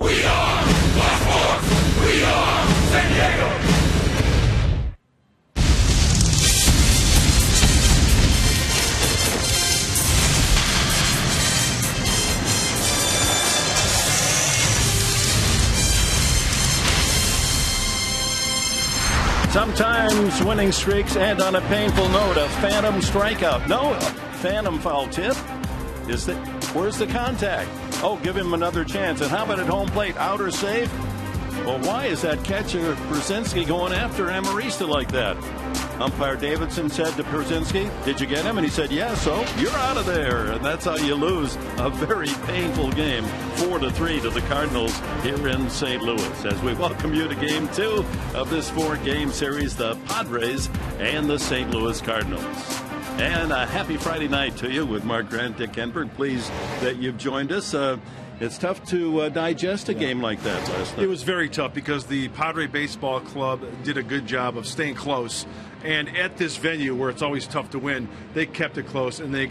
We are Fox Sports. We are San Diego. Sometimes winning streaks end on a painful note, a phantom strikeout. No, phantom foul tip. Is that? Where's the contact? Oh, give him another chance. And how about at home plate? Outer save? Well, why is that catcher Pierzynski going after Amarista like that? Umpire Davidson said to Pierzynski, did you get him? And he said, yeah, so you're out of there. And that's how you lose a very painful game, 4-3 to the Cardinals here in St. Louis. As we welcome you to game two of this four-game series, the Padres and the St. Louis Cardinals. And a happy Friday night to you with Mark Grant, Dick Enberg. Pleased that you've joined us. It's tough to digest a game like that last night. It was very tough because the Padre Baseball Club did a good job of staying close. And at this venue where it's always tough to win, they kept it close and they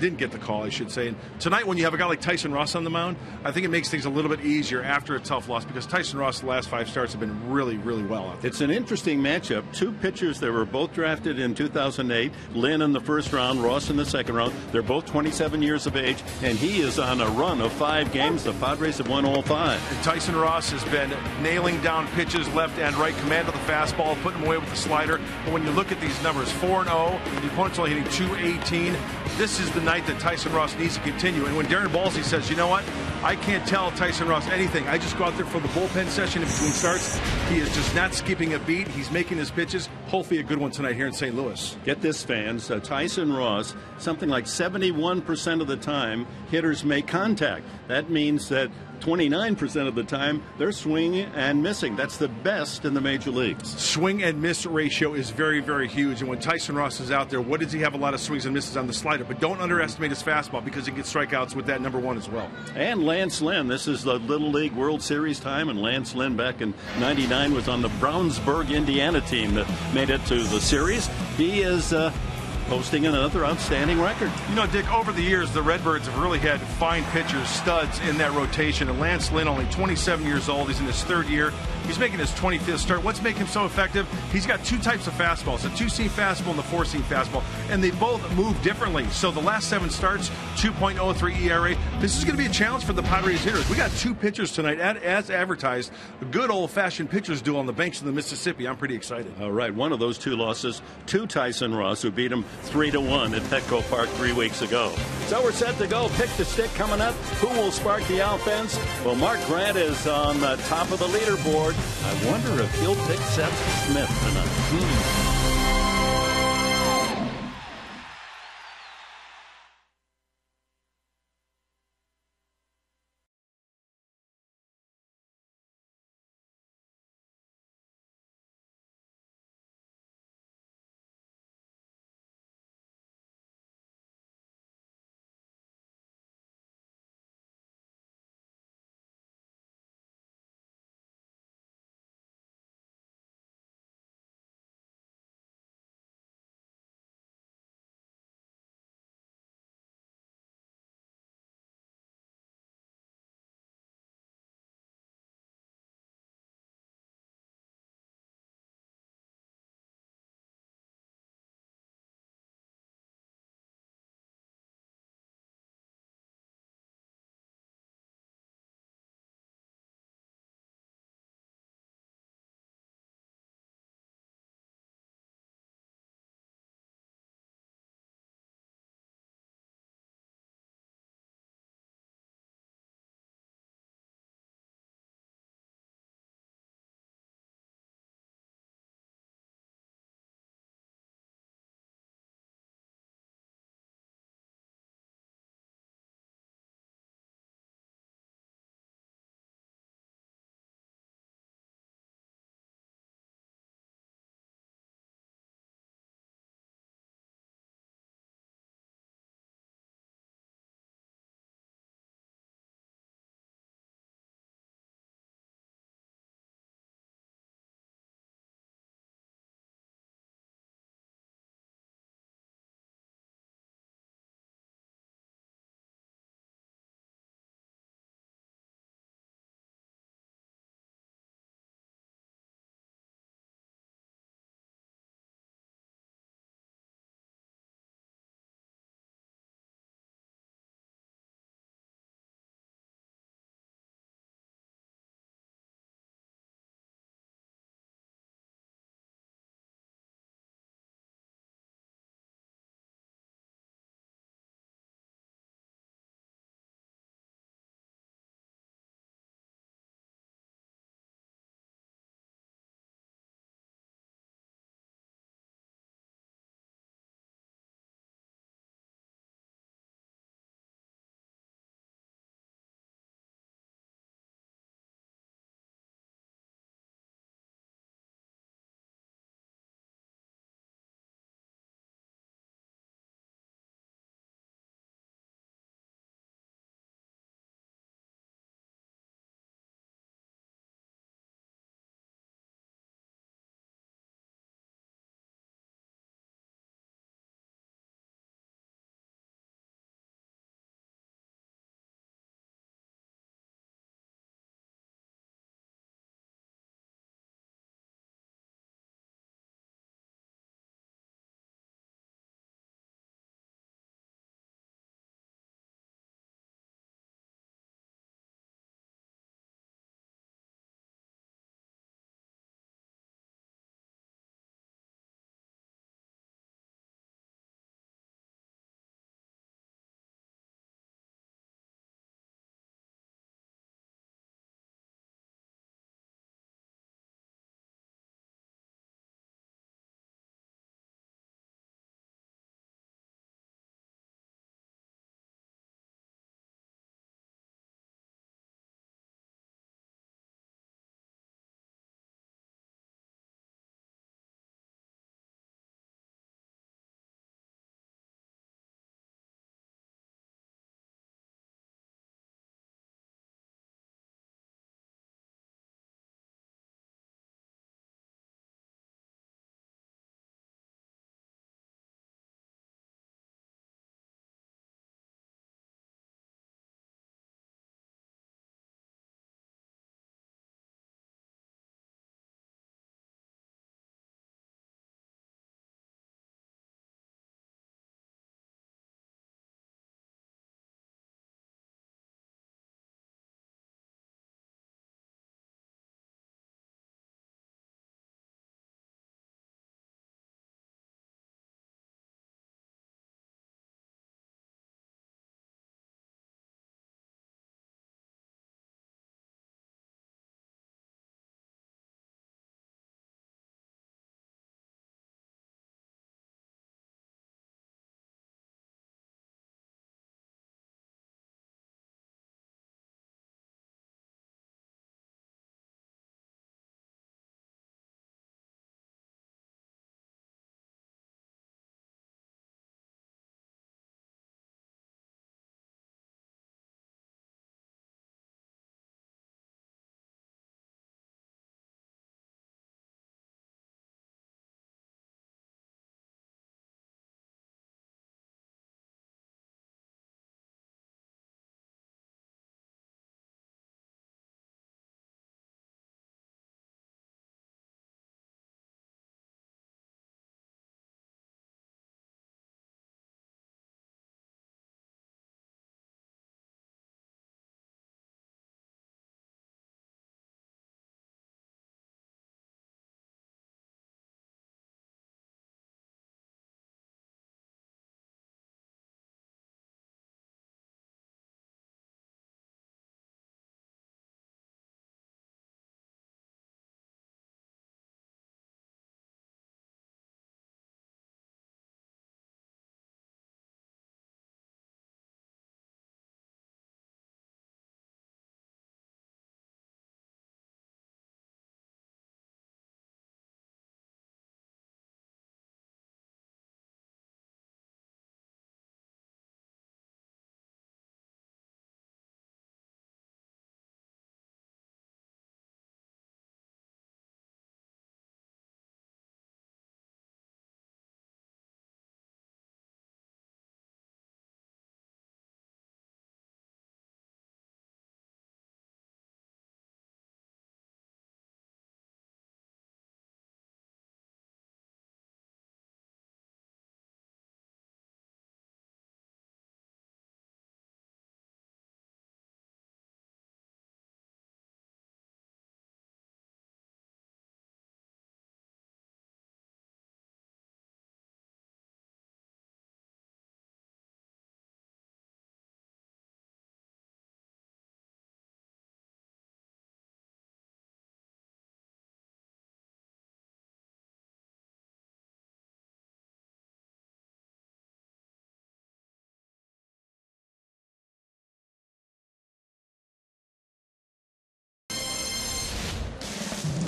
didn't get the call, I should say. And tonight, when you have a guy like Tyson Ross on the mound, I think it makes things a little bit easier after a tough loss, because Tyson Ross, the last 5 starts, have been really, really well out there. It's an interesting matchup. Two pitchers that were both drafted in 2008, Lynn in the first round, Ross in the second round. They're both 27 years of age, and he is on a run of 5 games. The Padres have won all 5. And Tyson Ross has been nailing down pitches left and right, command of the fastball, putting him away with the slider. But when you look at these numbers, 4-0, the opponent's only hitting 218. This is the night that Tyson Ross needs to continue. And when Darren Balsley says, you know what, I can't tell Tyson Ross anything, I just go out there for the bullpen session in between starts, he is just not skipping a beat. He's making his pitches. Hopefully a good one tonight here in St. Louis. Get this, fans. Tyson Ross, something like 71% of the time hitters make contact. That means that 29% of the time they're swinging and missing. That's the best in the major leagues. Swing and miss ratio is very, very huge. And when Tyson Ross is out there, what does he have? A lot of swings and misses on the slider, but don't underestimate his fastball, because he gets strikeouts with that number 1 as well. And Lance Lynn, this is the Little League World Series time, and Lance Lynn back in '99 was on the Brownsburg, Indiana team that made it to the series. He is posting another outstanding record. You know, Dick, over the years, the Redbirds have really had fine pitchers, studs in that rotation. And Lance Lynn, only 27 years old, he's in his 3rd year. He's making his 25th start. What's making him so effective? He's got 2 types of fastballs, the 2-seam fastball and the 4-seam fastball, and they both move differently. So the last 7 starts, 2.03 ERA. This is going to be a challenge for the Padres hitters. We got 2 pitchers tonight, as advertised, good old-fashioned pitchers do on the bench of the Mississippi. I'm pretty excited. All right, one of those 2 losses to Tyson Ross, who beat him 3-1 at Petco Park 3 weeks ago. So we're set to go. Pick the stick coming up. Who will spark the offense? Well, Mark Grant is on the top of the leaderboard. I wonder if he'll pick Seth Smith tonight.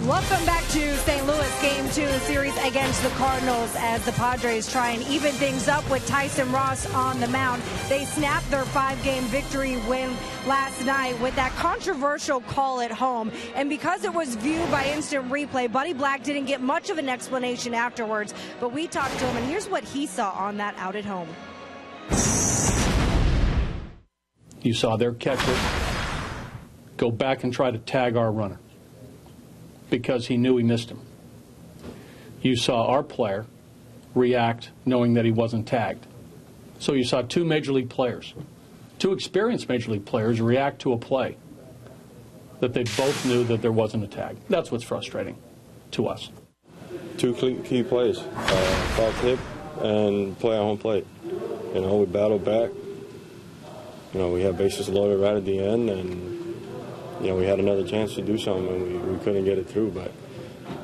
Welcome back to St. Louis. Game 2 of the series against the Cardinals as the Padres try and even things up with Tyson Ross on the mound. They snapped their 5-game victory win last night with that controversial call at home. And because it was viewed by instant replay, Buddy Black didn't get much of an explanation afterwards. But we talked to him, and here's what he saw on that out at home. You saw their catcher go back and try to tag our runner, because he knew he missed him. You saw our player react knowing that he wasn't tagged. So you saw two major league players, two experienced major league players, react to a play that they both knew that there wasn't a tag. That's what's frustrating to us. Two key plays, foul tip and play on home plate. You know, we battled back. You know, we had bases loaded right at the end, and you know, we had another chance to do something, and we couldn't get it through. But,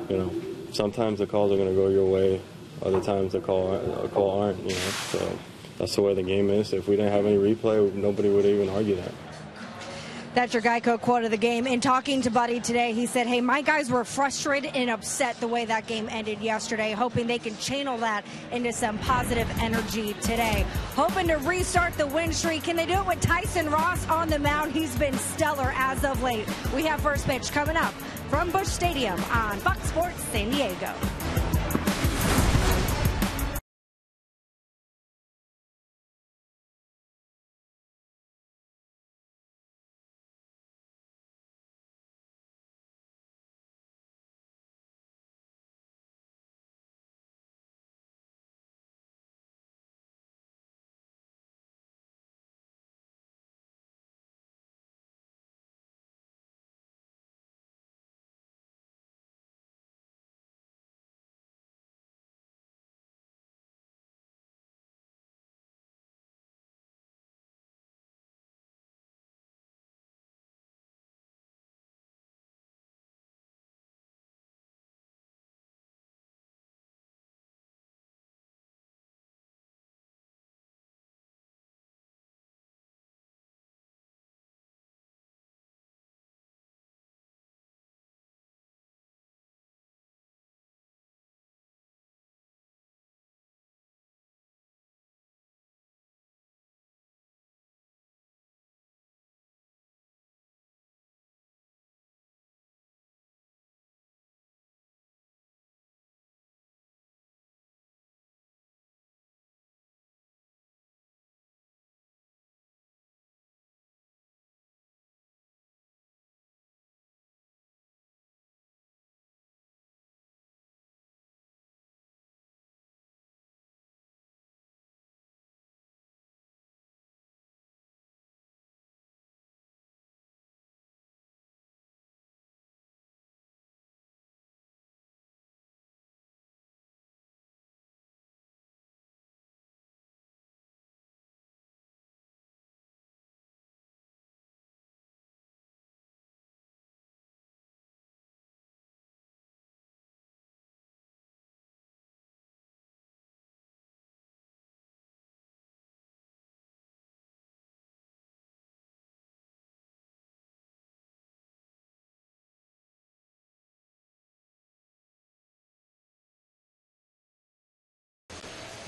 you know, sometimes the calls are going to go your way. Other times the call aren't, you know. So that's the way the game is. If we didn't have any replay, nobody would even argue that. That's your Geico quote of the game. In talking to Buddy today, he said, hey, my guys were frustrated and upset the way that game ended yesterday, hoping they can channel that into some positive energy today. Hoping to restart the win streak. Can they do it with Tyson Ross on the mound? He's been stellar as of late. We have first pitch coming up from Busch Stadium on Fox Sports San Diego.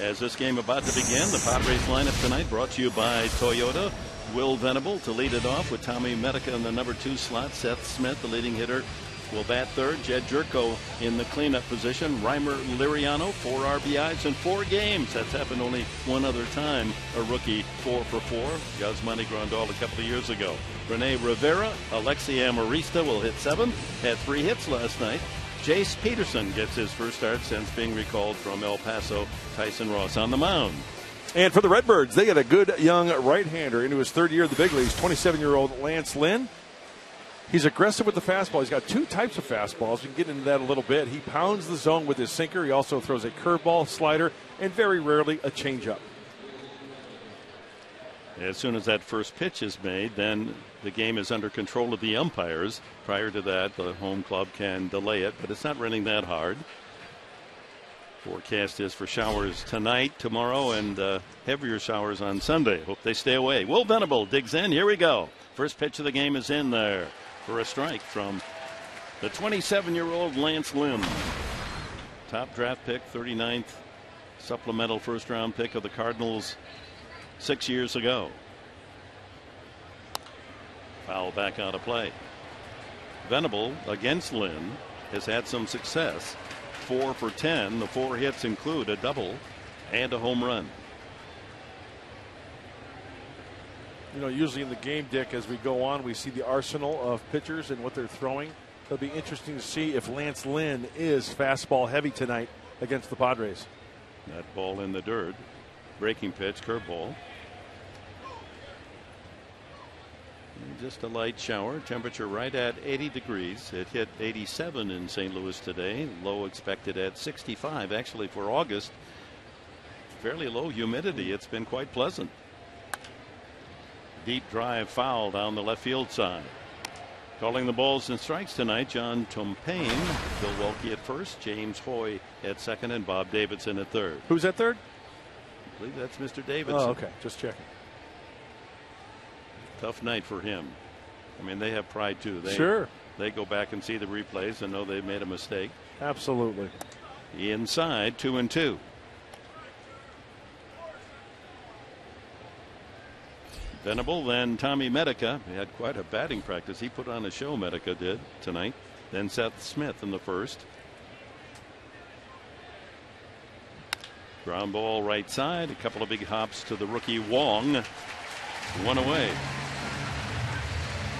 As this game about to begin, the Padres lineup tonight brought to you by Toyota. Will Venable to lead it off with Tommy Medica in the number 2 slot. Seth Smith, the leading hitter, will bat third. Jedd Gyorko in the cleanup position. Rymer Liriano, 4 RBIs in 4 games. That's happened only one other time. A rookie 4 for 4. Yasmani Grandal a couple of years ago. Renee Rivera, Alexi Amarista will hit 7. Had 3 hits last night. Jace Peterson gets his first start since being recalled from El Paso. Tyson Ross on the mound. And for the Redbirds, they get a good young right-hander into his 3rd year of the big leagues, 27-year-old Lance Lynn. He's aggressive with the fastball. He's got 2 types of fastballs. We can get into that a little bit. He pounds the zone with his sinker. He also throws a curveball, slider, and very rarely a changeup. As soon as that first pitch is made, then the game is under control of the umpires. Prior to that, the home club can delay it, but it's not raining that hard. Forecast is for showers tonight, tomorrow, and heavier showers on Sunday. Hope they stay away. Will Venable digs in. Here we go. First pitch of the game is in there for a strike from The 27-year-old Lance Lynn, top draft pick, 39th supplemental first round pick of the Cardinals 6 years ago. Foul back out of play. Venable against Lynn has had some success. 4 for 10. The 4 hits include a double and a home run. You know, usually in the game, Dick, as we go on, we see the arsenal of pitchers and what they're throwing. It'll be interesting to see if Lance Lynn is fastball heavy tonight against the Padres. That ball in the dirt. Breaking pitch, curveball. Just a light shower. Temperature right at 80 degrees. It hit 87 in St. Louis today. Low expected at 65. Actually, for August, fairly low humidity. It's been quite pleasant. Deep drive foul down the left field side. Calling the balls and strikes tonight, John Tompain. Bill Welke at first, James Hoy at second, and Bob Davidson at third. Who's at third? I believe that's Mr. Davidson. Oh, okay. Just checking. Tough night for him. I mean, they have pride too. They go back and see the replays and know they made a mistake. Absolutely. Inside, 2-2. Venable, then Tommy Medica. He had quite a batting practice. He put on a show, Medica did tonight. Then Seth Smith in the first. Ground ball right side. A couple of big hops to the rookie Wong. One away.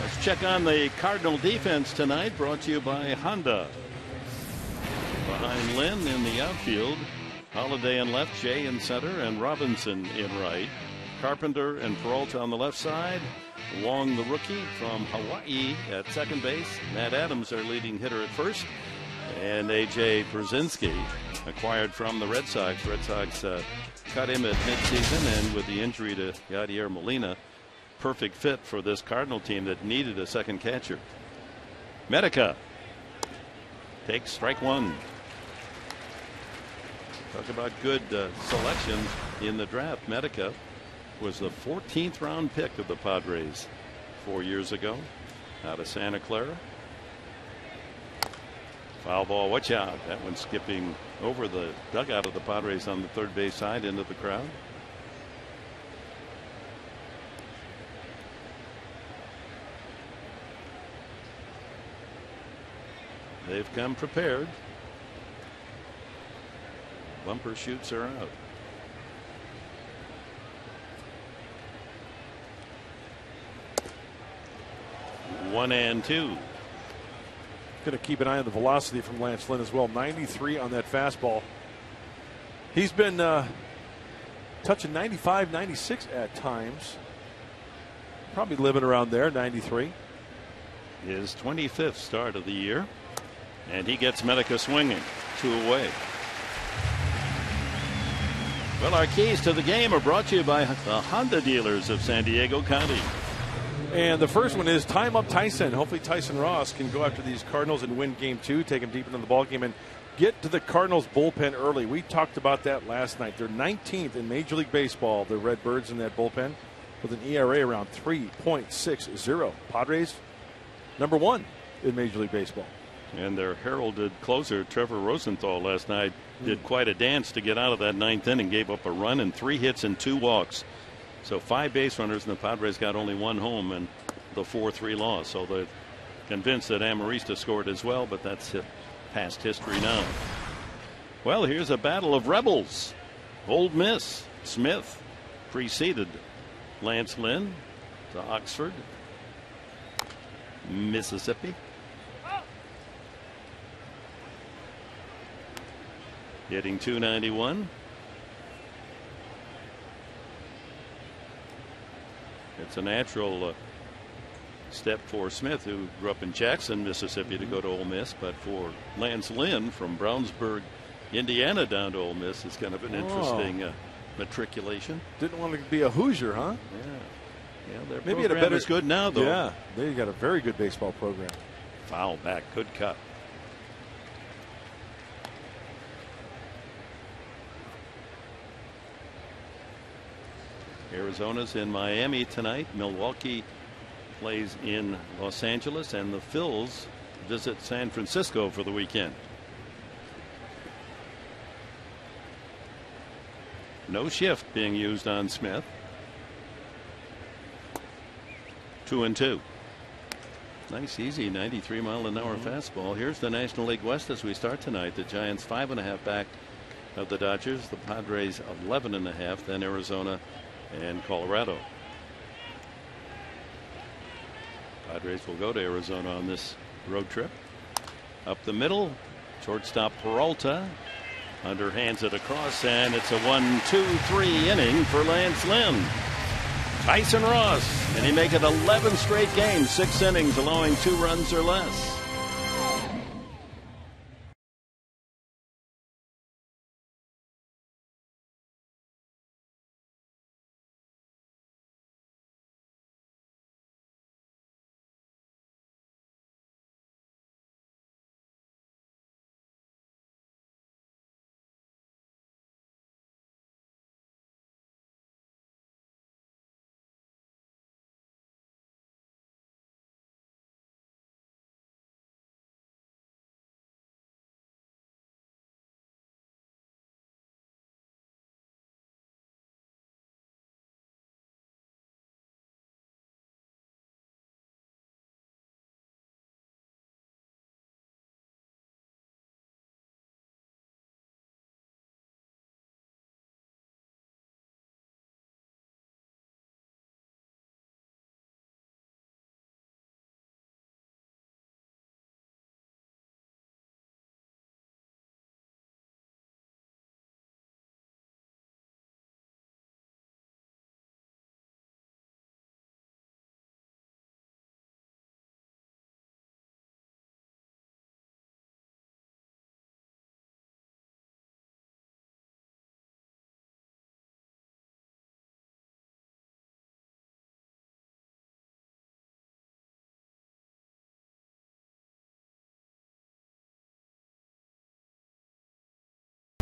Let's check on the Cardinal defense tonight, brought to you by Honda. Behind Lynn in the outfield, Holliday in left, Jay in center, and Robinson in right. Carpenter and Peralta on the left side. Wong, the rookie from Hawaii, at second base. Matt Adams, their leading hitter at first. And A.J. Pierzynski, acquired from the Red Sox. Red Sox cut him at midseason, and with the injury to Yadier Molina, perfect fit for this Cardinal team that needed a second catcher. Medica takes strike one. Talk about good selections in the draft. Medica was the 14th round pick of the Padres 4 years ago out of Santa Clara. Foul ball, watch out. That one skipping over the dugout of the Padres on the third base side into the crowd. They've come prepared. Bumper shoots are out. One and two. Going to keep an eye on the velocity from Lance Lynn as well. 93 on that fastball. He's been touching 95, 96 at times. Probably living around there, 93. His 25th start of the year. And he gets Medica swinging. 2 away. Well, our keys to the game are brought to you by the Honda dealers of San Diego County. And the first one is time up Tyson. Hopefully Tyson Ross can go after these Cardinals and win game 2, take them deep into the ballgame, and get to the Cardinals bullpen early. We talked about that last night. They're 19th in Major League Baseball, the Redbirds, in that bullpen, with an ERA around 3.60. Padres, #1 in Major League Baseball. And their heralded closer, Trevor Rosenthal, last night did quite a dance to get out of that 9th inning, gave up a run and 3 hits and 2 walks. So 5 base runners, and the Padres got only 1 home in the 4-3 loss. So they're convinced that Amarista scored as well, but that's past history now. Well, here's a battle of rebels. Ole Miss. Smith preceded Lance Lynn to Oxford, Mississippi. Hitting .291. It's a natural step for Smith, who grew up in Jackson, Mississippi, to go to Ole Miss. But for Lance Lynn from Brownsburg, Indiana, down to Ole Miss, it's kind of an interesting matriculation. Didn't want to be a Hoosier, huh? Yeah. Yeah, their maybe program is good now, though. Yeah, they got a very good baseball program. Foul back, good cut. Arizona's in Miami tonight. Milwaukee plays in Los Angeles, and the Phils visit San Francisco for the weekend. No shift being used on Smith. 2-2. Nice, easy 93-mile-an-hour fastball. Here's the National League West as we start tonight. The Giants 5.5 back of the Dodgers, the Padres 11.5, then Arizona and Colorado. Padres will go to Arizona on this road trip. Up the middle, shortstop Peralta underhands it across, and it's a 1-2-3 inning for Lance Lynn. Tyson Ross, and he make it 11 straight games, 6 innings, allowing 2 runs or less.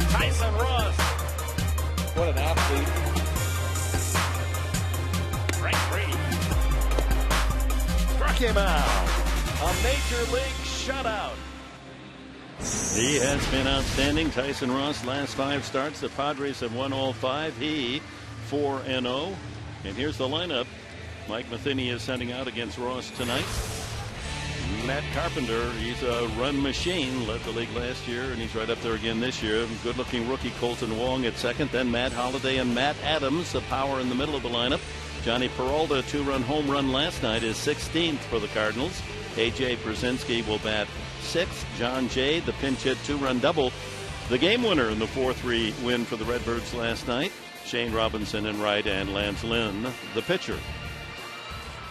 Tyson Ross. What an athlete. Frank Reed. Struck him out. A major league shutout. He has been outstanding. Tyson Ross, last 5 starts. The Padres have won all 5. He 4-0. And here's the lineup. Mike Matheny is sending out against Ross tonight. Matt Carpenter, he's a run machine, led the league last year, and he's right up there again this year. Good looking rookie Colten Wong at second, then Matt Holliday and Matt Adams, the power in the middle of the lineup. Jhonny Peralta, 2-run home run last night, is 16th for the Cardinals. A.J. Pierzynski will bat 6th. John Jay, the pinch hit 2-run double, the game winner in the 4-3 win for the Redbirds last night. Shane Robinson in right, and Lance Lynn, the pitcher.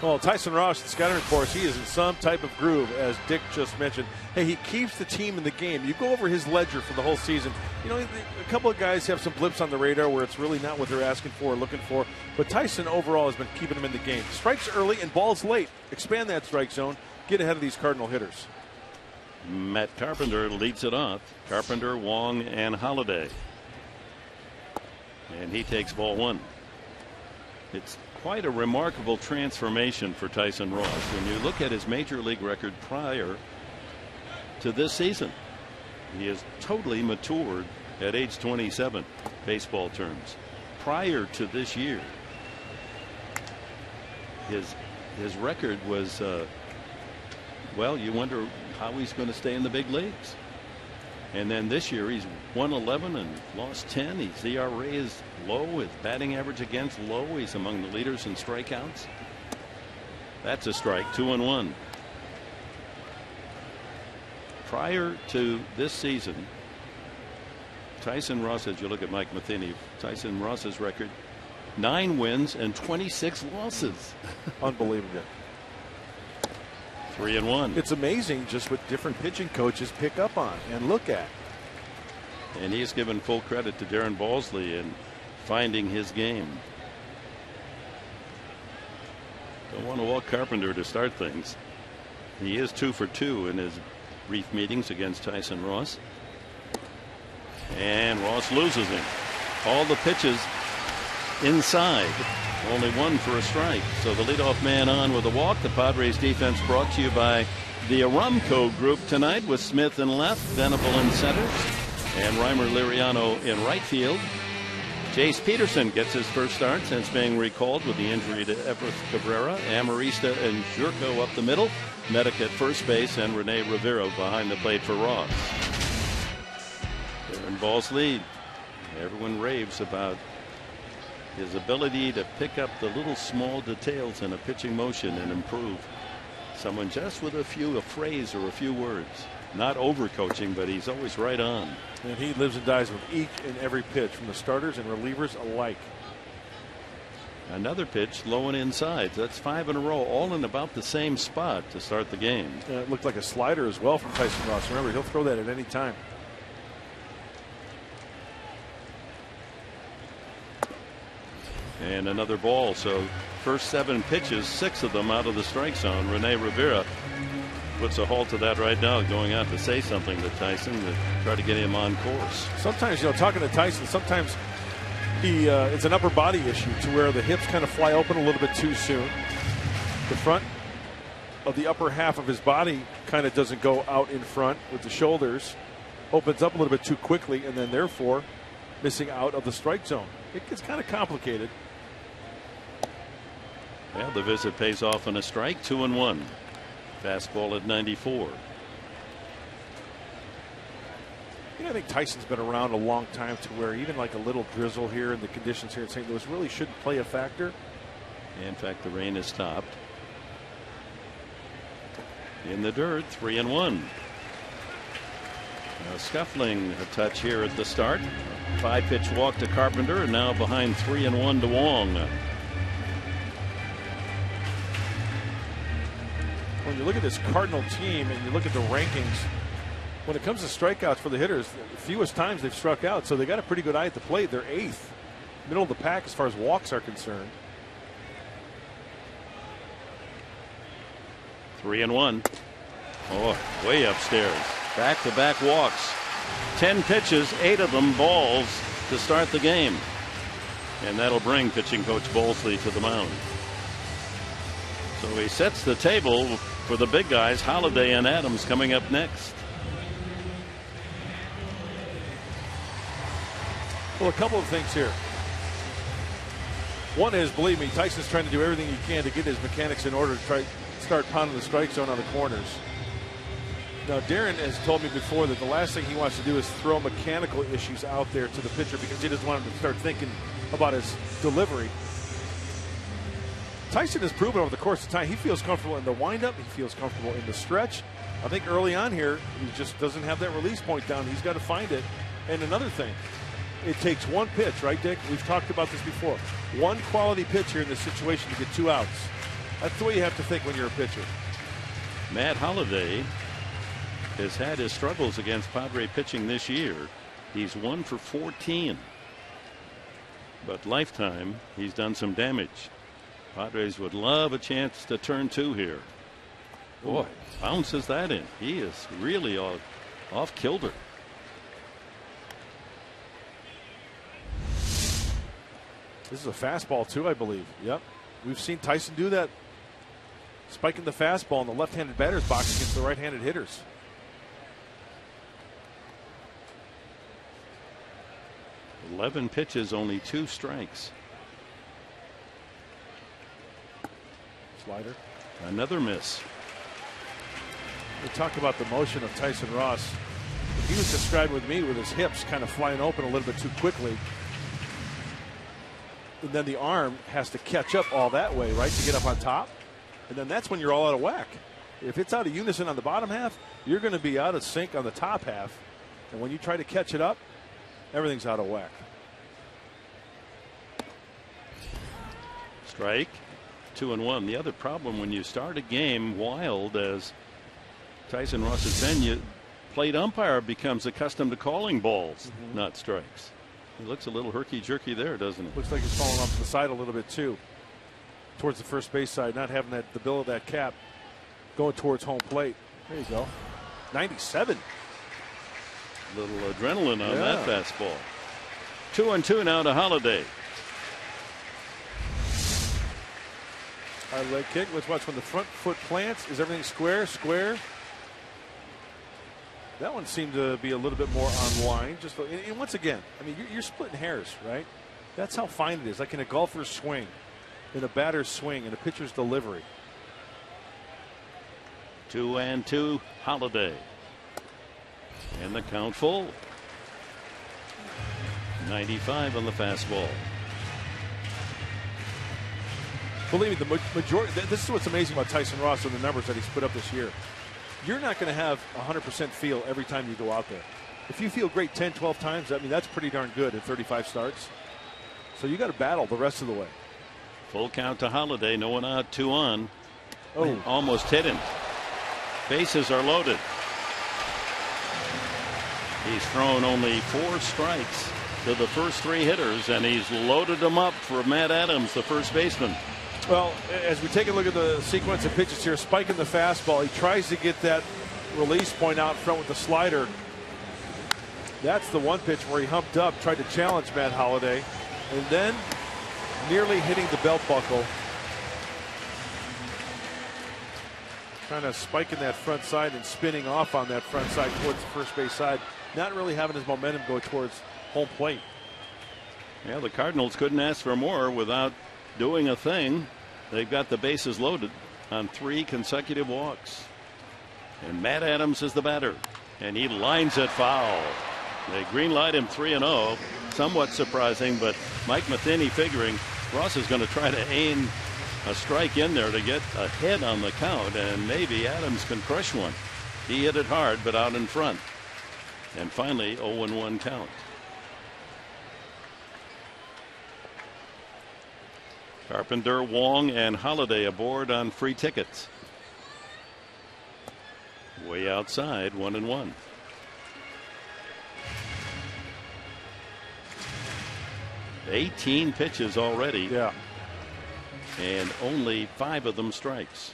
Well, Tyson Ross, the scattering force, he is in some type of groove, as Dick just mentioned. Hey, he keeps the team in the game. You go over his ledger for the whole season. You know, a couple of guys have some blips on the radar where it's really not what they're asking for or looking for. But Tyson overall has been keeping them in the game. Strikes early and balls late. Expand that strike zone. Get ahead of these Cardinal hitters. Matt Carpenter leads it off. Carpenter, Wong, and Holliday. And he takes ball 1. It's quite a remarkable transformation for Tyson Ross when you look at his major league record prior to this season. He has totally matured at age 27, baseball terms. Prior to this year, his record was, well, you wonder how he's going to stay in the big leagues. And then this year he's won 11 and lost 10. His ERA is low. His batting average against low. He's among the leaders in strikeouts. That's a strike. 2-1. Prior to this season, Tyson Ross, as you look at Mike Matheny, Tyson Ross's record, 9 wins and 26 losses. Unbelievable. 3-1. It's amazing just what different pitching coaches pick up on and look at. And he's given full credit to Darren Balsley in finding his game. Don't want to walk Carpenter to start things. He is 2 for 2 in his brief meetings against Tyson Ross. And Ross loses him. All the pitches inside. Only 1 for a strike. So the leadoff man on with a walk. The Padres defense brought to you by the Aramco group tonight with Smith in left, Venable in center, and Rymer Liriano in right field. Jace Peterson gets his first start since being recalled with the injury to Everett Cabrera. Amarista and Gyorko up the middle. Medica at first base and Renee Rivera behind the plate for Ross. Darren Balsley, everyone raves about his ability to pick up the little small details in a pitching motion and improve someone just with a phrase or a few words. Not overcoaching, but he's always right on. And he lives and dies with each and every pitch from the starters and relievers alike. Another pitch low and inside. That's five in a row, all in about the same spot to start the game. And it looked like a slider as well from Tyson Ross. Remember, he'll throw that at any time. And another ball. So first seven pitches, six of them out of the strike zone. Renee Rivera puts a halt to that right now, going out to say something to Tyson to try to get him on course. Sometimes, you know, talking to Tyson, sometimes he it's an upper body issue to where the hips kind of fly open a little bit too soon. The front of the upper half of his body kind of doesn't go out in front with the shoulders, opens up a little bit too quickly, and then therefore missing out of the strike zone. It gets kind of complicated. Well, the visit pays off in a strike, 2-1. Fastball at 94. You know, I think Tyson's been around a long time to where even like a little drizzle here and the conditions here in St. Louis really shouldn't play a factor. In fact, the rain has stopped. In the dirt, 3-1. Now, scuffling a touch here at the start. 5-pitch walk to Carpenter, and now behind 3-1 to Wong. When you look at this Cardinal team and you look at the rankings, when it comes to strikeouts for the hitters, the fewest times they've struck out, so they got a pretty good eye at the plate. They're 8th, middle of the pack as far as walks are concerned. 3-1. Oh, way upstairs. Back-to-back walks. 10 pitches, 8 of them balls to start the game. And that'll bring pitching coach Balsley to the mound. So he sets the table for the big guys, Holliday and Adams, coming up next. Well, a couple of things here. One is, believe me, Tyson's trying to do everything he can to get his mechanics in order to try to start pounding the strike zone on the corners. Now, Darren has told me before that the last thing he wants to do is throw mechanical issues out there to the pitcher because he doesn't want him to start thinking about his delivery. Tyson has proven over the course of time he feels comfortable in the windup. He feels comfortable in the stretch. I think early on here he just doesn't have that release point down. He's got to find it. And another thing, it takes one pitch, right, Dick? We've talked about this before. One quality pitch here in this situation to get 2 outs. That's the way you have to think when you're a pitcher. Matt Holliday has had his struggles against Padre pitching this year. He's 1 for 14. But lifetime, he's done some damage. Padres would love a chance to turn 2 here. Boy, bounces that in. He is really off kilter. This is a fastball too, I believe. Yep. We've seen Tyson do that. Spiking the fastball in the left-handed batter's box against the right-handed hitters. With 11 pitches, only 2 strikes. Slider. Another miss. We talk about the motion of Tyson Ross. He was described with me with his hips kind of flying open a little bit too quickly. And then the arm has to catch up all that way, right, to get up on top. And then that's when you're all out of whack. If it's out of unison on the bottom half, you're going to be out of sync on the top half. And when you try to catch it up, everything's out of whack. Strike. 2-1. The other problem when you start a game wild, as Tyson Ross has been, you plate umpire becomes accustomed to calling balls, not strikes. He looks a little herky-jerky there, doesn't he? Looks like he's falling off to the side a little bit too, towards the first base side, not having that the bill of that cap going towards home plate. There you go. 97. A little adrenaline on that fastball. 2-2 now to Holliday. I Hard leg kick. Let's watch when the front foot plants. Is everything square? Square. That one seemed to be a little bit more online. Just and once again, I mean, you're splitting hairs, right? That's how fine it is. Like in a golfer's swing, in a batter's swing, in a pitcher's delivery. 2-2 Holliday. And the count full. 95 on the fastball. Believe me, the majority. This is what's amazing about Tyson Ross and the numbers that he's put up this year. You're not going to have 100% feel every time you go out there. If you feel great 10, 12 times, I mean, that's pretty darn good at 35 starts. So you got to battle the rest of the way. Full count to Holliday. No one out, 2 on. Oh, almost hit him. Bases are loaded. He's thrown only 4 strikes to the first 3 hitters, and he's loaded them up for Matt Adams, the first baseman. Well, as we take a look at the sequence of pitches here, spiking the fastball, he tries to get that release point out front with the slider. That's the one pitch where he humped up, tried to challenge Matt Holliday, and then nearly hitting the belt buckle. Kind of spiking that front side and spinning off on that front side towards the first base side, not really having his momentum go towards home plate. Yeah, the Cardinals couldn't ask for more without doing a thing. They've got the bases loaded on 3 consecutive walks. And Matt Adams is the batter, and he lines it foul. They green light him 3-0. Somewhat surprising, but Mike Matheny figuring Ross is going to try to aim a strike in there to get ahead on the count, and maybe Adams can crush one. He hit it hard, but out in front. And finally, 0-1 count. Carpenter, Wong, and Holliday aboard on free tickets. Way outside, 1-1. Mm-hmm. 18 pitches already. Yeah. And only 5 of them strikes.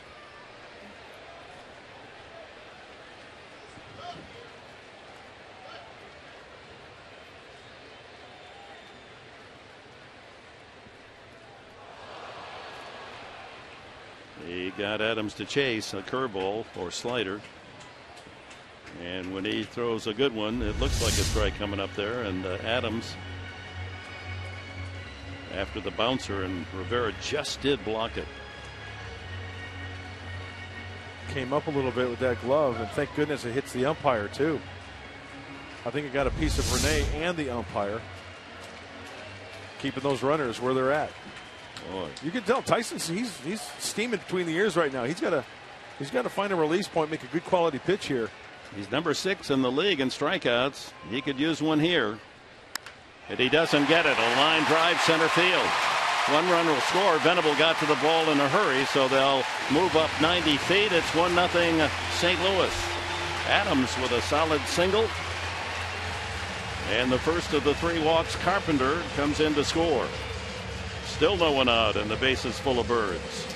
He got Adams to chase a curveball or slider. And when he throws a good one, it looks like a strike coming up there. And Adams, after the bouncer, and Rivera just did block it. Came up a little bit with that glove, and thank goodness it hits the umpire too. I think it got a piece of Renee and the umpire, keeping those runners where they're at. Boy. You can tell Tyson, he's steaming between the ears right now. He's got to find a release point, make a good quality pitch here. He's number 6 in the league in strikeouts. He could use one here. And he doesn't get it. A line drive center field. 1 run will score. Venable got to the ball in a hurry, so they'll move up 90 feet. It's 1-0 St. Louis. Adams with a solid single. And the first of the 3 walks, Carpenter comes in to score. Still no one out, and the bases full of birds.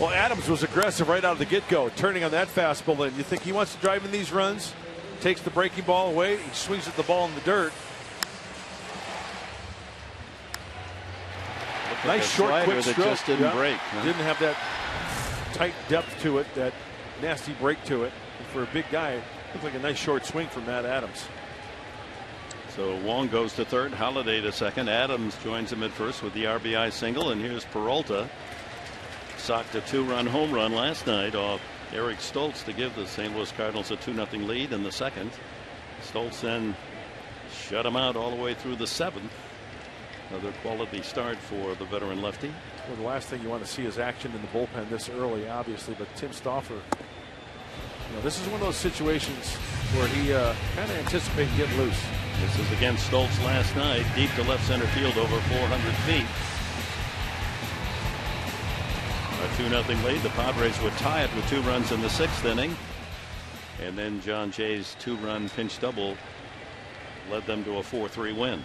Well, Adams was aggressive right out of the get-go, turning on that fastball. And you think he wants to drive in these runs? Takes the breaking ball away. He swings at the ball in the dirt. Nice short, quick stroke. That just didn't break. Huh? Didn't have that tight depth to it, that nasty break to it. And for a big guy, looks like a nice short swing from Matt Adams. So Wong goes to third, Holliday to second. Adams joins him at first with the RBI single, and here's Peralta. Socked a 2-run home run last night off Eric Stoltz to give the St. Louis Cardinals a 2-0 lead in the second. Stoltz then shut him out all the way through the 7th. Another quality start for the veteran lefty. Well, the last thing you want to see is action in the bullpen this early, obviously, but Tim Stauffer, this is one of those situations where he kind of anticipates getting loose. This is against Stoltz last night, deep to left center field over 400 feet. A 2-0 lead. The Padres would tie it with 2 runs in the 6th inning. And then John Jay's 2-run pinch double led them to a 4-3 win.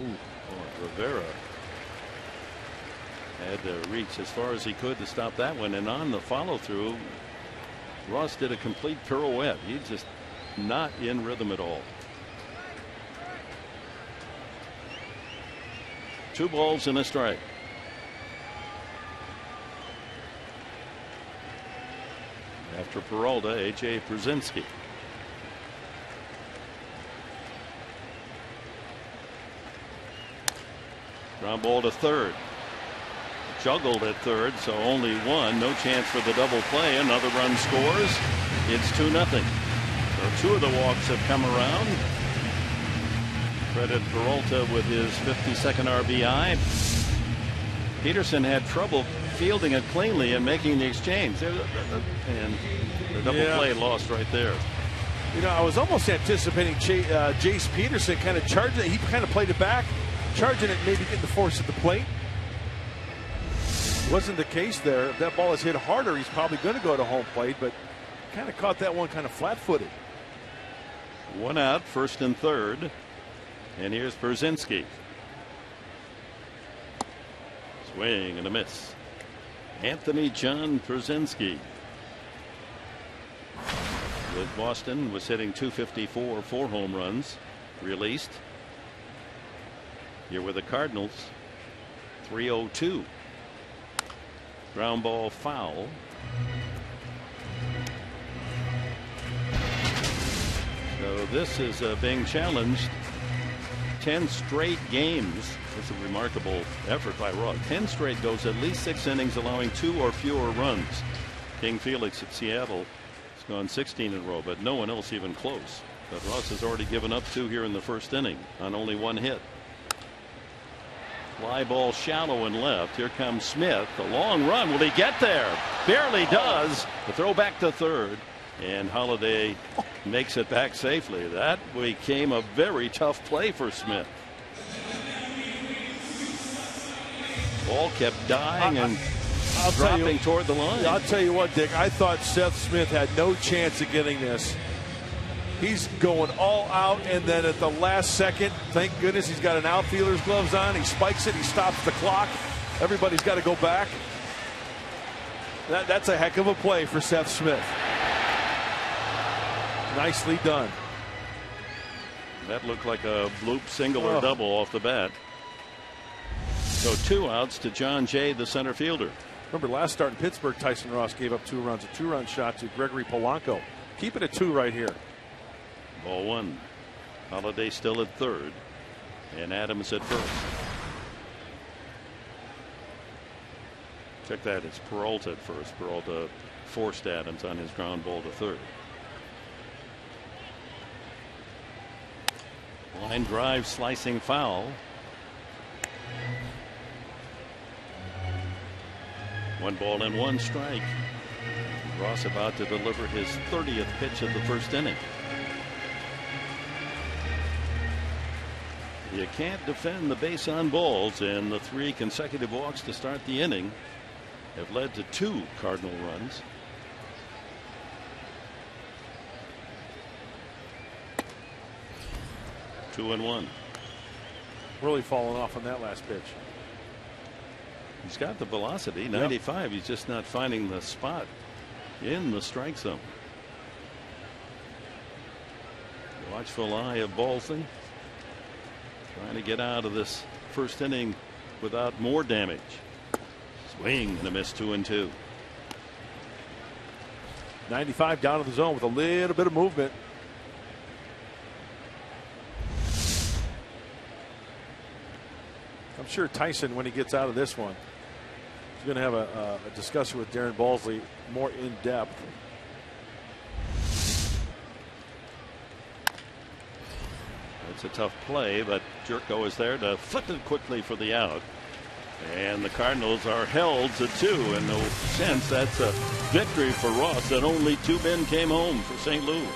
Ooh. Rivera had to reach as far as he could to stop that one, and on the follow through, Ross did a complete pirouette. He just not in rhythm at all. 2 balls and a strike. for Peralta, A.J. Pierzynski. Ground ball to third. Juggled at third, so only one. No chance for the double play. Another run scores. It's 2-0. So two of the walks have come around. Credit Peralta with his 52nd RBI. Peterson had trouble fielding it cleanly and making the exchange. And the double play lost right there. You know, I was almost anticipating Jace Peterson kind of charging it. He kind of played it back, charging it, maybe getting the force at the plate. Wasn't the case there. If that ball is hit harder, he's probably going to go to home plate, but kind of caught that one kind of flat-footed. One out, first and third. And here's Pierzynski. Swing and a miss. Anthony John Pierzynski with Boston was hitting .254, 4 home runs released. Here with the Cardinals, .302. Ground ball foul. So this is being challenged. 10 straight games. It's a remarkable effort by Ross. 10 straight goes at least 6 innings, allowing 2 or fewer runs. King Felix at Seattle has gone 16 in a row, but no one else even close. But Ross has already given up 2 here in the first inning on only 1 hit. Fly ball shallow and left. Here comes Smith. The long run. Will he get there? Barely does. The throw back to third. And Holliday makes it back safely. That became a very tough play for Smith. Ball kept dying and dropping toward the line. I'll tell you what, Dick, I thought Seth Smith had no chance of getting this. He's going all out, and then at the last second, thank goodness he's got an outfielder's gloves on. He spikes it, he stops the clock. Everybody's got to go back. That's a heck of a play for Seth Smith. Nicely done. That looked like a bloop single or double off the bat. So 2 outs to John Jay, the center fielder. Remember last start in Pittsburgh, Tyson Ross gave up 2 runs, a 2-run shot to Gregory Polanco. Keep it at 2 right here. Ball 1. Holliday still at third, and Adams at first. Check that, it's Peralta at first. Peralta forced Adams on his ground ball to third. Line drive, slicing foul. 1 ball and 1 strike. Ross about to deliver his 30th pitch of the first inning. You can't defend the base on balls, and the 3 consecutive walks to start the inning have led to 2 Cardinal runs. Two and one. Really falling off on that last pitch. He's got the velocity, 95. He's just not finding the spot in the strike zone. Watchful eye of Balsley, trying to get out of this first inning without more damage. Swing and a miss. 2-2. 95 down to the zone with a little bit of movement. I'm sure Tyson, when he gets out of this one, is going to have a discussion with Darren Balsley more in depth. It's a tough play, but Gyorko is there to flip it quickly for the out. And the Cardinals are held to 2. In no sense, that's a victory for Ross, and only 2 men came home for St. Louis.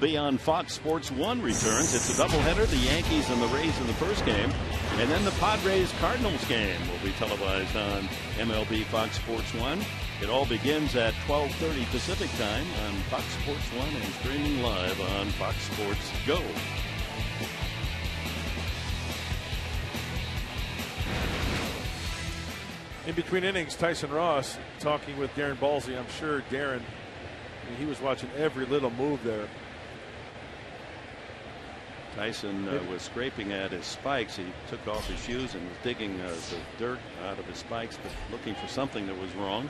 Beyond Fox Sports 1 returns. It's a doubleheader. The Yankees and the Rays in the first game. And then the Padres-Cardinals game will be televised on MLB Fox Sports 1. It all begins at 12:30 Pacific Time on Fox Sports 1 and streaming live on Fox Sports Go. In between innings, Tyson Ross talking with Darren Balsley. I'm sure Darren, I mean, he was watching every little move there. Tyson was scraping at his spikes. He took off his shoes and was digging the dirt out of his spikes, but looking for something that was wrong.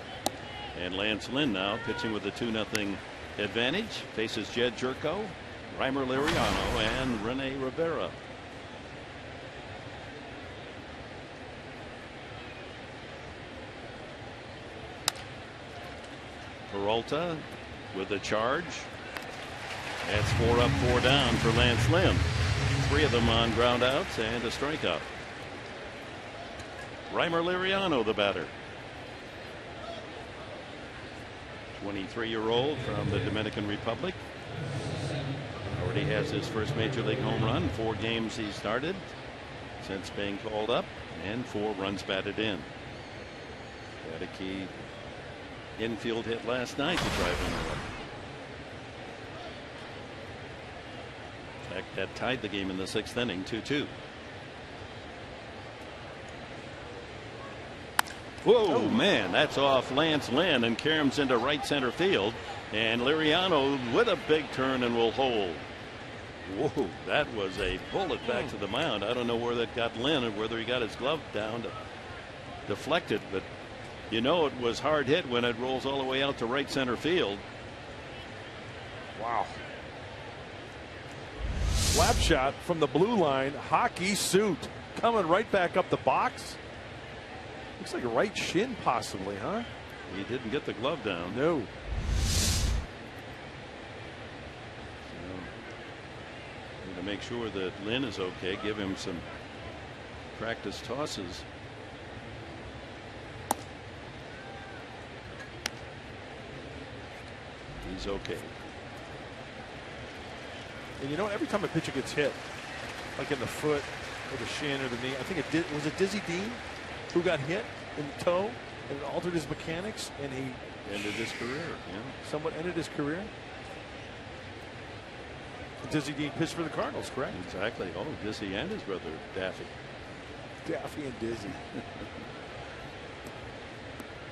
And Lance Lynn now pitching with a 2-0 advantage, faces Jedd Gyorko, Rymer Liriano, and Renee Rivera. Peralta with a charge. That's 4 up, 4 down for Lance Lynn. 3 of them on ground outs and a strikeout. Rymer Liriano, the batter. 23-year-old from the Dominican Republic. Already has his first major league home run. 4 games he started since being called up, and 4 runs batted in. Had a key infield hit last night to drive in the run. That tied the game in the 6th inning, 2-2. Whoa, man, that's off Lance Lynn and caroms into right center field. And Liriano with a big turn and will hold. Whoa, that was a bullet back to the mound. I don't know where that got Lynn and whether he got his glove down to deflect it, but you know it was hard hit when it rolls all the way out to right center field. Wow. Slap shot from the blue line, hockey suit, coming right back up the box. Looks like a right shin possibly, huh? He didn't get the glove down. No. So, to make sure that Lynn is okay, give him some practice tosses. He's okay. And you know, every time a pitcher gets hit, like in the foot or the shin or the knee, I think it did, was it Dizzy Dean who got hit in the toe and altered his mechanics, and he ended his career. Yeah. Somewhat ended his career. Dizzy Dean pitched for the Cardinals, correct? Exactly. Oh, Dizzy and his brother Daffy. Daffy and Dizzy.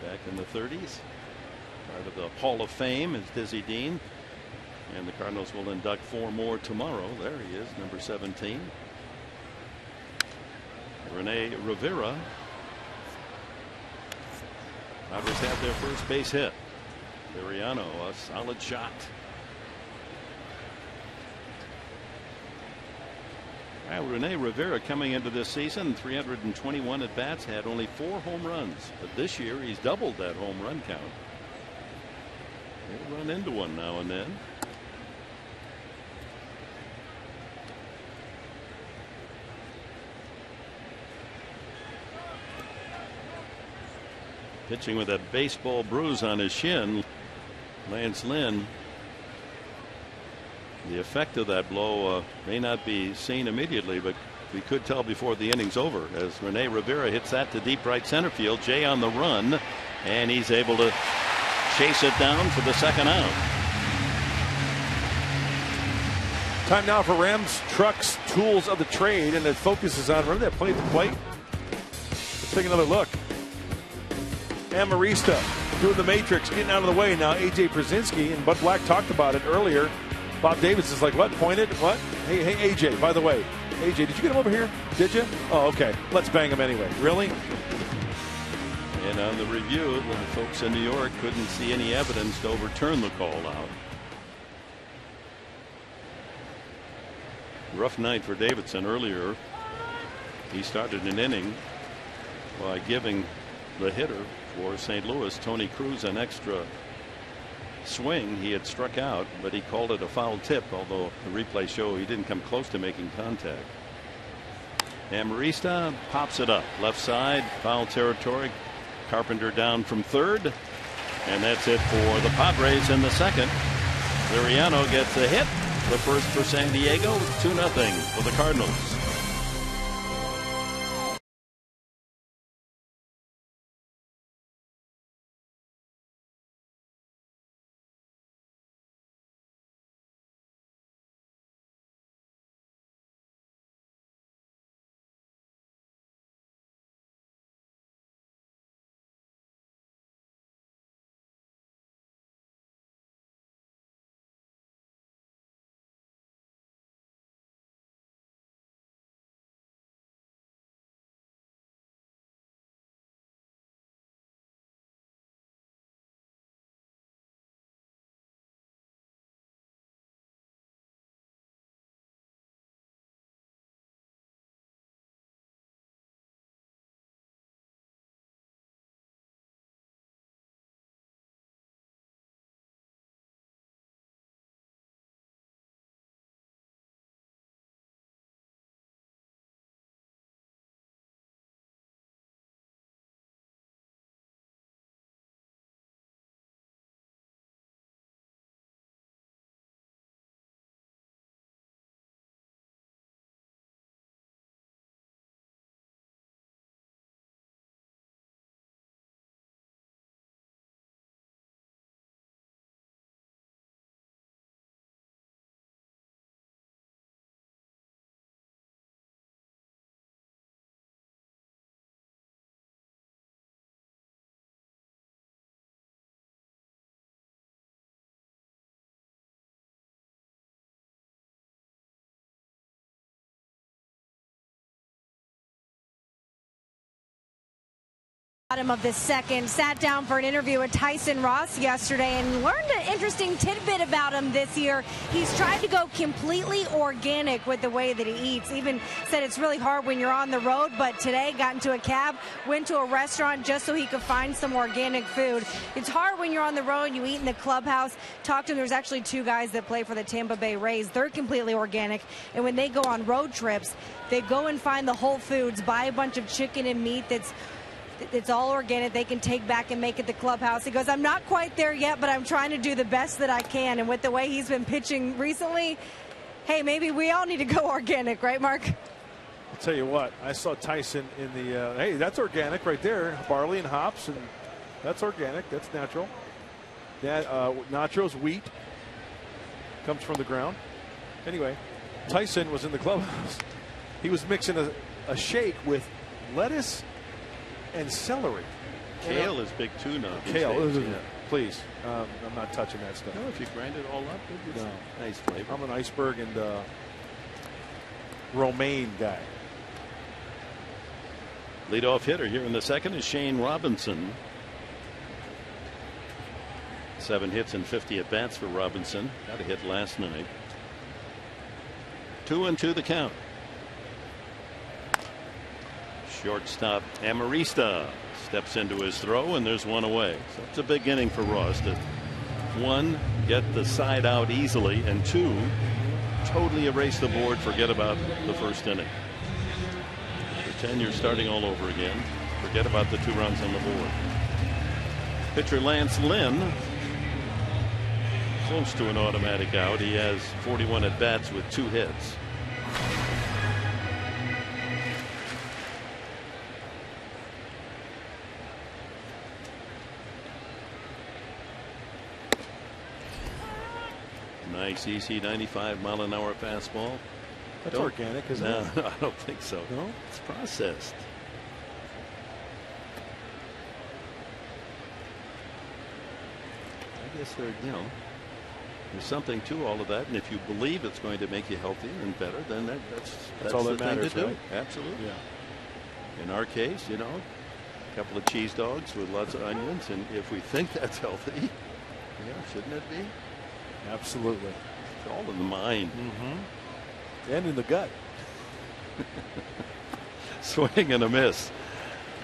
Back in the 30s. Part of the Hall of Fame is Dizzy Dean. And the Cardinals will induct 4 more tomorrow. There he is, number 17. Renee Rivera. Padres have their first base hit. Liriano, a solid shot. Well, Renee Rivera coming into this season, 321 at bats, had only 4 home runs, but this year he's doubled that home run count. He'll run into one now and then. Pitching with a baseball bruise on his shin, Lance Lynn. The effect of that blow may not be seen immediately, but we could tell before the inning's over as Renee Rivera hits that to deep right center field. Jay on the run, and he's able to chase it down for the second out. Time now for Rams Trucks Tools of the Trade, and it focuses on, remember that play at the plate? Let's take another look. Amarista doing the matrix, getting out of the way now. A.J. Pierzynski, and Bud Black talked about it earlier. Bob Davidson's like, what? Pointed? What? Hey, A.J., by the way. A.J., did you get him over here? Did you? Oh, okay. Let's bang him anyway. Really? And on the review, the folks in New York couldn't see any evidence to overturn the call out. Rough night for Davidson earlier. He started an inning by giving the hitter for St. Louis, Tony Cruz, an extra swing. He had struck out, but he called it a foul tip, although the replay show he didn't come close to making contact. Amarista pops it up left side, foul territory. Carpenter down from third, and that's it for the Padres in the second. Liriano gets a hit The first for San Diego, 2-0 for the Cardinals. Bottom of the second, sat down for an interview with Tyson Ross yesterday and learned an interesting tidbit about him this year. He's tried to go completely organic with the way that he eats. Even said it's really hard when you're on the road, but today got into a cab, went to a restaurant just so he could find some organic food. It's hard when you're on the road, you eat in the clubhouse. Talked to him, there's actually two guys that play for the Tampa Bay Rays. They're completely organic, and when they go on road trips, they go and find the Whole Foods, buy a bunch of chicken and meat that's it's all organic. They can take back and make it the clubhouse. He goes, I'm not quite there yet, but I'm trying to do the best that I can. And with the way he's been pitching recently, hey, maybe we all need to go organic, right, Mark? I'll tell you what, I saw Tyson in the, hey, that's organic right there. Barley and hops, and that's organic. That's natural. That nachos, wheat, comes from the ground. Anyway, Tyson was in the clubhouse. He was mixing a shake with lettuce and celery. Kale is big too now. Kale, please. I'm not touching that stuff. No, if you grind it all up, it's nice flavor. I'm an iceberg and romaine guy. Leadoff hitter here in the second is Shane Robinson. 7 hits and 50 at-bats for Robinson. Got a hit last night. 2-2 the count. Shortstop Amarista steps into his throw, and there's one away. So it's a big inning for Ross to, one, get the side out easily, and two, totally erase the board, forget about the first inning. Pretend you're starting all over again. Forget about the 2 runs on the board. Pitcher Lance Lynn close to an automatic out. He has 41 at-bats with 2 hits. Nice, easy 95-mile-an-hour fastball. That's organic, isn't it? No, I don't think so. No? It's processed. I guess there, there's something to all of that, and if you believe it's going to make you healthier and better, then that's all that matters, right? Absolutely. Yeah. In our case, you know, a couple of cheese dogs with lots of onions, and if we think that's healthy, yeah, shouldn't it be? Absolutely. It's all in the mind. And in the gut. Swing and a miss.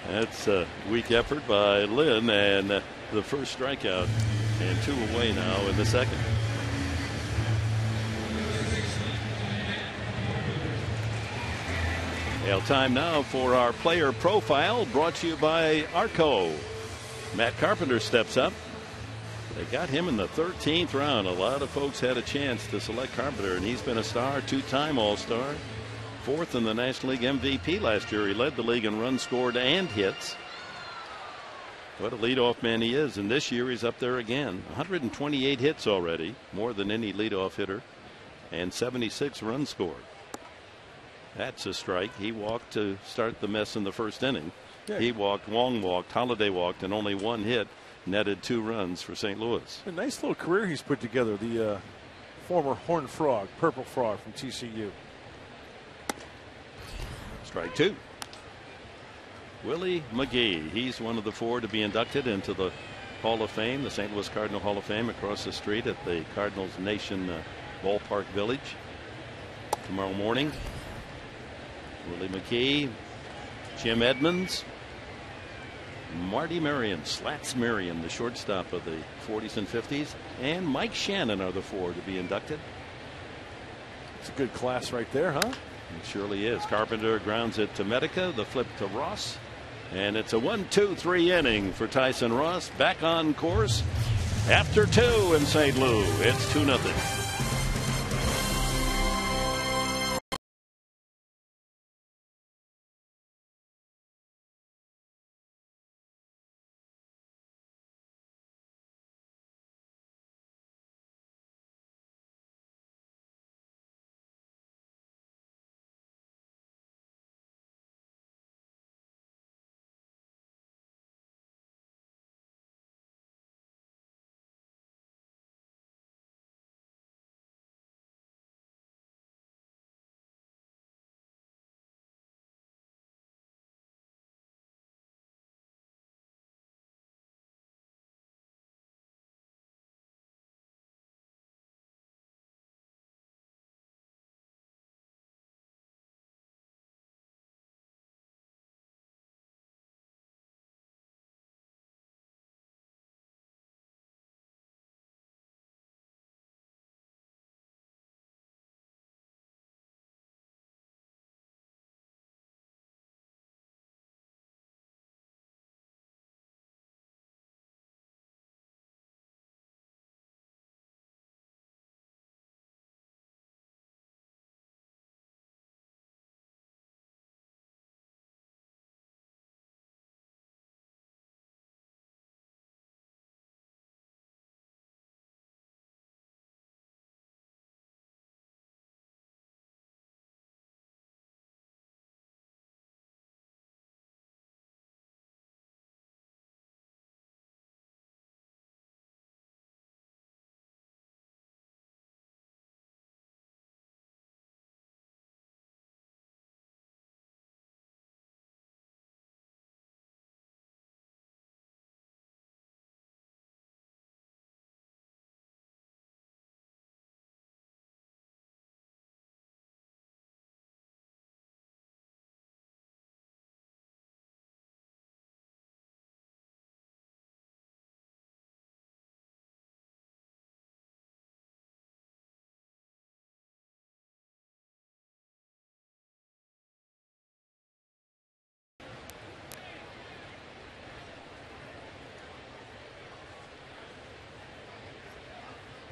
That's a weak effort by Lynn, and the first strikeout, and 2 away now in the second. Well, time now for our player profile, brought to you by Arco. Matt Carpenter steps up. They got him in the 13th round. A lot of folks had a chance to select Carpenter, and he's been a star, two-time All-Star, fourth in the National League MVP last year. He led the league in runs scored and hits. What a leadoff man he is, and this year he's up there again. 128 hits already, more than any leadoff hitter, and 76 runs scored. That's a strike. He walked to start the mess in the first inning. Yeah. He walked, Wong walked, Holliday walked, and only one hit netted two runs for St. Louis. A nice little career he's put together, the former Horned Frog, Purple Frog from TCU. Strike two. Willie McGee, he's one of the four to be inducted into the Hall of Fame, the St. Louis Cardinal Hall of Fame, across the street at the Cardinals Nation Ballpark Village tomorrow morning. Willie McGee, Jim Edmonds, Marty Marion, Slats Marion, the shortstop of the 40s and 50s, and Mike Shannon are the four to be inducted. It's a good class right there, huh? It surely is. Carpenter grounds it to Medica, the flip to Ross, and it's a 1-2-3 inning for Tyson Ross. Back on course after two in St. Louis. It's 2-0.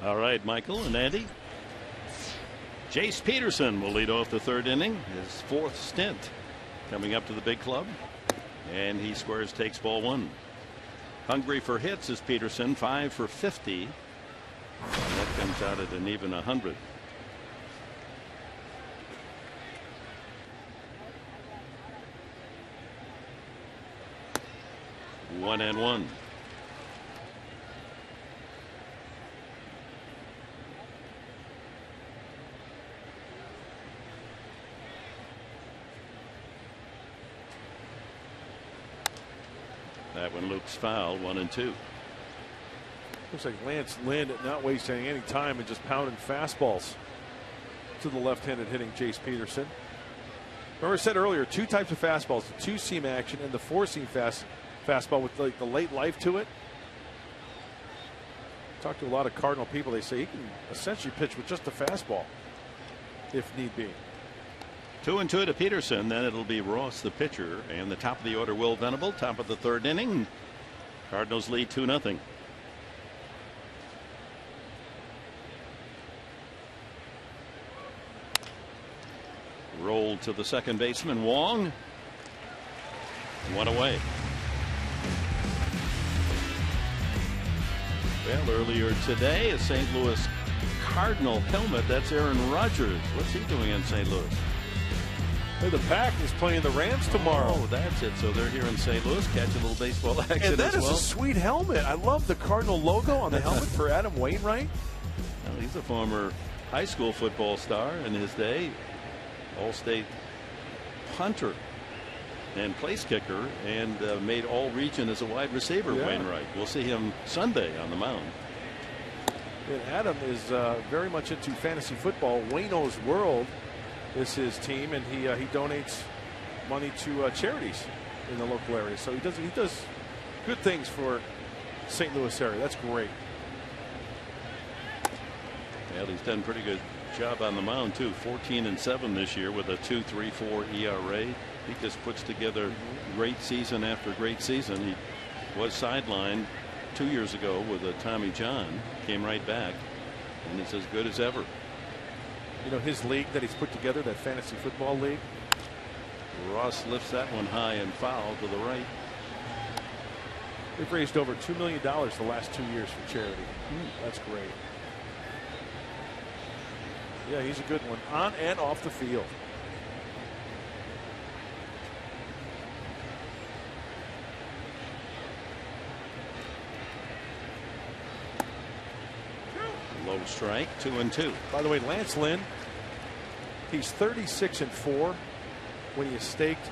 All right, Michael and Andy. Jace Peterson will lead off the third inning, his fourth stint coming up to the big club. And he squares, takes ball one. Hungry for hits is Peterson, 5 for 50. And that comes out at an even 100. One and one. That one loops foul, 1-2. Looks like Lance Lynn not wasting any time and just pounding fastballs to the left-handed hitting Jace Peterson. Remember I said earlier, two types of fastballs, the two-seam action and the four-seam fastball with like the late life to it. Talked to a lot of Cardinal people, they say he can essentially pitch with just a fastball if need be. 2-2 to Peterson. Then it'll be Ross, the pitcher, and the top of the order, Will Venable. Top of the third inning. Cardinals lead 2-0. rolled to the second baseman Wong. One away. Well, earlier today, a St. Louis Cardinal helmet. That's Aaron Rodgers. What's he doing in St. Louis? Hey, the Pack is playing the Rams tomorrow. Oh, that's it. So they're here in St. Louis catching a little baseball action as well. And that is a sweet helmet. I love the Cardinal logo on the helmet for Adam Wainwright. Well, he's a former high school football star in his day. All-state punter and place kicker, and made all-region as a wide receiver, Wainwright. We'll see him Sunday on the mound. And Adam is very much into fantasy football. Wayno's World is his team, and he donates money to charities in the local area. So he does good things for St. Louis area. That's great. Well, he's done pretty good job on the mound too. 14-7 this year with a 2.34 ERA. He just puts together great season after great season. He was sidelined 2 years ago with a Tommy John, came right back, and it's as good as ever. You know, his league that he's put together, that fantasy football league. Ross lifts that one high and foul to the right. They've raised over $2 million the last 2 years for charity. That's great. Yeah, he's a good one on and off the field. Low strike, 2-2. By the way, Lance Lynn, he's 36-4 when he is staked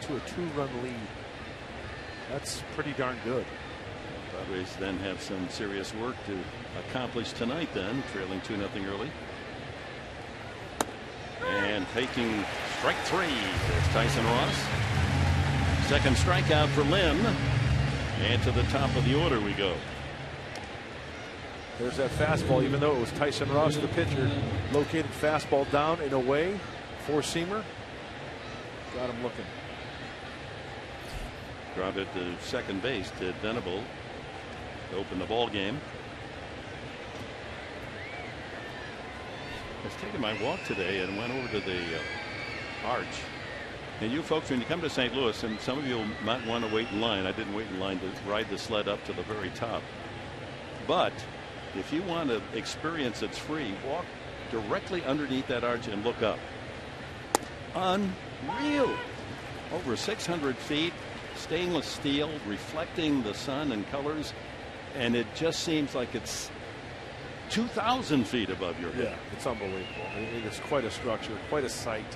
to a 2-run lead. That's pretty darn good. The Padres then have some serious work to accomplish tonight, then trailing 2-0 early. And taking strike three is Tyson Ross. Second strikeout for Lynn. And to the top of the order we go. There's that fastball, even though it was Tyson Ross, the pitcher. Located fastball down and away. Four-seamer. Got him looking. Dropped it to second base to Venable to open the ball game. I was taking my walk today and went over to the Arch. And you folks, when you come to St. Louis, and some of you might want to wait in line. I didn't wait in line to ride the sled up to the very top. But if you want to experience it's free, walk directly underneath that arch and look up. Unreal. Over 600 feet, stainless steel, reflecting the sun and colors. And it just seems like it's 2,000 feet above your head. Yeah, it's unbelievable. It is quite a structure, quite a sight.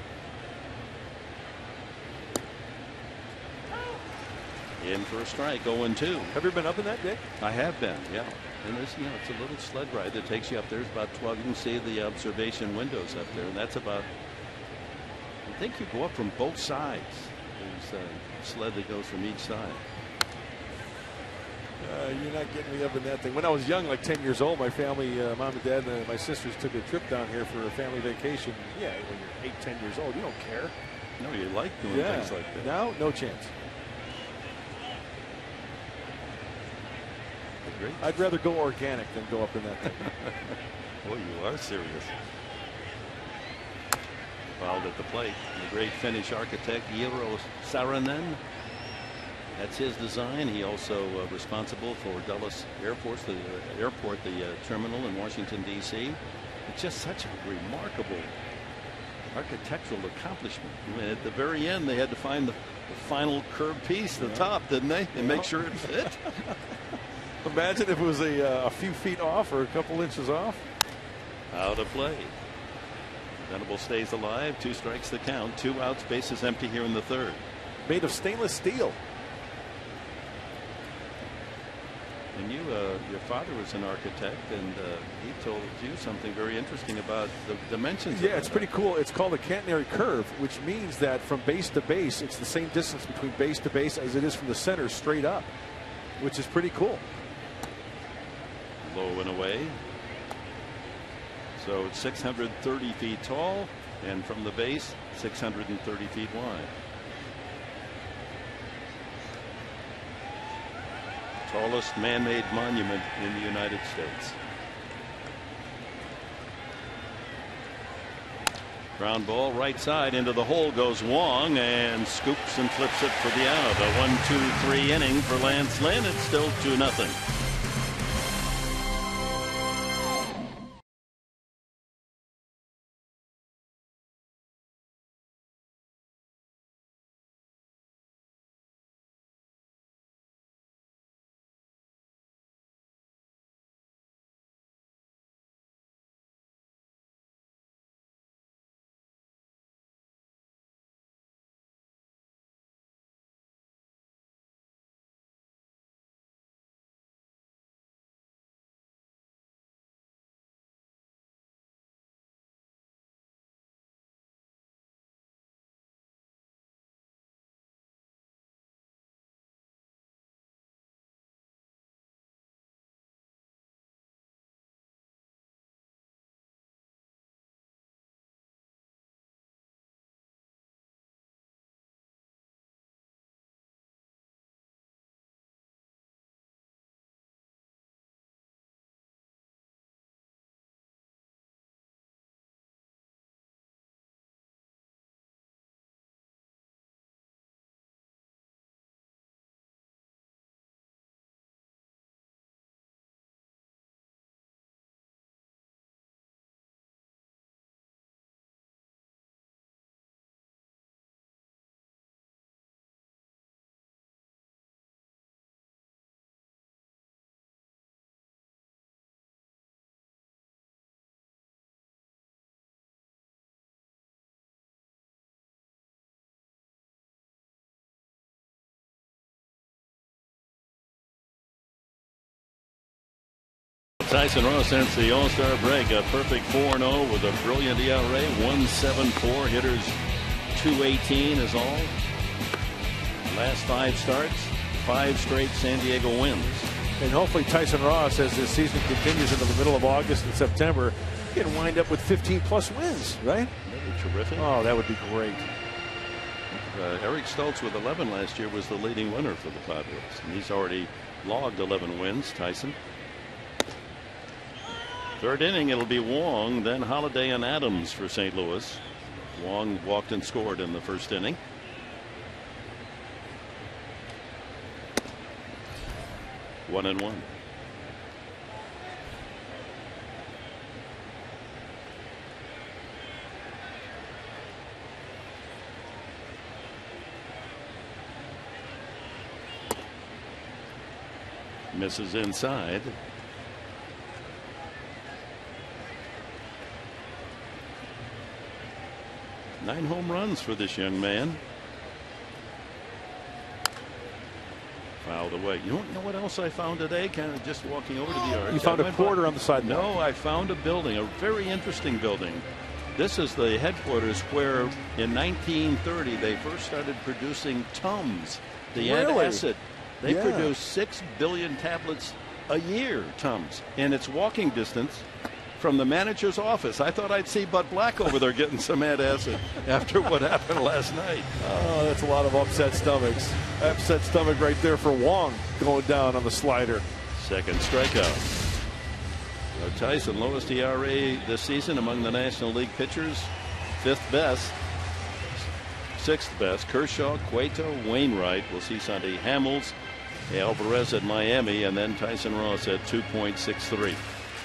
In for a strike, 0-2. Have you been up in that, Dick? I have been, yeah. And there's, you know, it's a little sled ride that takes you up there. It's about 12. You can see the observation windows up there, and that's about. I think you go up from both sides. There's a sled that goes from each side. You're not getting me up in that thing. When I was young, like 10 years old, my family, mom and dad, and my sisters took a trip down here for a family vacation. Yeah, when you're 8, 10 years old, you don't care. No, you like doing things like that. Now, no chance. I'd rather go organic than go up in that thing. Oh, you are serious. Fouled at the plate. The great Finnish architect, Eero Saarinen. That's his design. He also responsible for Dulles Air Force, the airport, the terminal in Washington, D.C. It's just such a remarkable architectural accomplishment. I mean, at the very end, they had to find the final curb piece, the top, didn't they? And make sure it fit. Imagine if it was a few feet off or a couple inches off. Out of play. Venable stays alive. Two strikes the count. Two outs. Bases empty here in the third. Made of stainless steel. And you, your father was an architect, and he told you something very interesting about the dimensions. Yeah, it's pretty cool. It's called a catenary curve, which means that from base to base, it's the same distance between base to base as it is from the center straight up, which is pretty cool. Low and away. So it's 630 feet tall, and from the base, 630 feet wide. Tallest man-made monument in the United States. Ground ball right side into the hole goes Wong and scoops and flips it for the out. A 1-2-3 inning for Lance Lynn. It's still 2-0. Tyson Ross since the All-Star break, a perfect 4-0 with a brilliant ERA, 1.74, hitters 218 is all. Last 5 starts, 5 straight San Diego wins. And hopefully Tyson Ross, as this season continues into the middle of August and September, can wind up with 15+ wins, right? That'd be terrific. Oh, that would be great. Eric Stoltz with 11 last year was the leading winner for the Padres, and he's already logged 11 wins. Tyson. Third inning, it'll be Wong, then Holliday and Adams for St. Louis. Wong walked and scored in the first inning. One and one. Misses inside. Nine home runs for this young man. Fouled away. You don't know what else I found today? Kind of just walking over to the yard. You found a quarter on the side. No, I found a building, a very interesting building. This is the headquarters where in 1930 they first started producing Tums, the antacid. They produce 6 billion tablets a year, Tums, and it's walking distance from the manager's office. I thought I'd see Bud Black over there getting some antacid after what happened last night. Oh, that's a lot of upset stomachs. Upset stomach right there for Wong going down on the slider. Second strikeout. Tyson, lowest ERA this season among the National League pitchers. 5th best. 6th best. Kershaw, Cueto, Wainwright. We'll see Sunday. Hamels, Alvarez at Miami, and then Tyson Ross at 2.63.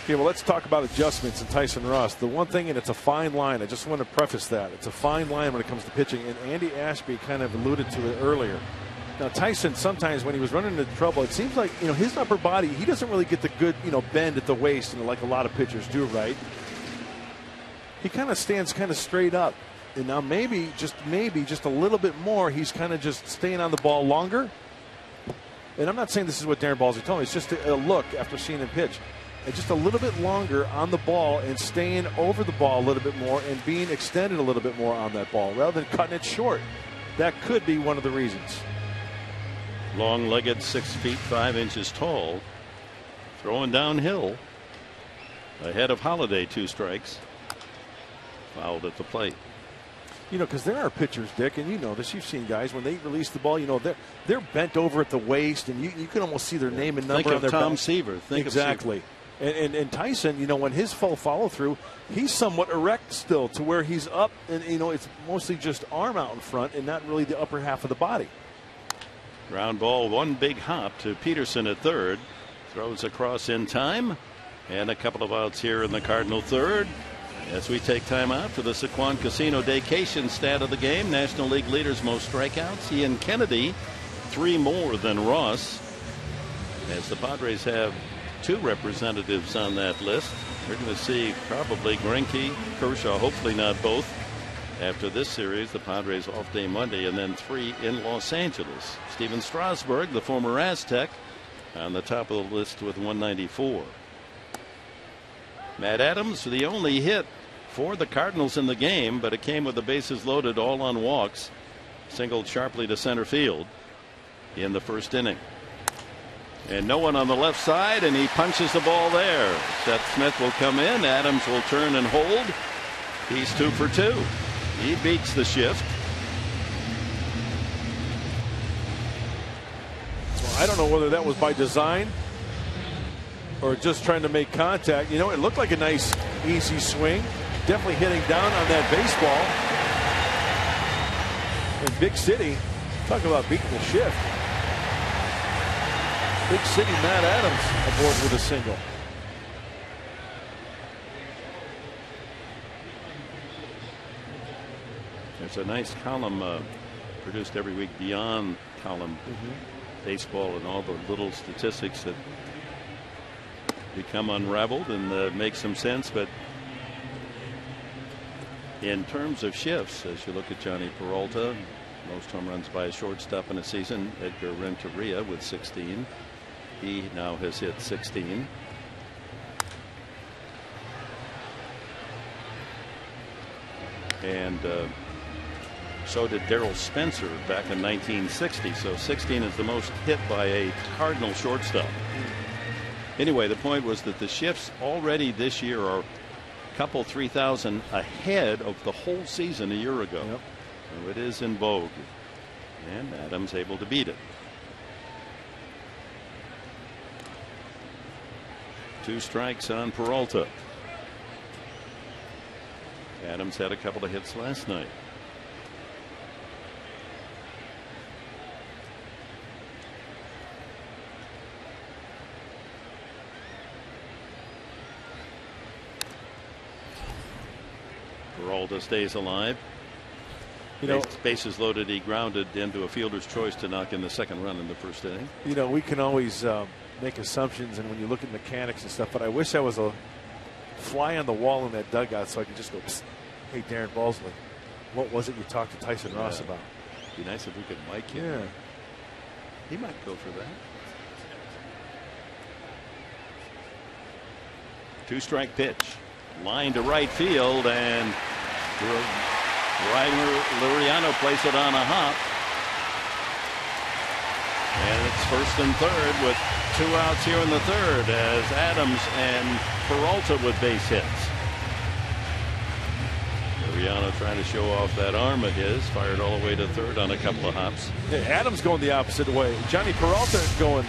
Okay, well, let's talk about adjustments in Tyson Ross. The one thing, and it's a fine line, I just want to preface that. It's a fine line when it comes to pitching, and Andy Ashby kind of alluded to it earlier. Now, Tyson, sometimes when he was running into trouble, it seems like, you know, his upper body, he doesn't really get the good, you know, bend at the waist, you know, like a lot of pitchers do, right? He kind of stands kind of straight up. And now maybe, just a little bit more, he's kind of just staying on the ball longer. And I'm not saying this is what Darren Balsley told me. It's just a look after seeing him pitch. And just a little bit longer on the ball and staying over the ball a little bit more and being extended a little bit more on that ball rather than cutting it short. That could be one of the reasons. Long-legged, 6 feet 5 inches tall, throwing downhill ahead of Holliday. 2 strikes. Fouled at the plate. You know, because there are pitchers, Dick, and you know this. You've seen guys when they release the ball, you know, they're bent over at the waist, and you can almost see their name and number. Think of Tom Seaver. Exactly. And Tyson, you know, when his full follow-through, he's somewhat erect still to where he's up. And, you know, it's mostly just arm out in front and not really the upper half of the body. Ground ball, one big hop to Peterson at third. Throws across in time. And a couple of outs here in the Cardinal third. As we take time out for the Sequan Casino Daycation stat of the game. National League leaders most strikeouts. He and Kennedy, 3 more than Ross. As the Padres have 2 representatives on that list. We're going to see probably Greinke, Kershaw, hopefully not both. After this series, the Padres off day Monday and then 3 in Los Angeles. Steven Strasburg, the former Aztec, on the top of the list with 194. Matt Adams, the only hit for the Cardinals in the game, but it came with the bases loaded, all on walks. Singled sharply to center field in the first inning. And no one on the left side, and he punches the ball there. Seth Smith will come in. Adams will turn and hold. He's 2 for 2. He beats the shift. Well, I don't know whether that was by design or just trying to make contact. You know, it looked like a nice, easy swing. Definitely hitting down on that baseball. In Big City, talk about beating the shift. Big City Matt Adams aboard with a single. There's a nice column produced every week, Beyond Column Baseball, and all the little statistics that become unraveled and make some sense. But in terms of shifts, as you look at Jhonny Peralta, most home runs by a shortstop in a season, Edgar Renteria with 16. He now has hit 16. And so did Darrell Spencer back in 1960. So 16 is the most hit by a Cardinal shortstop. Anyway, the point was that the shifts already this year are a couple 3,000 ahead of the whole season a year ago. Yep. So it is in vogue. And Adams able to beat it. 2 strikes on Peralta. Adams had a couple of hits last night. Peralta stays alive. You know, bases loaded, he grounded into a fielder's choice to knock in the second run in the first inning. You know, we can always make assumptions, and when you look at mechanics and stuff, but I wish I was a fly on the wall in that dugout so I could just go, psst, hey, Darren Balsley, what was it you talked to Tyson Ross about? It'd be nice if we could mic him. Yeah. He might go for that. 2-strike pitch. Line to right field, and Rymer Liriano plays it on a hop. And it's first and third with 2 outs here in the third as Adams and Peralta with base hits. Liriano trying to show off that arm of his, fired all the way to third on a couple of hops. Adams going the opposite way. Jhonny Peralta is going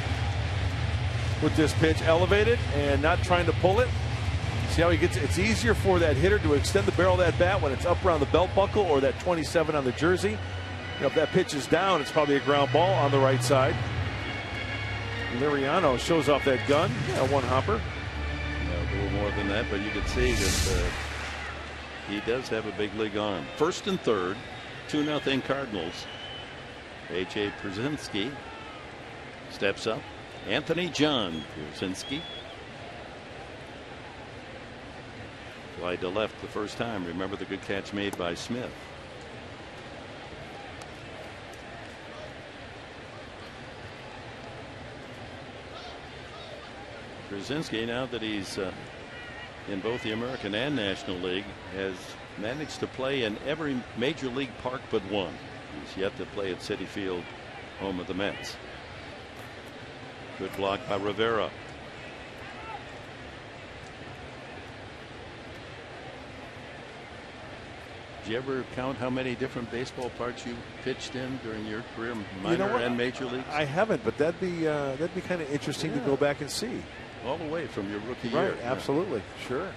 with this pitch elevated and not trying to pull it. See how he gets it. It's easier for that hitter to extend the barrel of that bat when it's up around the belt buckle or that 27 on the jersey. You know, if that pitch is down, it's probably a ground ball on the right side. Liriano shows off that gun. That one hopper. Yeah, a little more than that, but you can see that he does have a big league arm. First and third, 2-0 Cardinals. A.J. Pierzynski steps up. Anthony John Pierzynski. Wide to left the first time. Remember the good catch made by Smith. Pierzynski, now that he's in both the American and National League, has managed to play in every major league park but one. He's yet to play at Citi Field, home of the Mets. Good block by Rivera. Did you ever count how many different baseball parks you pitched in during your career, minor and major leagues? I haven't, but that'd be kind of interesting to go back and see. all the way from your rookie year. Right, absolutely, sure.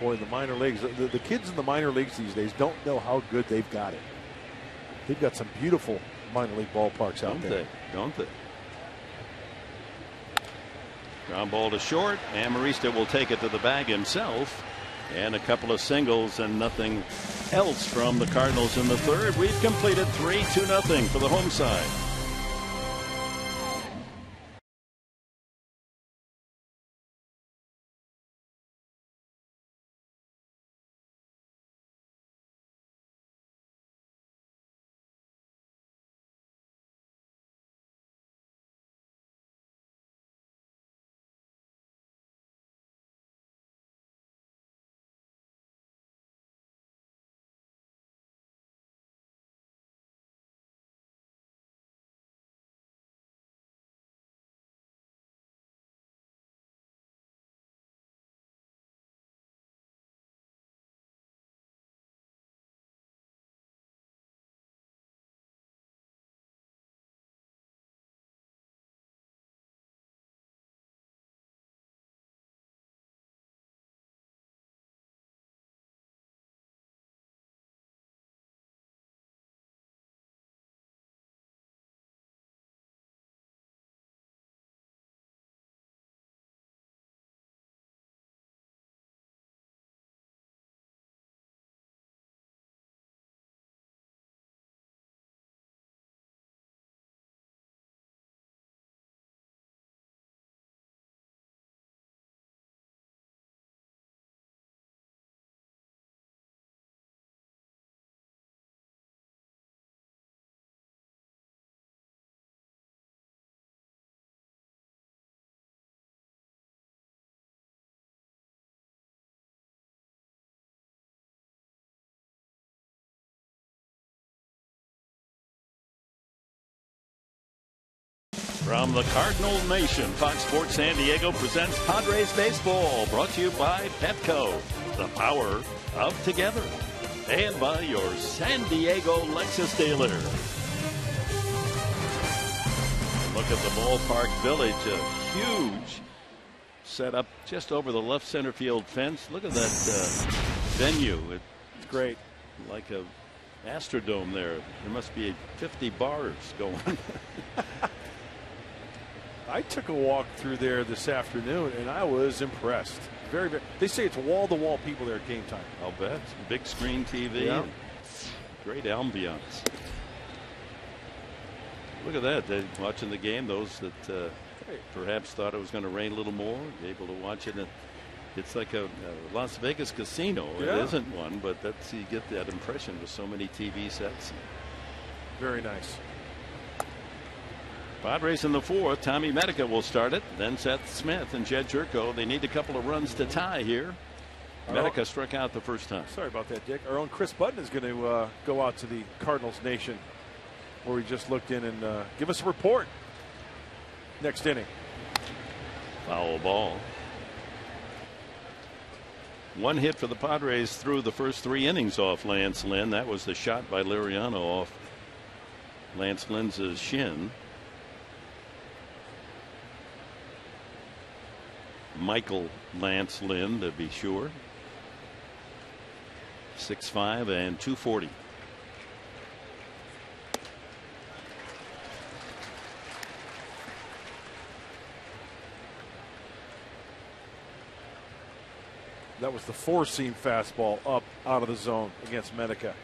Boy, the minor leagues, the kids in the minor leagues these days don't know how good they've got it. They've got some beautiful minor league ballparks out there. Don't they? Ground ball to short. Amarista will take it to the bag himself. And a couple of singles and nothing else from the Cardinals in the third. We've completed 3-0 for the home side. From the Cardinal Nation, Fox Sports San Diego presents Padres Baseball, brought to you by Petco, the power of together, and by your San Diego Lexus dealer. Look at the Ballpark Village, a huge setup just over the left center field fence. Look at that venue. It's great. Like a Astrodome there. There must be 50 bars going. I took a walk through there this afternoon, and I was impressed. Very, very. They say it's wall-to-wall people there at game time. I'll bet. Big screen TV. Yeah. Great ambiance. Look at that. They're watching the game. Those that perhaps thought it was going to rain a little more, able to watch it. It's like a Las Vegas casino. Yeah. It isn't one, but that's, you get that impression with so many TV sets. Very nice. Padres in the fourth. Tommy Medica will start it. Then Seth Smith and Jedd Gyorko. They need a couple of runs to tie here. Medica struck out the first time. Sorry about that, Dick. Our own Chris Budden is going to go out to the Cardinals Nation, where we just looked in, and give us a report. Next inning. Foul ball. One hit for the Padres through the first three innings off Lance Lynn. That was the shot by Liriano off Lance Lynn's shin. Michael Lance Lynn, to be sure. 6'5" and 240. That was the four-seam fastball up out of the zone against Medica.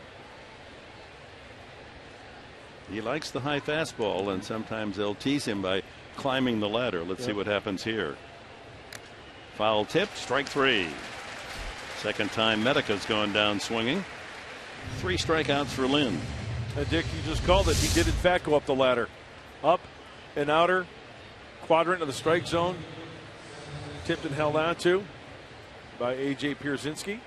He likes the high fastball, and sometimes they'll tease him by climbing the ladder. Let's see what happens here. Foul tip, strike three. Second time Medica's gone down swinging. Three strikeouts for Lynn. Dick, you just called it. He did, in fact, go up the ladder. Up and outer quadrant of the strike zone. Tipped and held on to by A.J. Pierzynski.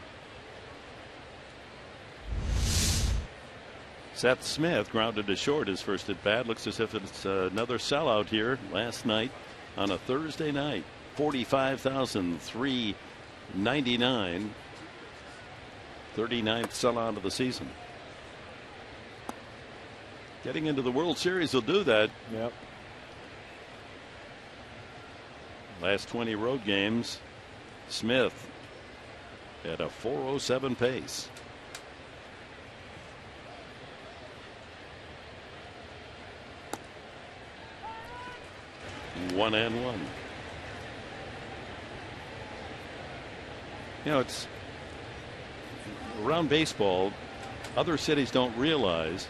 Seth Smith grounded to short his first at bat. Looks as if it's another sellout here last night on a Thursday night. 45,399. 39th sellout of the season. Getting into the World Series will do that. Yep. Last 20 road games, Smith at a 4.07 pace. One and one. You know, it's around baseball, other cities don't realize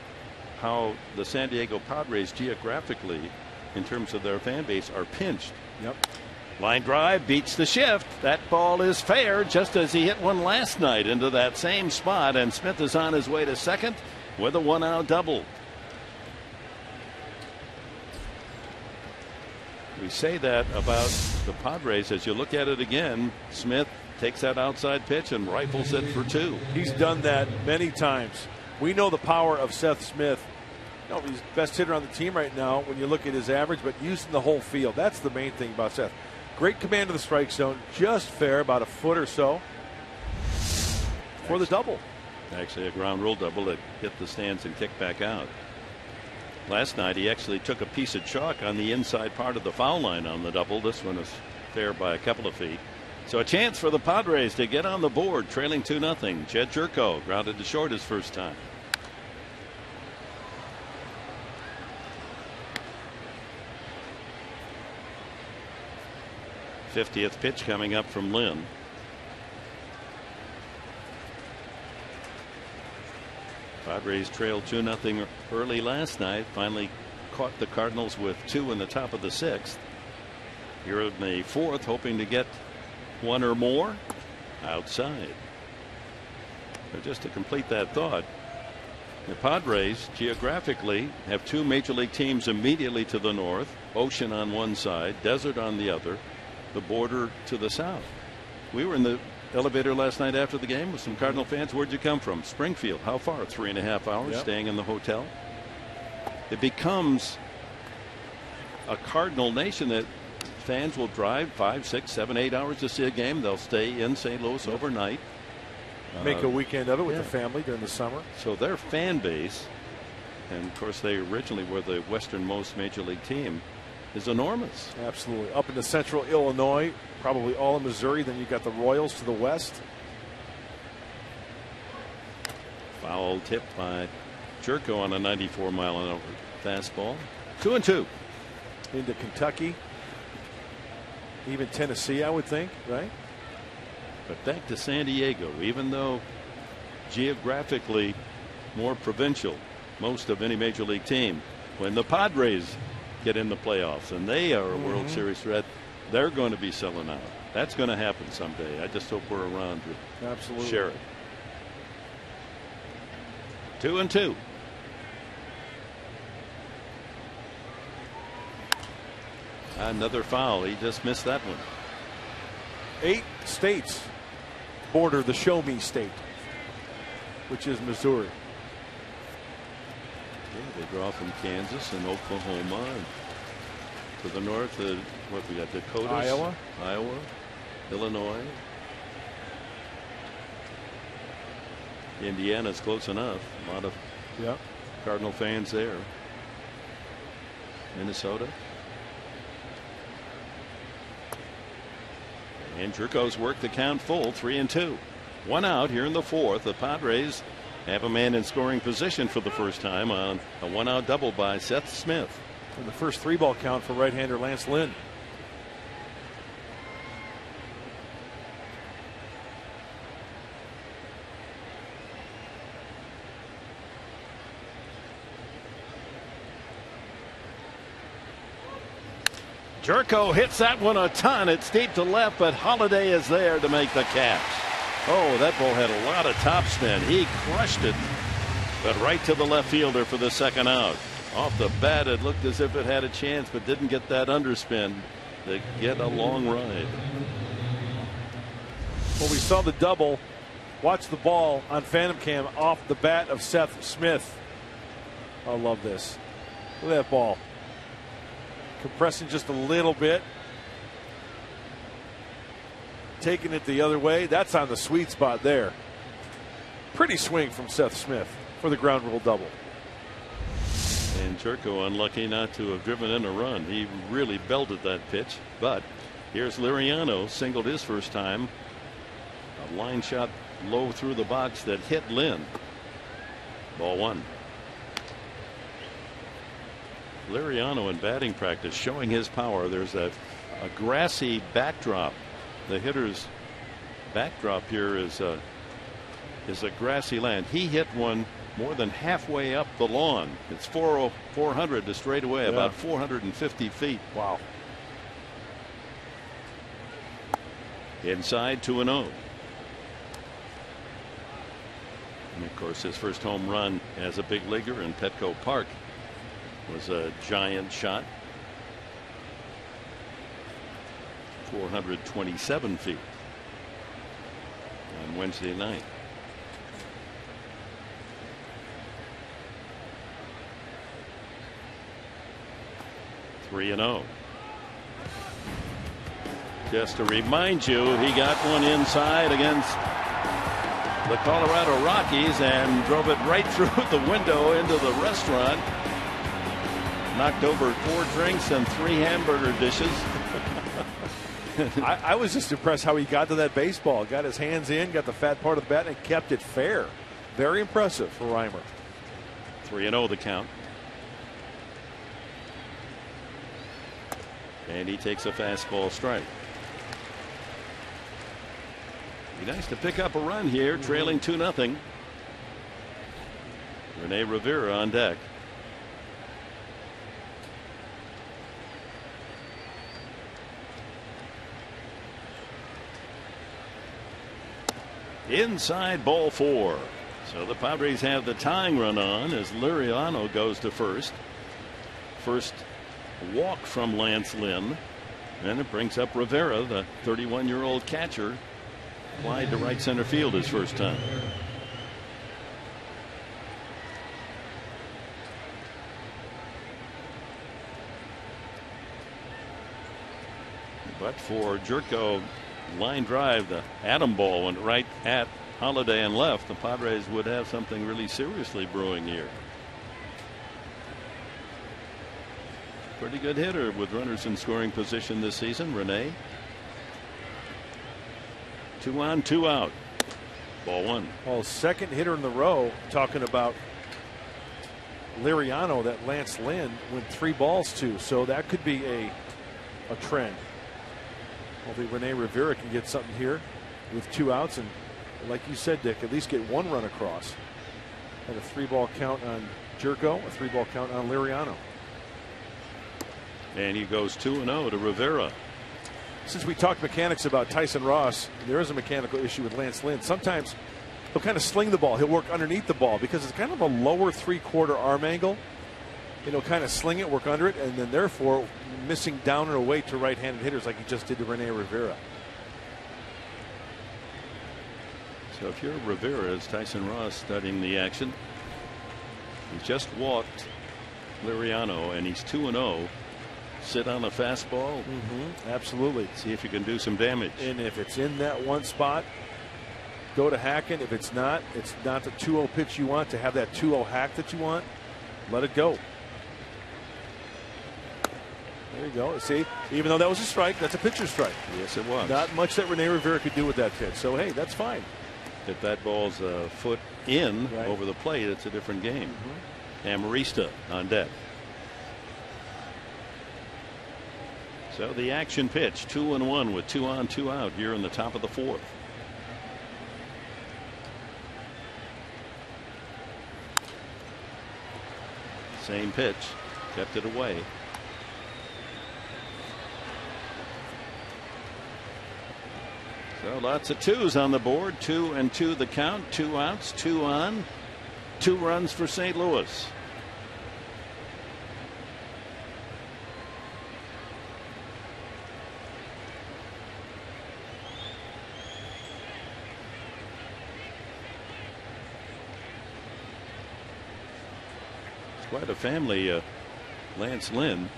how the San Diego Padres geographically, in terms of their fan base, are pinched. Yep. Line drive beats the shift. That ball is fair, just as he hit one last night into that same spot, and Smith is on his way to second with a one-out double. We say that about the Padres. As you look at it again, Smith takes that outside pitch and rifles it for two. He's done that many times. We know the power of Seth Smith. No, he's the best hitter on the team right now when you look at his average, but using the whole field. That's the main thing about Seth. Great command of the strike zone, just fair, about a foot or so for the double. Actually, a ground rule double that hit the stands and kicked back out. Last night, he actually took a piece of chalk on the inside part of the foul line on the double. This one is fair by a couple of feet. So a chance for the Padres to get on the board, trailing 2-0. Jedd Gyorko grounded to short his first time. Fiftieth pitch coming up from Lynn. Padres trailed 2-0 early last night. Finally caught the Cardinals with two in the top of the sixth. Here in the fourth, hoping to get one or more outside. But just to complete that thought, the Padres geographically have two major league teams immediately to the north, ocean on one side, desert on the other, the border to the south. We were in the elevator last night after the game with some Cardinal fans. Where'd you come from? Springfield. How far? 3.5 hours. Yep. Staying in the hotel. It becomes a Cardinal nation that fans will drive 5, 6, 7, 8 hours to see a game. They'll stay in St. Louis overnight. Make a weekend of it with the family during the summer. So their fan base, and of course they originally were the westernmost major league team, is enormous. Absolutely. Up into central Illinois, probably all of Missouri. Then you've got the Royals to the west. Foul tip by Gyorko on a 94-mile-an-hour fastball. 2-2. Into Kentucky. Even Tennessee, I would think, right? But back to San Diego, even though geographically more provincial, most of any major league team, when the Padres get in the playoffs and they are a World Series threat, they're going to be selling out. That's going to happen someday. I just hope we're around to share it. 2-2. Another foul. He just missed that one. 8 states border the show me state, which is Missouri. Yeah, they draw from Kansas and Oklahoma. And to the north, what we got, Dakotas, Iowa, Illinois. Indiana's close enough. A lot of Cardinal fans there. Minnesota. And Gyorko's worked the count full, 3-2. One out here in the fourth. The Padres have a man in scoring position for the first time on a one-out double by Seth Smith. And the first three-ball count for right-hander Lance Lynn. Gyorko hits that one a ton. It's deep to left, but Holliday is there to make the catch. Oh, that ball had a lot of topspin. He crushed it, but right to the left fielder for the second out. Off the bat, it looked as if it had a chance, but didn't get that underspin to get a long ride. Well, we saw the double. Watch the ball on Phantom Cam off the bat of Seth Smith. I love this. Look at that ball. Compressing just a little bit. Taking it the other way. That's on the sweet spot there. Pretty swing from Seth Smith for the ground rule double. And Gyorko unlucky not to have driven in a run. He really belted that pitch, but Here's Liriano, singled his first time. A line shot low through the box that hit Lynn. Ball one. Liriano in batting practice showing his power. There's a grassy backdrop. The hitter's backdrop here is a grassy land. He hit one more than halfway up the lawn. It's 400 to straightaway, yeah. About 450 feet. Wow. Inside 2-0. And of course, his first home run as a big leaguer in Petco Park was a giant shot. 427 feet on Wednesday night. Three and oh. Just to remind you, he got one inside against the Colorado Rockies and drove it right through the window into the restaurant. Knocked over 4 drinks and 3 hamburger dishes. I was just impressed how he got to that baseball. Got his hands in, got the fat part of the bat, and kept it fair. Very impressive for Rymer. 3-0 the count. And he takes a fastball strike. Be nice to pick up a run here, trailing 2-0. Renee Rivera on deck. Inside, ball 4. So the Padres have the tying run on as Liriano goes to first. First walk from Lance Lynn, and it brings up Rivera, the 31-year-old catcher, applied to right center field his first time. But for Gyorko, line drive, the Adam ball went right at Holliday and left. The Padres would have something really seriously brewing here. Pretty good hitter with runners in scoring position this season, Renee. 2 on, 2 out. Ball one. Well, second hitter in the row, talking about Liriano, that Lance Lynn went 3 balls to, so that could be a trend. Hopefully Renee Rivera can get something here with 2 outs, and like you said, Dick, at least get 1 run across. And a 3-ball count on Gyorko, a 3-ball count on Liriano. And he goes 2-0 to Rivera. Since we talked mechanics about Tyson Ross, there is a mechanical issue with Lance Lynn. Sometimes he'll kind of sling the ball. He'll work underneath the ball because it's kind of a lower 3/4 arm angle. And he'll kind of sling it, work under it, and then therefore missing down and away to right-handed hitters like he just did to Renee Rivera. So if you're Rivera, as Tyson Ross studying the action, he just walked Liriano, and he's 2-0. Sit on a fastball. Absolutely. See if you can do some damage. And if it's in that one spot, go to hacking. If it's not the 2-0 pitch you want. To have that 2-0 hack that you want, let it go. There you go. See, even though that was a strike, that's a pitcher's strike. Yes, it was. Not much that Renee Rivera could do with that pitch. So, hey, that's fine. If that ball's a foot in over the plate, it's a different game. Amarista on deck. So the action pitch, 2-1 with 2 on, 2 out here in the top of the 4th. Same pitch, kept it away. So lots of 2s on the board, 2 and 2 the count, 2 outs, 2 on, 2 runs for St. Louis. Quite a family, Lance Lynn.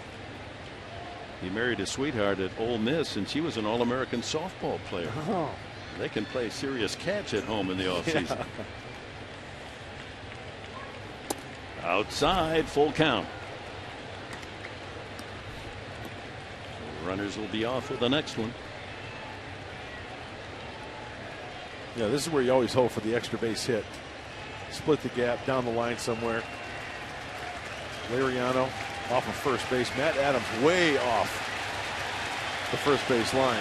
He married his sweetheart at Ole Miss, and she was an All-American softball player. Oh. They can play serious catch at home in the offseason. Yeah. Outside, full count. runners will be off with the next one. Yeah, this is where you always hope for the extra base hit. Split the gap down the line somewhere. Liriano off of first base. Matt Adams way off the first base line.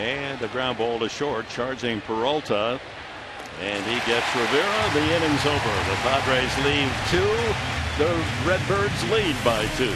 And the ground ball to short, charging Peralta. And he gets Rivera. The inning's over. The Padres lead 2. The Redbirds lead by 2.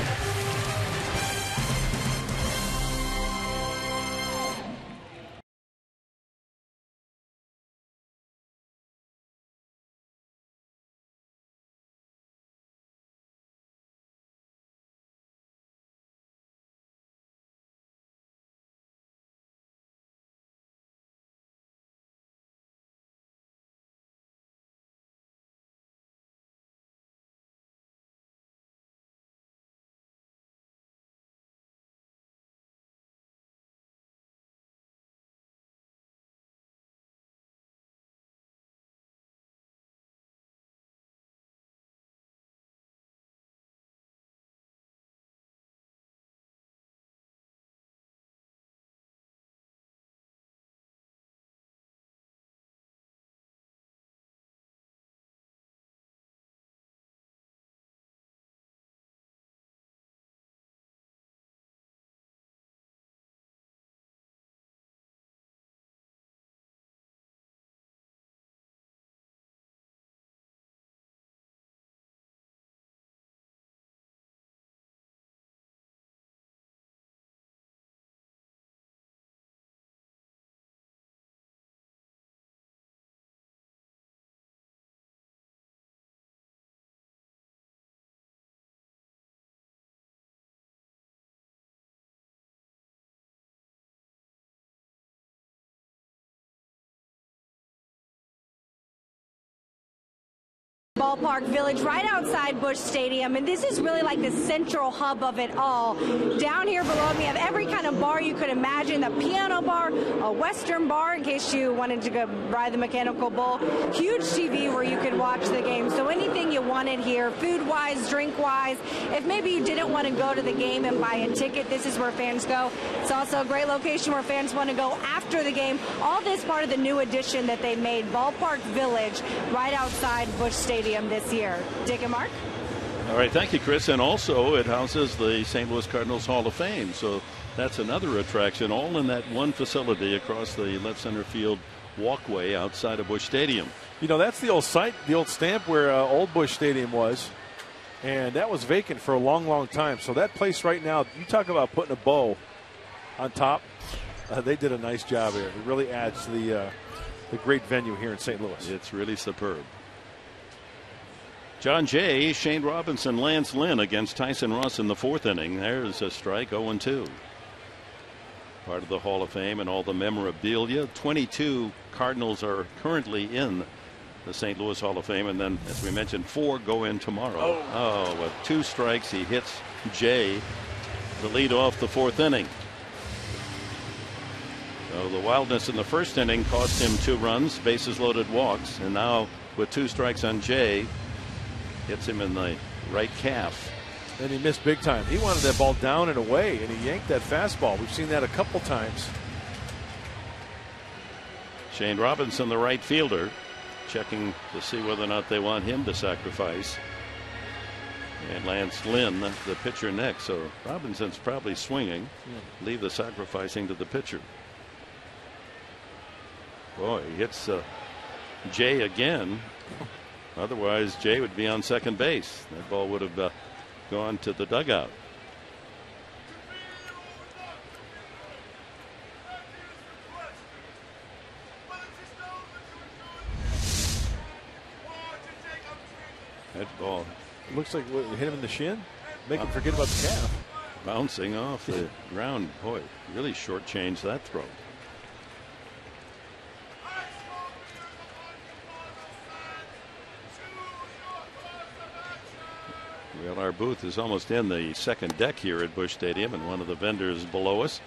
Ballpark Village, right outside Busch Stadium, and this is really like the central hub of it all. Down here below me, I have every kind of bar you could imagine: a piano bar, a western bar in case you wanted to go ride the mechanical bull, huge TV where you could watch the game. So anything you wanted here, food-wise, drink-wise. If maybe you didn't want to go to the game and buy a ticket, this is where fans go. It's also a great location where fans want to go after the game. All this part of the new addition that they made, Ballpark Village, right outside Busch Stadium this year. Dick and Mark. All right, thank you, Chris. And also it houses the St. Louis Cardinals Hall of Fame, so that's another attraction, all in that one facility across the left center field walkway outside of Busch Stadium. You know, that's the old site, the old stamp where old Busch Stadium was, and that was vacant for a long time. So that place right now, you talk about putting a bow on top, they did a nice job here. It really adds to the great venue here in St. Louis. It's really superb. John Jay, Shane Robinson, Lance Lynn against Tyson Ross in the fourth inning. There's a strike, 0-2. Part of the Hall of Fame and all the memorabilia. 22 Cardinals are currently in the St. Louis Hall of Fame, and then, as we mentioned, 4 go in tomorrow. Oh, with 2 strikes, he hits Jay to lead off the fourth inning. So the wildness in the first inning cost him 2 runs, bases loaded, walks, and now with 2 strikes on Jay, hits him in the right calf. And he missed big time. He wanted that ball down and away, and he yanked that fastball. We've seen that a couple times. Shane Robinson, the right fielder, checking to see whether or not they want him to sacrifice. And Lance Lynn, the pitcher, next. So Robinson's probably swinging. Yeah. Leave the sacrificing to the pitcher. Boy, he hits Jay again. Otherwise, Jay would be on second base. That ball would have gone to the dugout. That ball looks like it hit him in the shin. Make him forget about the calf. Bouncing off the ground. Boy, really shortchanged that throw. Well, our booth is almost in the second deck here at Busch Stadium, and one of the vendors below us,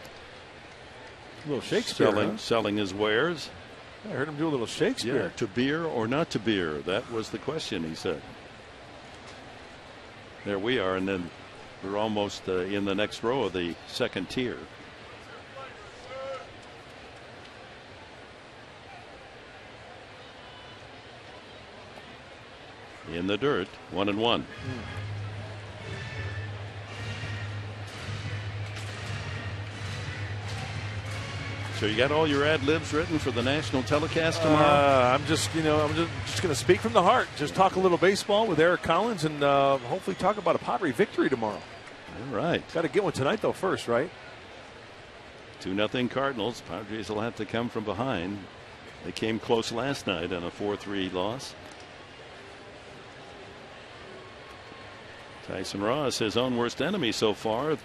a little Shakespeare selling his wares. I heard him do a little Shakespeare. Yeah, to beer or not to beer, that was the question, he said. there we are, and then we're almost in the next row of the second tier. In the dirt, 1-1. So you got all your ad libs written for the national telecast tomorrow? I'm just going to speak from the heart. Just talk a little baseball with Eric Collins, and hopefully talk about a Padre victory tomorrow. All right. Got to get one tonight though first, right? 2-0 Cardinals. Padres will have to come from behind. They came close last night on a 4-3 loss. Tyson Ross, his own worst enemy so far,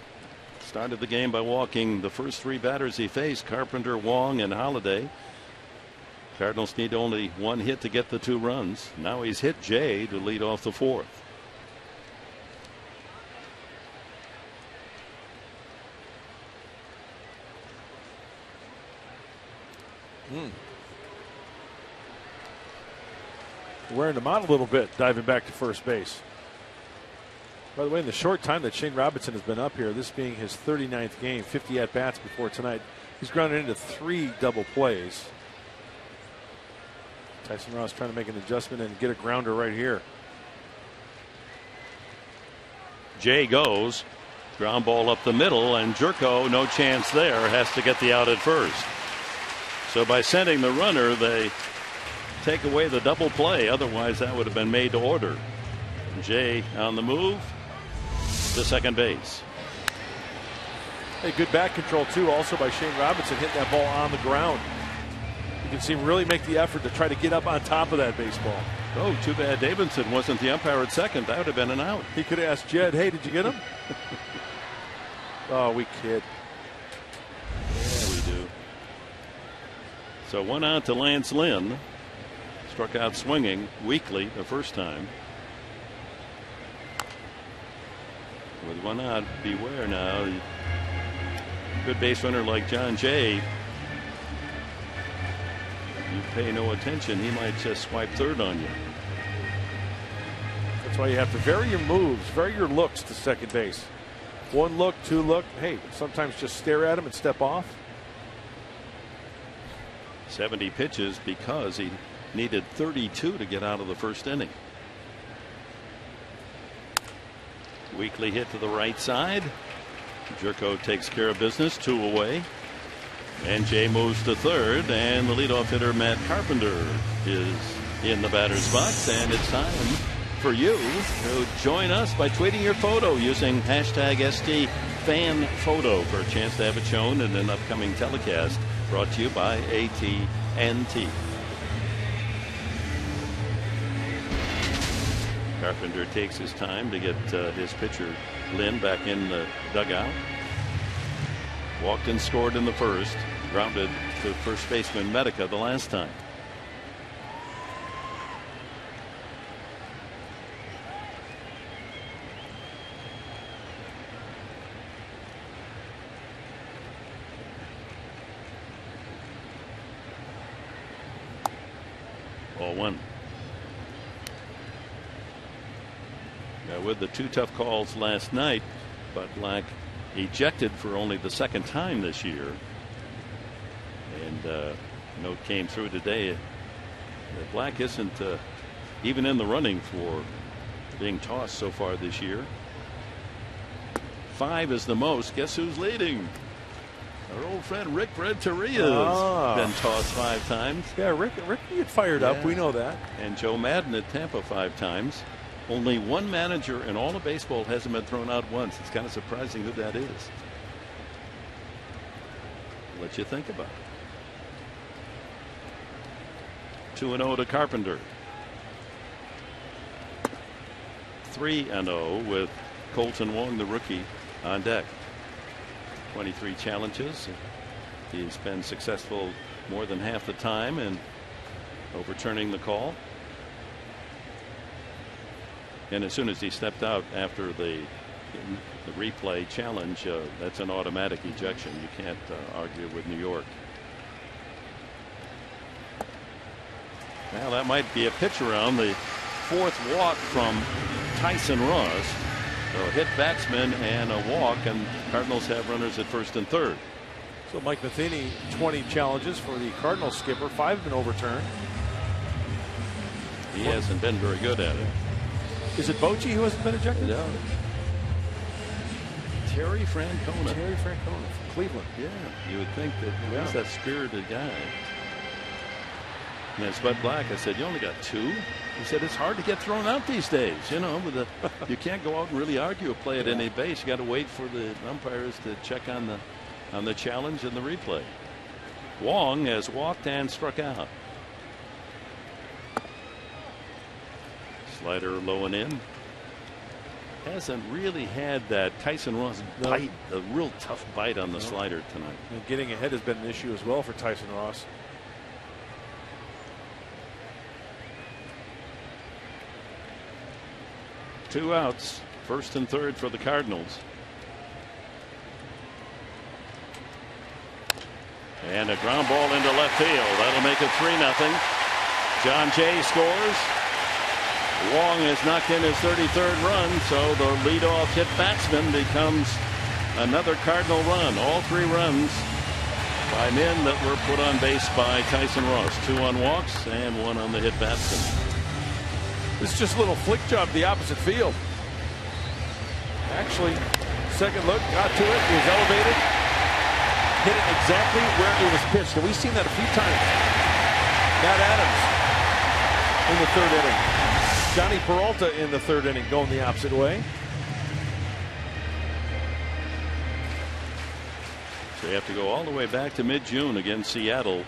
started the game by walking the first three batters he faced, Carpenter, Wong, and Holliday. Cardinals need only one hit to get the 2 runs. Now he's hit Jay to lead off the 4th. Wearing them out a little bit, diving back to first base. By the way, in the short time that Shane Robinson has been up here, this being his 39th game, 50 at-bats before tonight, he's grounded into 3 double plays. Tyson Ross trying to make an adjustment and get a grounder right here. Jay goes. Ground ball up the middle, and Gyorko, no chance there, has to get the out at first. So by sending the runner, they take away the double play. Otherwise, that would have been made to order. Jay on the move to second base. Hey, good back control too, also by Shane Robinson, hitting that ball on the ground. You can see him really make the effort to try to get up on top of that baseball. Oh, too bad Davidson wasn't the umpire at second. That would have been an out. He could have asked Jedd, hey, did you get him? Oh, we kid. Yeah, we do. So 1 out to Lance Lynn. Struck out swinging weakly the first time. With 1 out, beware now. Good base runner like John Jay, you pay no attention, he might just swipe third on you. That's why you have to vary your moves, vary your looks to second base. 1 look, 2 look. Hey, sometimes just stare at him and step off. 70 pitches because he needed 32 to get out of the first inning. Weakly hit to the right side. Gyorko takes care of business, 2 away. And Jay moves to third, and the leadoff hitter Matt Carpenter is in the batter's box, and it's time for you to join us by tweeting your photo using hashtag #STFanPhoto for a chance to have it shown in an upcoming telecast brought to you by AT&T. Carpenter takes his time to get his pitcher Lynn back in the dugout. Walked and scored in the first. Grounded to first baseman Medica the last time. Ball 1. With the 2 tough calls last night, Bud Black ejected for only the 2nd time this year, and note came through today that Black isn't even in the running for being tossed so far this year. 5 is the most. Guess who's leading? Our old friend Rick Renteria's been tossed 5 times. Yeah, Rick can get fired up. We know that. And Joe Madden at Tampa 5 times. Only one manager in all of baseball hasn't been thrown out once. It's kind of surprising who that is. I'll let you think about it. 2-0 to Carpenter. 3-0 with Colten Wong, the rookie, on deck. 23 challenges. He's been successful more than half the time in overturning the call. And as soon as he stepped out after the replay challenge, that's an automatic ejection. You can't argue with New York. Well, that might be a pitch around. The 4th walk from Tyson Ross. So a hit batsman and a walk, and Cardinals have runners at first and third. So Mike Matheny, 20 challenges for the Cardinals skipper. 5 have been overturned. He hasn't been very good at it. Is it Bochy who hasn't been ejected? No. Terry Francona. Terry Francona from Cleveland. Yeah, you would think that he's that spirited guy. And as Bud Black, I said, you only got 2. He said, it's hard to get thrown out these days. You know, with the, you can't go out and really argue a play at any base. You got to wait for the umpires to check on the challenge and the replay. Wong has walked and struck out. Slider low and in. Hasn't really had that Tyson Ross bite, the real tough bite on the slider tonight. And getting ahead has been an issue as well for Tyson Ross. Two outs, first and third for the Cardinals. And a ground ball into left field. That'll make it 3-0. John Jay scores. Wong has knocked in his 33rd run, so the leadoff hit batsman becomes another Cardinal run. All 3 runs by men that were put on base by Tyson Ross. 2 on walks and 1 on the hit batsman. This is just a little flick job to the opposite field. Actually, second look, got to it, was elevated, hit it exactly where it was pitched. And we've seen that a few times. Matt Adams in the 3rd inning. Jhonny Peralta in the 3rd inning, going the opposite way. So you have to go all the way back to mid-June against Seattle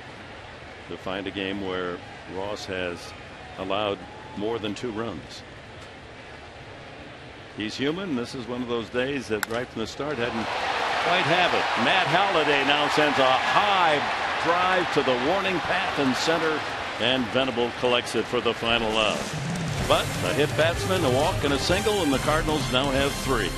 to find a game where Ross has allowed more than 2 runs. He's human. This is one of those days that right from the start hadn't quite have it. Matt Holliday now sends a high drive to the warning path in center, and Venable collects it for the final out. But a hit batsman, a walk, and a single, and the Cardinals now have 3.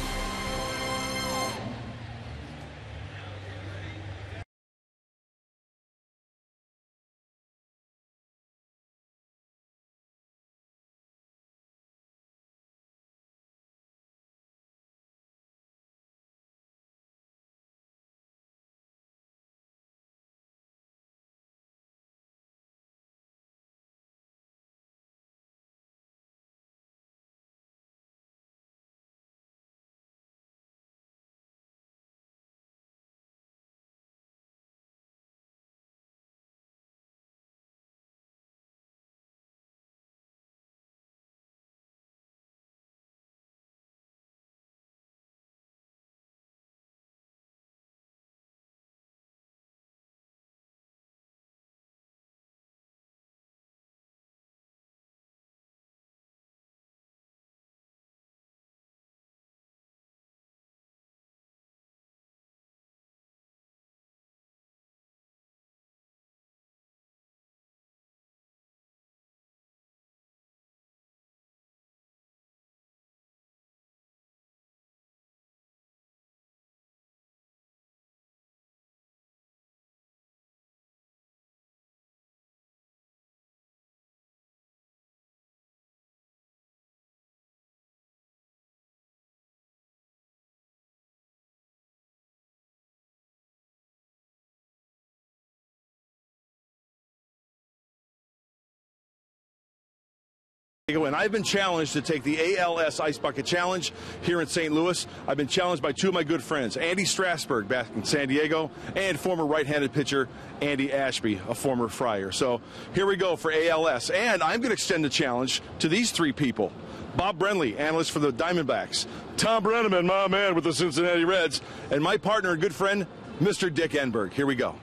And I've been challenged to take the ALS Ice Bucket Challenge here in St. Louis. I've been challenged by 2 of my good friends, Andy Strasburg back in San Diego and former right-handed pitcher Andy Ashby, a former Friar. So here we go for ALS. And I'm going to extend the challenge to these 3 people. Bob Brenly, analyst for the Diamondbacks. Tom Brenneman, my man with the Cincinnati Reds. And my partner and good friend, Mr. Dick Enberg. Here we go.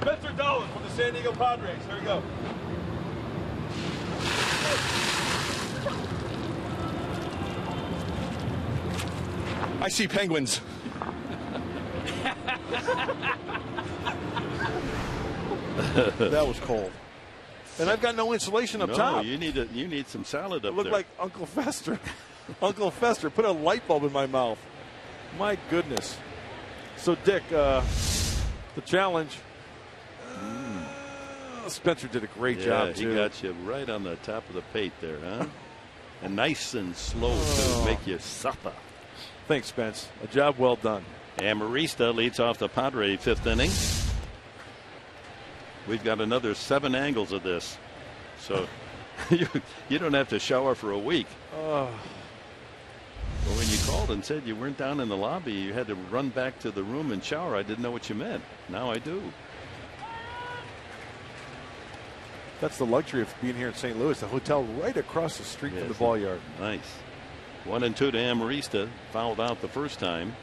Spencer Dolan from the San Diego Padres. Here we go. I see penguins. That was cold. And I've got no insulation up top. You need some salad up there. Look like Uncle Fester. Uncle Fester put a light bulb in my mouth. My goodness. So Dick, the challenge. Spencer did a great job, too. He got you right on the top of the pate there, huh? and nice and slow to make you suffer. Thanks, Spence. A job well done. Amarista leads off the Padre fifth inning. We've got another 7 angles of this, so you don't have to shower for a week. Well, when you called and said you weren't down in the lobby, you had to run back to the room and shower. I didn't know what you meant. Now I do. That's the luxury of being here in St. Louis. The hotel right across the street from the ball yard. Nice. 1-2 to Amarista. Fouled out the first time.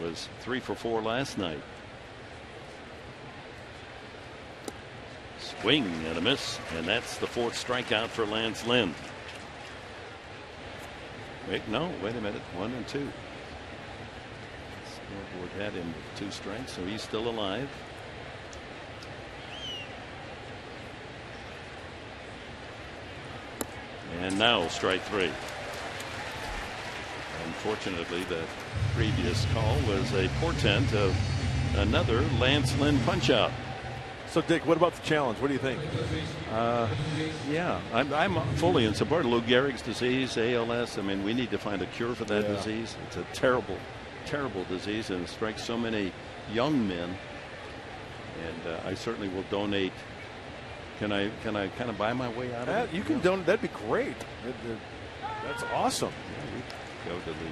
Was 3 for 4 last night. Swing and a miss, and that's the 4th strikeout for Lance Lynn. Wait a minute, 1-2. Scoreboard had him with 2 strikes, so he's still alive. And now strike 3. Unfortunately, the previous call was a portent of another Lance Lynn punch-out. So, Dick, what about the challenge? What do you think? Yeah, I'm fully in support of Lou Gehrig's disease, ALS. I mean, we need to find a cure for that disease. It's a terrible, terrible disease, and it strikes so many young men. And I certainly will donate. Can I kind of buy my way out of it? You can donate. That'd be great. That's awesome. Yeah, we go to the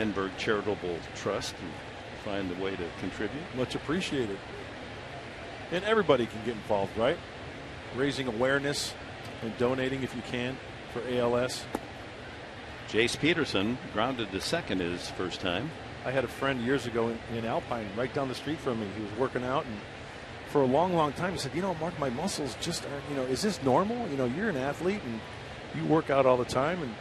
Enberg Charitable Trust and find a way to contribute. Much appreciated. And everybody can get involved, right? Raising awareness and donating if you can for ALS. Jace Peterson grounded to second his first time. I had a friend years ago in Alpine, right down the street from me. He was working out, and for a long, long time he said, you know, Mark, my muscles just aren't, you know, is this normal? You know, you're an athlete and you work out all the time. And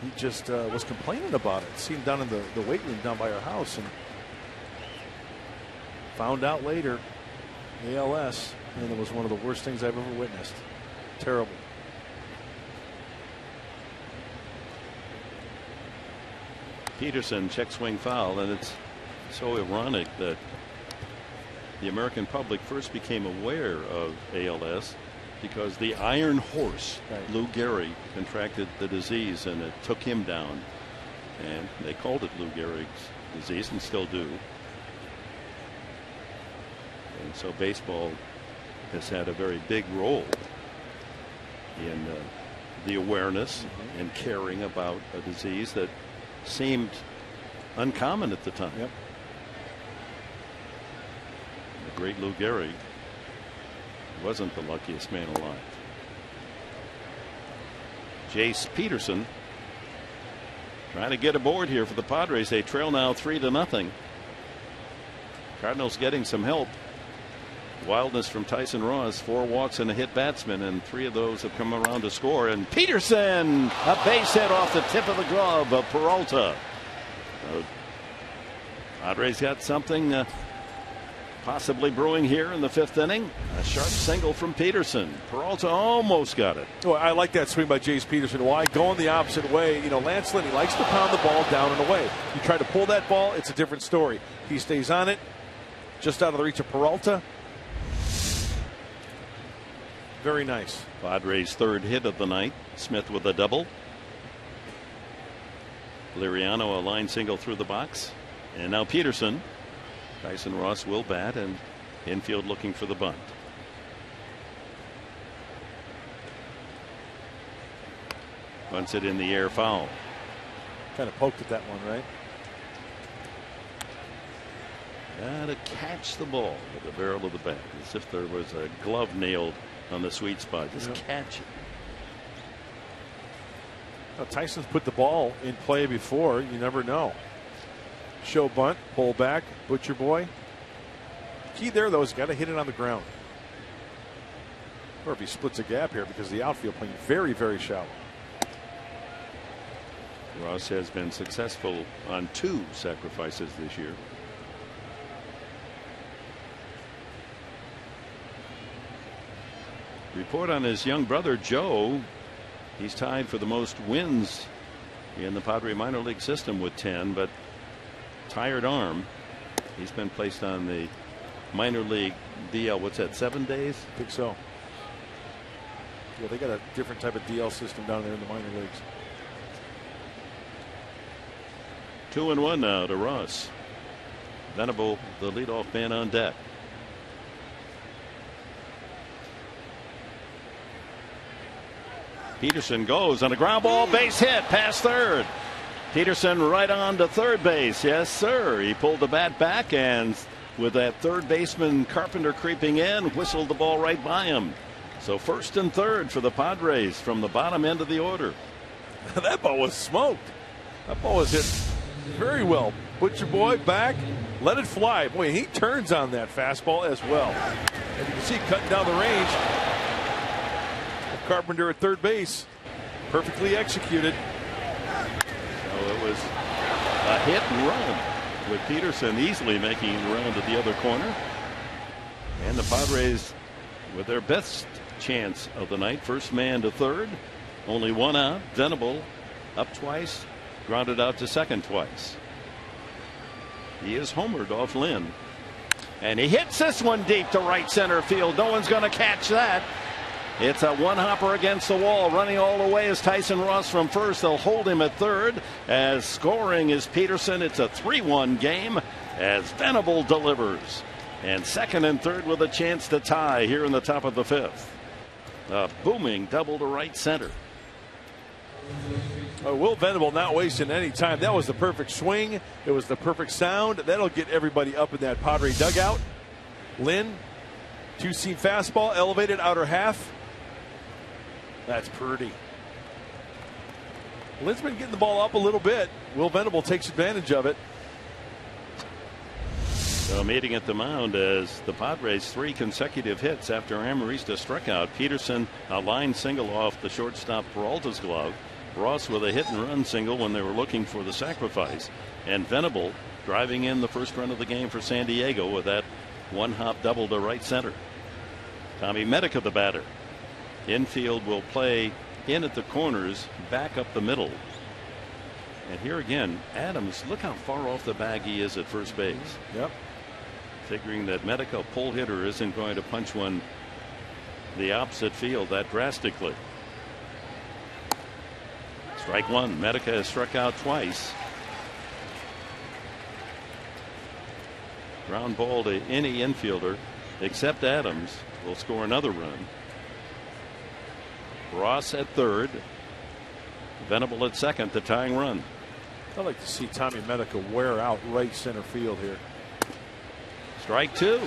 he just was complaining about it. See him down in the weight room down by our house, and found out later ALS, and it was one of the worst things I've ever witnessed. Terrible. Peterson check swing foul, and it's so ironic that the American public first became aware of ALS because the Iron Horse, Lou Gehrig, contracted the disease, and it took him down, and they called it Lou Gehrig's disease and still do. And so baseball has had a very big role in the awareness and caring about a disease that seemed uncommon at the time. Yep. The great Lou Gehrig wasn't the luckiest man alive. Jace Peterson trying to get aboard here for the Padres. They trail now 3-0. Cardinals getting some help. Wildness from Tyson Ross, 4 walks and a hit batsman, and 3 of those have come around to score. And Peterson, a base hit off the tip of the glove of Peralta. Padres got something possibly brewing here in the 5th inning. A sharp single from Peterson. Peralta almost got it. Well, I like that swing by Jace Peterson. Why? Going the opposite way. You know, Lance Lynn, he likes to pound the ball down and away. You try to pull that ball, it's a different story. He stays on it, just out of the reach of Peralta. Very nice. Padres' 3rd hit of the night. Smith with a double. Liriano, a line single through the box. And now Peterson. Tyson Ross will bat, and infield looking for the bunt. Bunts it in the air, foul. Kind of poked at that one, right? Gotta catch the ball with the barrel of the bat, as if there was a glove nailed on the sweet spot. Just catch it. Now, Tyson's put the ball in play before. You never know. Show bunt, pull back, butcher boy. Key there, though, is got to hit it on the ground. Or if he splits a gap here, because the outfield playing very, very shallow. Ross has been successful on 2 sacrifices this year. Report on his young brother Joe. He's tied for the most wins in the Padre minor league system with 10, but tired arm. He's been placed on the minor league DL. What's that, 7 days? I think so. Yeah, they got a different type of DL system down there in the minor leagues. 2-1 now to Ross. Venable, the leadoff man, on deck. Peterson goes on a ground ball, base hit past third. Peterson right on to third base. Yes, sir. He pulled the bat back, and with that third baseman Carpenter creeping in, whistled the ball right by him. So first and third for the Padres from the bottom end of the order. That ball was smoked. That ball was hit very well. Put your boy back, let it fly. Boy, he turns on that fastball as well. And you can see cutting down the range of Carpenter at third base. Perfectly executed. So it was a hit and run, with Peterson easily making the round at the other corner. And the Padres with their best chance of the night. First man to third. Only one out. Venable up twice. Grounded out to second twice. He is homered off Lynn, and he hits this one deep to right center field. No one's going to catch that. It's a one hopper against the wall. Running all the way is Tyson Ross from first. They'll hold him at third. As scoring is Peterson. It's a 3-1 game as Venable delivers, and second and third with a chance to tie here in the top of the fifth. A booming double to right center. Will Venable not wasting any time. That was the perfect swing. It was the perfect sound. That'll get everybody up in that Padre dugout. Lynn, two-seam fastball, elevated outer half. That's pretty. Lynn's been getting the ball up a little bit. Will Venable takes advantage of it. So meeting at the mound as the Padres, three consecutive hits after Amarista struck out Peterson, a line single off the shortstop Peralta's glove. Ross with a hit and run single when they were looking for the sacrifice, and Venable driving in the first run of the game for San Diego with that one hop double to right center. Tommy Medica the batter. Infield will play in at the corners, back up the middle. And here again, Adams, look how far off the bag he is at first base. Yep. Figuring that Medica, pull hitter, isn't going to punch one the opposite field that drastically. Strike one. Medica has struck out twice. Ground ball to any infielder except Adams will score another run. Ross at third. Venable at second, the tying run. I'd like to see Tommy Medica wear out right center field here. Strike two.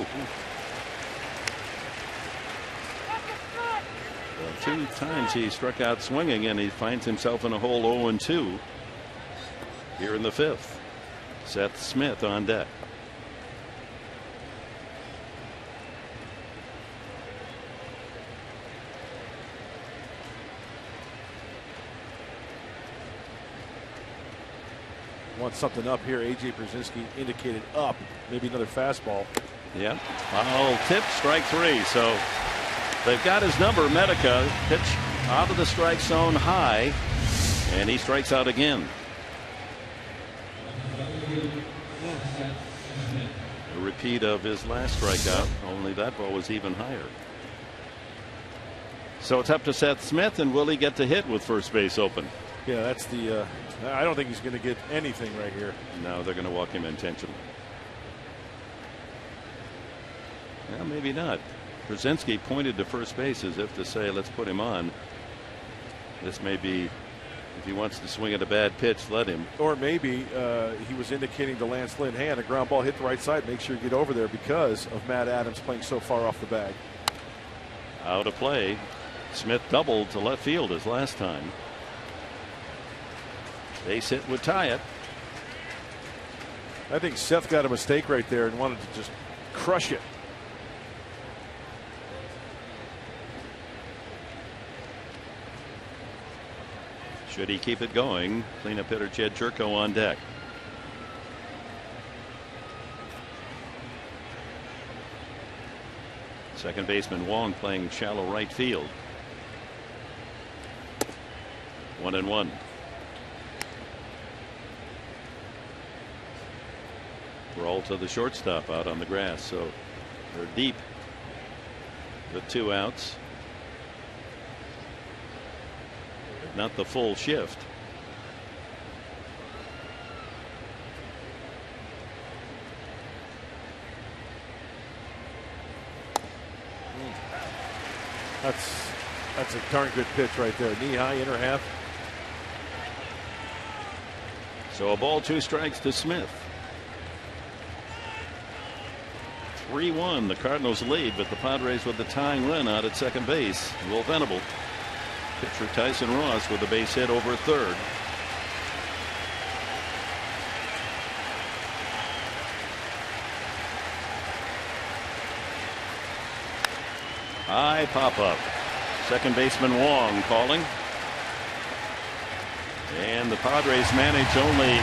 Two times he struck out swinging, and he finds himself in a hole 0-2 here in the fifth. Seth Smith on deck. Wants something up here. A.J. Pierzynski indicated up. Maybe another fastball. Yeah. Foul tip, strike three. So they've got his number. Medica, pitch out of the strike zone high, and he strikes out again. A repeat of his last strikeout, only that ball was even higher. So it's up to Seth Smith, and will he get to hit with first base open? Yeah, that's the I don't think he's going to get anything right here. No, they're going to walk him intentionally. Well, maybe not. Pierzynski pointed to first base as if to say, let's put him on. This may be, if he wants to swing at a bad pitch, let him. Or maybe he was indicating to Lance Lynn, hey, on a ground ball hit the right side, make sure you get over there, because of Matt Adams playing so far off the bag. Out of play. Smith doubled to left field as last time. Base hit would tie it. I think Seth got a mistake right there and wanted to just crush it. Should he keep it going? Cleanup hitter Jedd Gyorko on deck. Second baseman Wong playing shallow right field. 1-1. Peralta the shortstop out on the grass, so they're deep with two outs. not the full shift. That's a darn good pitch right there. Knee high, inner half. So a ball, two strikes to Smith. 3-1. The Cardinals lead, but the Padres with the tying run out at second base. Will Venable. Pitcher Tyson Ross with a base hit over third. High pop up. Second baseman Wong calling. And the Padres manage only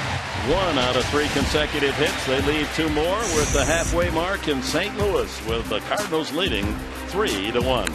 one out of three consecutive hits. They lead two more. We're at the halfway mark in St. Louis with the Cardinals leading 3-1.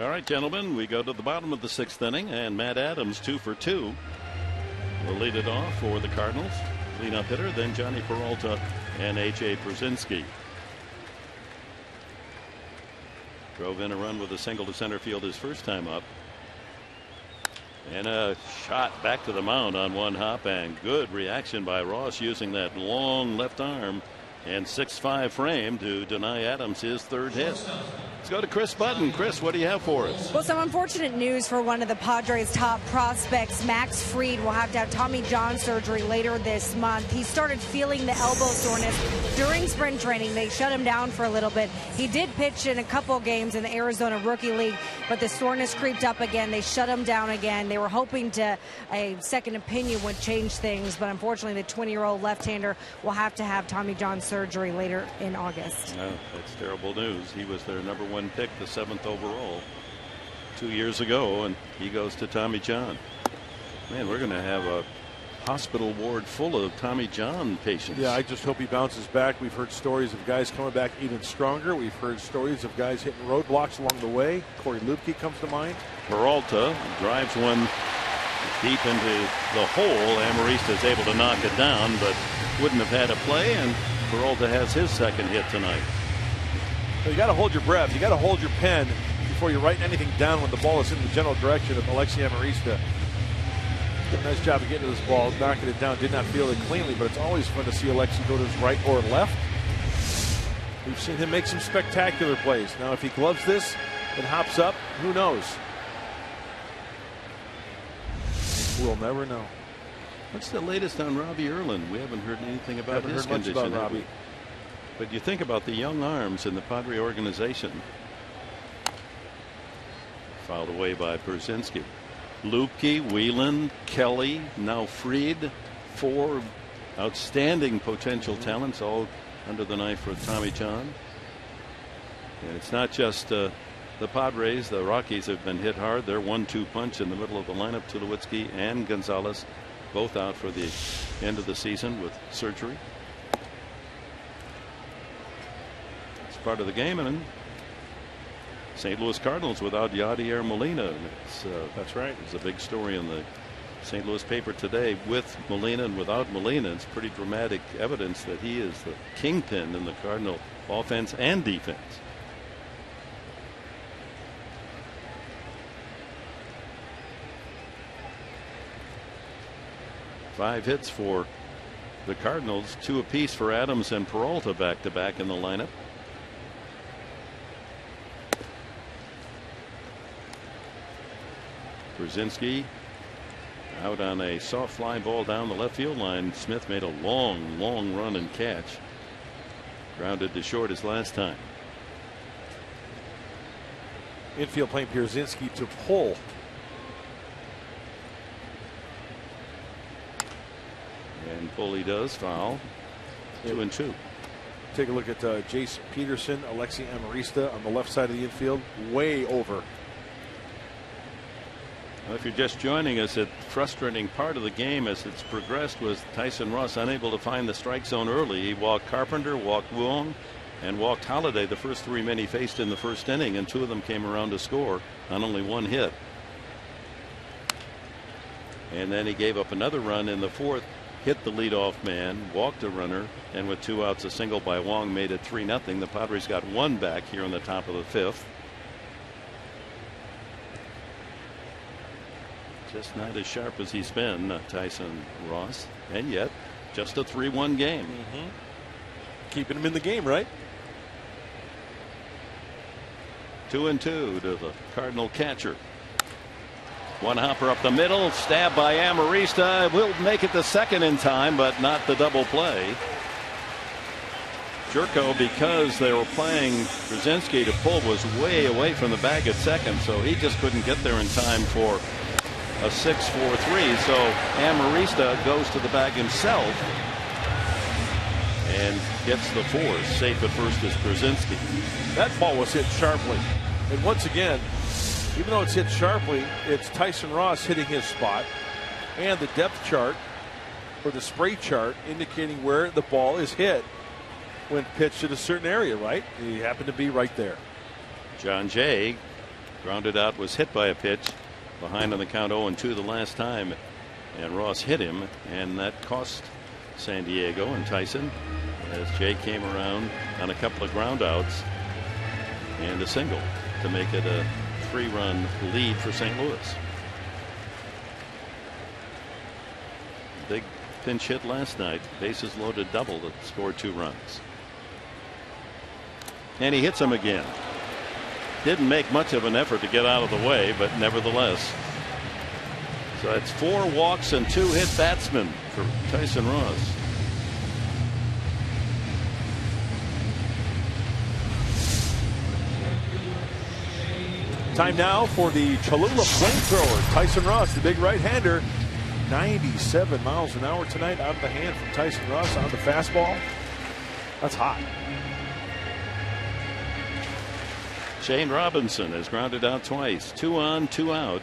All right, gentlemen, we go to the bottom of the sixth inning, and Matt Adams 2 for 2 will lead it off for the Cardinals. Cleanup hitter, then Jhonny Peralta and A.J. Pierzynski. Drove in a run with a single to center field his first time up. And a shot back to the mound on one hop, and good reaction by Ross using that long left arm and 6'5" frame to deny Adams his third hit. Let's go to Chris Button. Chris, what do you have for us? Well, some unfortunate news for one of the Padres' top prospects. Max Fried will have to have Tommy John surgery later this month. He started feeling the elbow soreness during spring training. They shut him down for a little bit. He did pitch in a couple games in the Arizona Rookie League, but the soreness creeped up again. They shut him down again. They were hoping a second opinion would change things, but unfortunately the 20-year-old left-hander will have to have Tommy John surgery later in August. Oh, that's terrible news. He was their number one pick, the 7th overall 2 years ago, and he goes to Tommy John. Man, we're going to have a hospital ward full of Tommy John patients. Yeah, I just hope he bounces back. We've heard stories of guys coming back even stronger. We've heard stories of guys hitting roadblocks along the way. Corey Lupke comes to mind. Peralta drives one deep into the hole. Amarista is able to knock it down, but wouldn't have had a play, and Peralta has his second hit tonight. So you got to hold your breath. You got to hold your pen before you write anything down when the ball is in the general direction of Alexi Amarista. Nice job of getting to this ball, knocking it down. Did not feel it cleanly, but it's always fun to see Alexi go to his right or left. We've seen him make some spectacular plays. Now, if he gloves this and hops up, who knows? We'll never know. What's the latest on Robbie Erlin? We haven't heard anything about his condition. Much about Robbie. But you think about the young arms in the Padre organization. Fouled away by Pierzynski. Lupke, Whelan, Kelly, now Freed. Four outstanding potential talents, all under the knife for Tommy John. And it's not just the Padres. The Rockies have been hit hard. Their 1-2 punch in the middle of the lineup, Tulowitzki and Gonzalez, both out for the end of the season with surgery. It's part of the game. And St. Louis Cardinals without Yadier Molina. That's right. It's a big story in the St. Louis paper today. With Molina and without Molina, it's pretty dramatic evidence that he is the kingpin in the Cardinal offense and defense. Five hits for the Cardinals, two apiece for Adams and Peralta back to back in the lineup. Pierzynski out on a soft fly ball down the left field line. Smith made a long run and catch. Grounded to short his last time. Infield playing Pierzynski to pull. And pull he does. Foul. 2-2. Take a look at Jace Peterson, Alexi Amarista on the left side of the infield. Way over. Well, if you're just joining us, a frustrating part of the game as it's progressed was Tyson Ross unable to find the strike zone early. He walked Carpenter, walked Wong, and walked Holliday, the first three men he faced in the first inning, and two of them came around to score on only one hit. And then he gave up another run in the fourth, hit the leadoff man, walked a runner, and with two outs, a single by Wong made it 3-0. The Padres got one back here in the top of the fifth. Just not as sharp as he's been, Tyson Ross, and yet just a 3-1 game. Keeping him in the game, right? 2-2 to the Cardinal catcher. One hopper up the middle, stabbed by Amarista. Will make it the second in time, but not the double play. Gyorko, because they were playing Pierzynski to pull, was way away from the bag at second, so he just couldn't get there in time for a 6-4-3, so Amarista goes to the bag himself and gets the four. Safe at first is Pierzynski. That ball was hit sharply. And once again, even though it's hit sharply, it's Tyson Ross hitting his spot and the depth chart or the spray chart indicating where the ball is hit when pitched at a certain area, right? He happened to be right there. John Jay, grounded out, was hit by a pitch. Behind on the count 0-2 the last time, and Ross hit him, and that cost San Diego and Tyson as Jay came around on a couple of ground outs and a single to make it a 3-run lead for St. Louis. Big pinch hit last night, bases loaded double to score 2 runs. And he hits him again. Didn't make much of an effort to get out of the way, but nevertheless. So it's 4 walks and 2 hit batsmen for Tyson Ross. Time now for the Cholula flamethrower. Tyson Ross, the big right-hander. 97 miles an hour tonight out of the hand from Tyson Ross on the fastball. That's hot. Shane Robinson has grounded out twice. 2 on, 2 out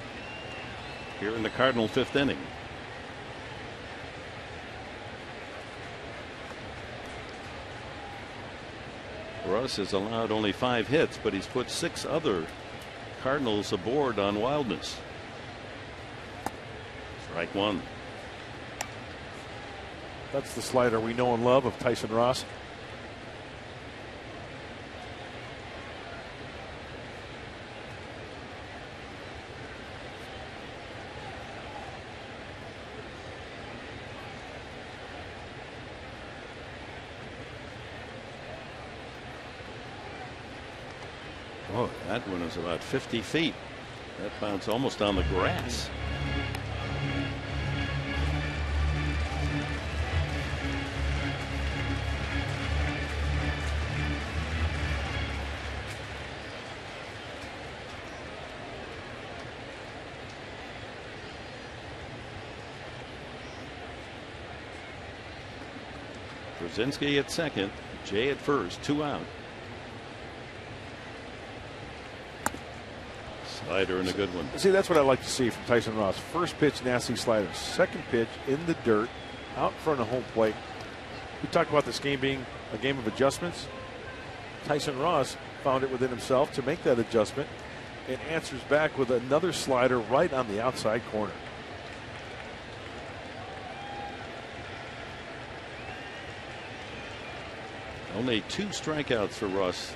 here in the Cardinal 5th inning. Ross has allowed only 5 hits, but he's put 6 other Cardinals aboard on wildness. Strike one. That's the slider we know and love of Tyson Ross. Oh, that one is about 50 feet. That bounce almost on the grass. Pierzynski at second, Jay at first, 2 out. Slider and a good one. See, that's what I like to see from Tyson Ross. First pitch, nasty slider. Second pitch, in the dirt, out front of home plate. We talked about this game being a game of adjustments. Tyson Ross found it within himself to make that adjustment and answers back with another slider right on the outside corner. Only 2 strikeouts for Ross.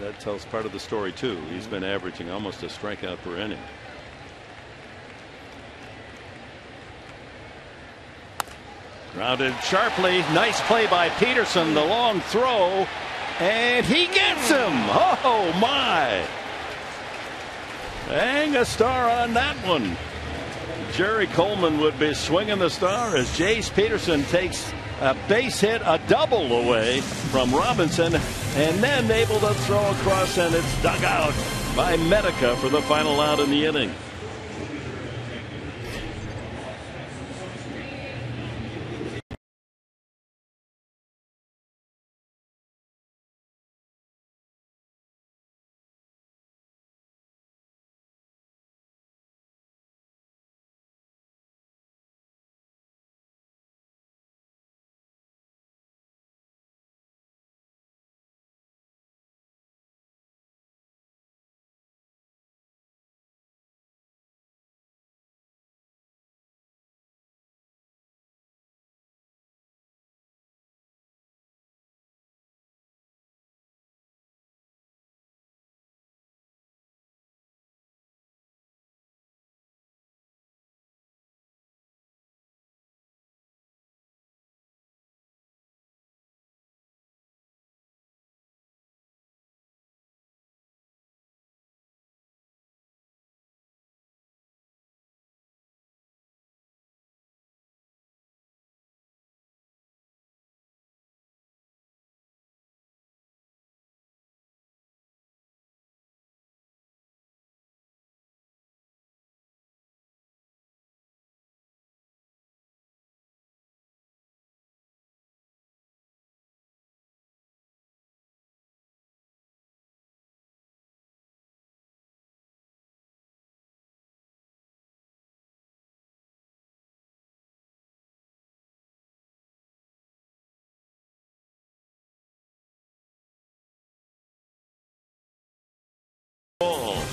That tells part of the story too. He's been averaging almost a strikeout per inning. Grounded sharply. Nice play by Peterson. The long throw, and he gets him. Oh my! Dang, a star on that one. Jerry Coleman would be swinging the star as Jace Peterson takes a base hit, a double away from Robinson, and then able to throw across, and it's dug out by Medica for the final out in the inning.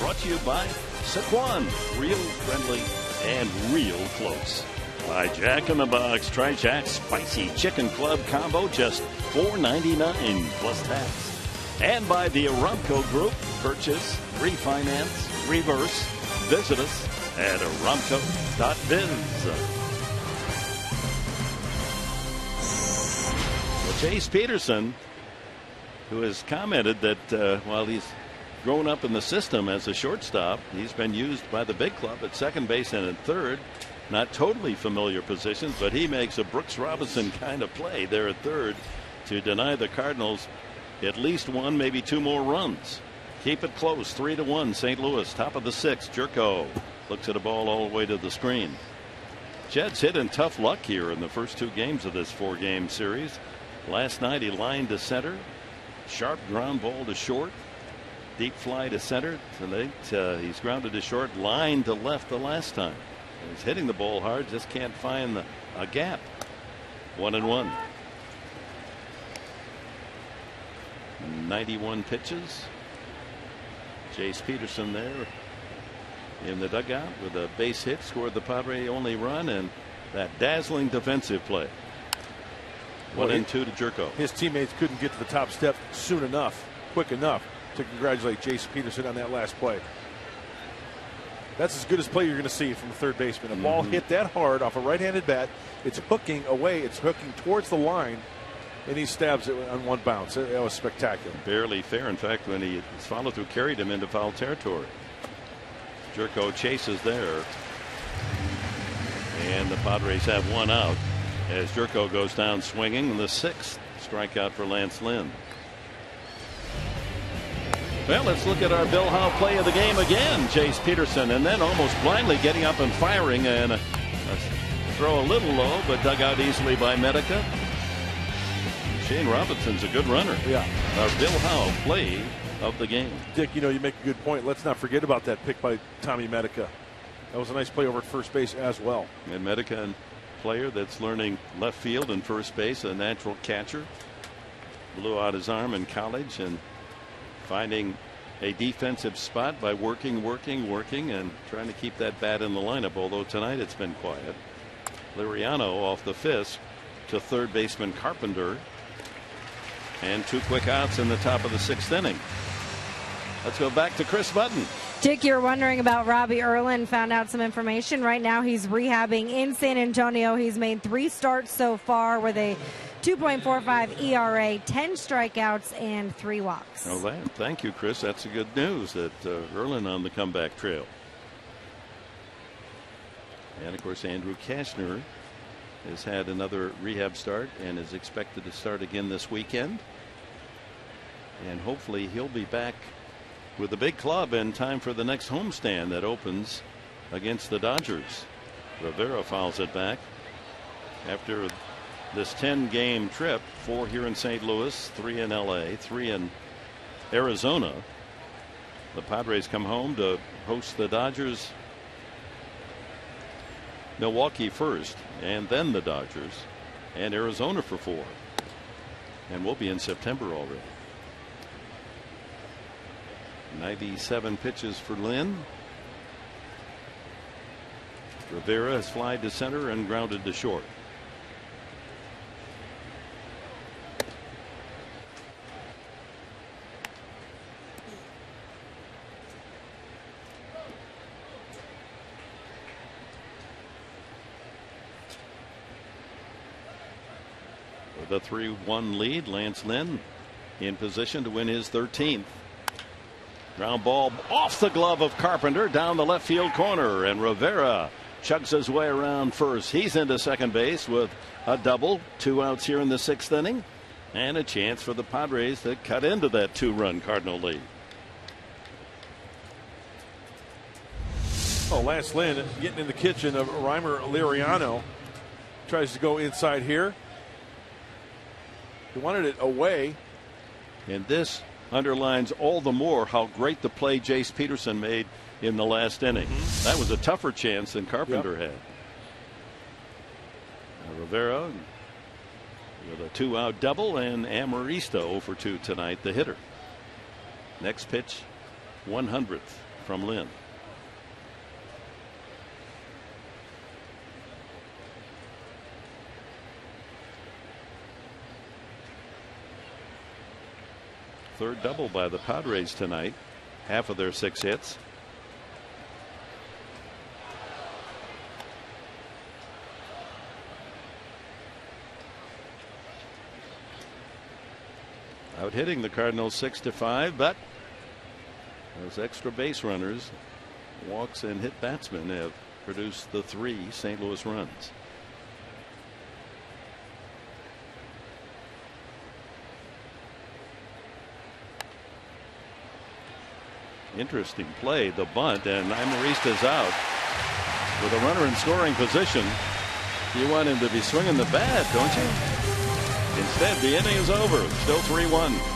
Brought to you by Saquon, real friendly and real close. By Jack in the Box, try Jack's Spicy Chicken Club Combo, just $4.99 plus tax. And by the Aramco Group, purchase, refinance, reverse. Visit us at aramco.biz. Well, Jace Peterson, who has commented that while he's grown up in the system as a shortstop, he's been used by the big club at second base and at third. Not totally familiar positions, but he makes a Brooks Robinson kind of play there at third to deny the Cardinals at least 1, maybe 2 more runs. Keep it close. 3-1 St. Louis. Top of the 6th. Gyorko looks at a ball all the way to the screen. Jed's hit in tough luck here in the first 2 games of this 4-game series. Last night he lined to center, sharp ground ball to short, deep fly to center. Tonight he's grounded to short, line to left the last time. And he's hitting the ball hard, just can't find a gap. 1-1. 91 pitches. Jace Peterson there in the dugout with a base hit, scored the Padre only run, and that dazzling defensive play. 1-2 to Gyorko. His teammates couldn't get to the top step soon enough, quick enough to congratulate Jace Peterson on that last play. That's as good as play you're going to see from the third baseman. A ball hit that hard off a right-handed bat. It's hooking away. It's hooking towards the line, and he stabs it on one bounce. That was spectacular. Barely fair. In fact, when his follow-through carried him into foul territory. Gyorko chases there, and the Padres have one out as Gyorko goes down swinging. The sixth strikeout for Lance Lynn. Well, let's look at our Bill Howe play of the game again. Jace Peterson, and then almost blindly getting up and firing, and a throw a little low, but dug out easily by Medica. Shane Robinson's a good runner. Yeah. Our Bill Howe play of the game. Dick, you know, you make a good point. Let's not forget about that pick by Tommy Medica. That was a nice play over at first base as well. And Medica, a player that's learning left field and first base, a natural catcher. Blew out his arm in college and finding a defensive spot by working and trying to keep that bat in the lineup, although tonight it's been quiet. Liriano off the fist to third baseman Carpenter, and two quick outs in the top of the sixth inning. Let's go back to Chris Button. Dick, you're wondering about Robbie Erlin. Found out some information. Right now he's rehabbing in San Antonio. He's made 3 starts so far with a 2.45 ERA, 10 strikeouts, and 3 walks. Oh, thank you, Chris. That's the good news, that Erlin on the comeback trail. And, of course, Andrew Kashner has had another rehab start and is expected to start again this weekend. And hopefully he'll be back with the big club in time for the next homestand that opens against the Dodgers. Rivera fouls it back. After this 10-game trip, 4 here in St. Louis, 3 in L.A., 3 in Arizona. The Padres come home to host the Dodgers. Milwaukee first, and then the Dodgers, and Arizona for 4. And we'll be in September already. 97 pitches for Lynn. Rivera has flied to center and grounded to short. With a 3-1 lead, Lance Lynn in position to win his 13th. Ground ball off the glove of Carpenter down the left field corner, and Rivera chugs his way around first. He's into second base with a double. 2 outs here in the sixth inning, and a chance for the Padres to cut into that 2-run Cardinal lead. Oh, Lance Lynn getting in the kitchen of Rymer Liriano. Tries to go inside here. He wanted it away. And this underlines all the more how great the play Jace Peterson made in the last inning. That was a tougher chance than Carpenter had. Now Rivera with a 2-out double, and Amarista 0 for 2 tonight, the hitter. Next pitch, 100th from Lynn. Third double by the Padres tonight, half of their 6 hits. Out hitting the Cardinals 6-5, but those extra base runners, walks and hit batsmen have produced the 3 St. Louis runs. Interesting play, the bunt, and Amarista's out with a runner in scoring position. You want him to be swinging the bat, don't you? Instead, the inning is over. Still 3-1.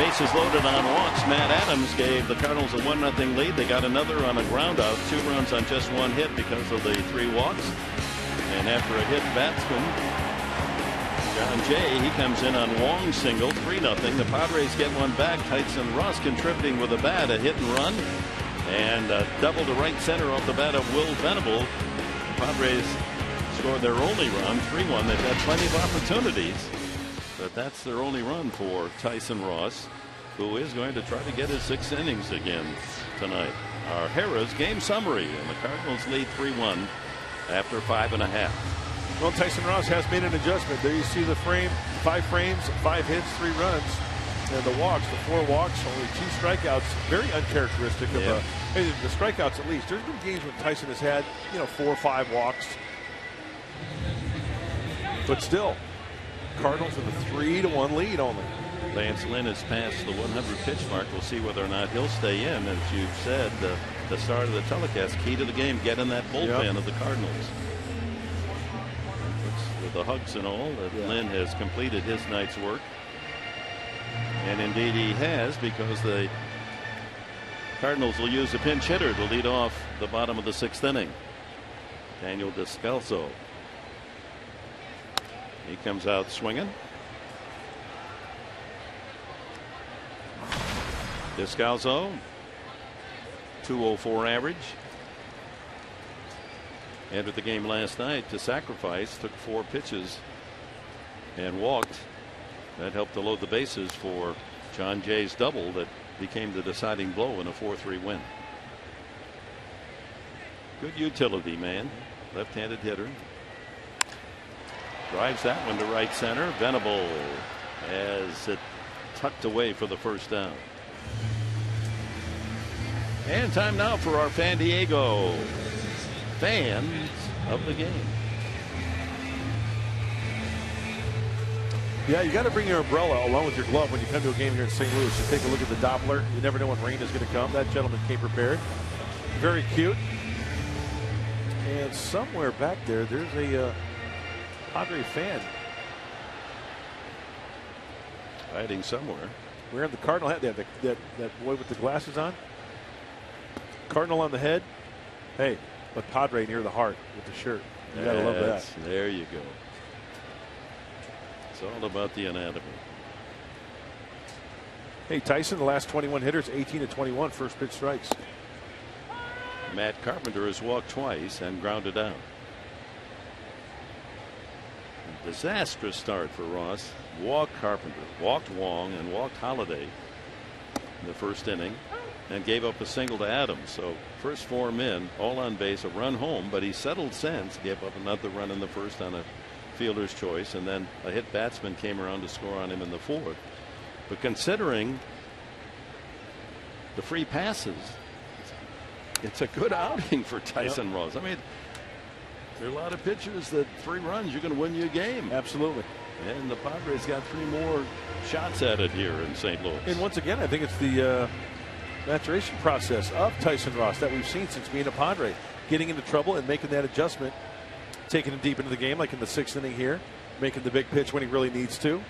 bases loaded on walks. Matt Adams gave the Cardinals a 1-0 lead. They got another on a ground out, 2 runs on just 1 hit because of the 3 walks. And after a hit batsman, John Jay, he comes in on Wong's single, 3-0. The Padres get 1 back. Tyson Ross contributing with a bat, a hit and run, and a double to right center off the bat of Will Venable. The Padres scored their only run, 3-1. They've had plenty of opportunities, but that's their only run for Tyson Ross, who is going to try to get his 6 innings again tonight. Our Harris game summary, and the Cardinals lead 3-1 after 5 1/2. Well, Tyson Ross has made an adjustment. There you see the frame, 5 frames, 5 hits, 3 runs, and the walks, the 4 walks, only 2 strikeouts. Very uncharacteristic of the strikeouts at least. There's been games when Tyson has had, you know, 4 or 5 walks, but still, Cardinals with a 3-1 lead only. Lance Lynn has passed the 100 pitch mark. We'll see whether or not he'll stay in. As you've said, the start of the telecast, key to the game, get in that bullpen of the Cardinals. It's with the hugs and all that Lynn has completed his night's work. And indeed he has, because the Cardinals will use a pinch hitter to lead off the bottom of the 6th inning. Daniel Descalzo. He comes out swinging. Descalzo, 204 average. Entered the game last night to sacrifice, took 4 pitches and walked. That helped to load the bases for John Jay's double that became the deciding blow in a 4-3 win. Good utility man, left-handed hitter. Drives that one to right center. Venable as it tucked away for the first down. And time now for our San Diego fans of the game. Yeah, you got to bring your umbrella along with your glove when you come to a game here in St. Louis. Just take a look at the Doppler. You never know when rain is going to come. That gentleman came prepared. Very cute. And somewhere back there, there's a Padre fan hiding somewhere. Wearing the Cardinal hat. They have that boy with the glasses on. Cardinal on the head. Hey, but Padre near the heart with the shirt. You gotta love that. There you go. It's all about the anatomy. Hey, Tyson, the last 21 hitters, 18 to 21 first pitch strikes. Matt Carpenter has walked twice and grounded out. Disastrous start for Ross. Walked Carpenter, walked Wong, and walked Holliday in the 1st inning, and gave up a single to Adams. So first 4 men all on base, a run home, but he settled since, gave up another run in the 1st on a fielder's choice, and then a hit batsman came around to score on him in the 4th. But considering the free passes, it's a good outing for Tyson Ross. I mean, there are a lot of pitchers that 3 runs, you can win your game. Absolutely. And the Padres got 3 more shots at it here in St. Louis. And once again, I think it's the maturation process of Tyson Ross that we've seen since being a Padre. Getting into trouble and making that adjustment, taking him deep into the game, like in the 6th inning here, making the big pitch when he really needs to.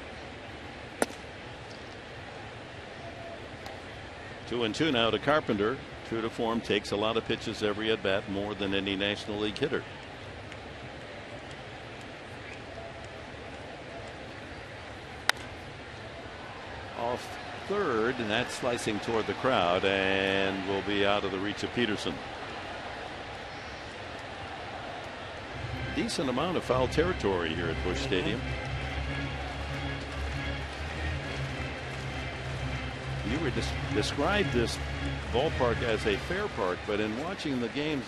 2-2 now to Carpenter. True to form, takes a lot of pitches every at bat, more than any National League hitter. Off 3rd, and that's slicing toward the crowd and will be out of the reach of Peterson. Decent amount of foul territory here at Busch Stadium. You were described this ballpark as a fair park, but in watching the games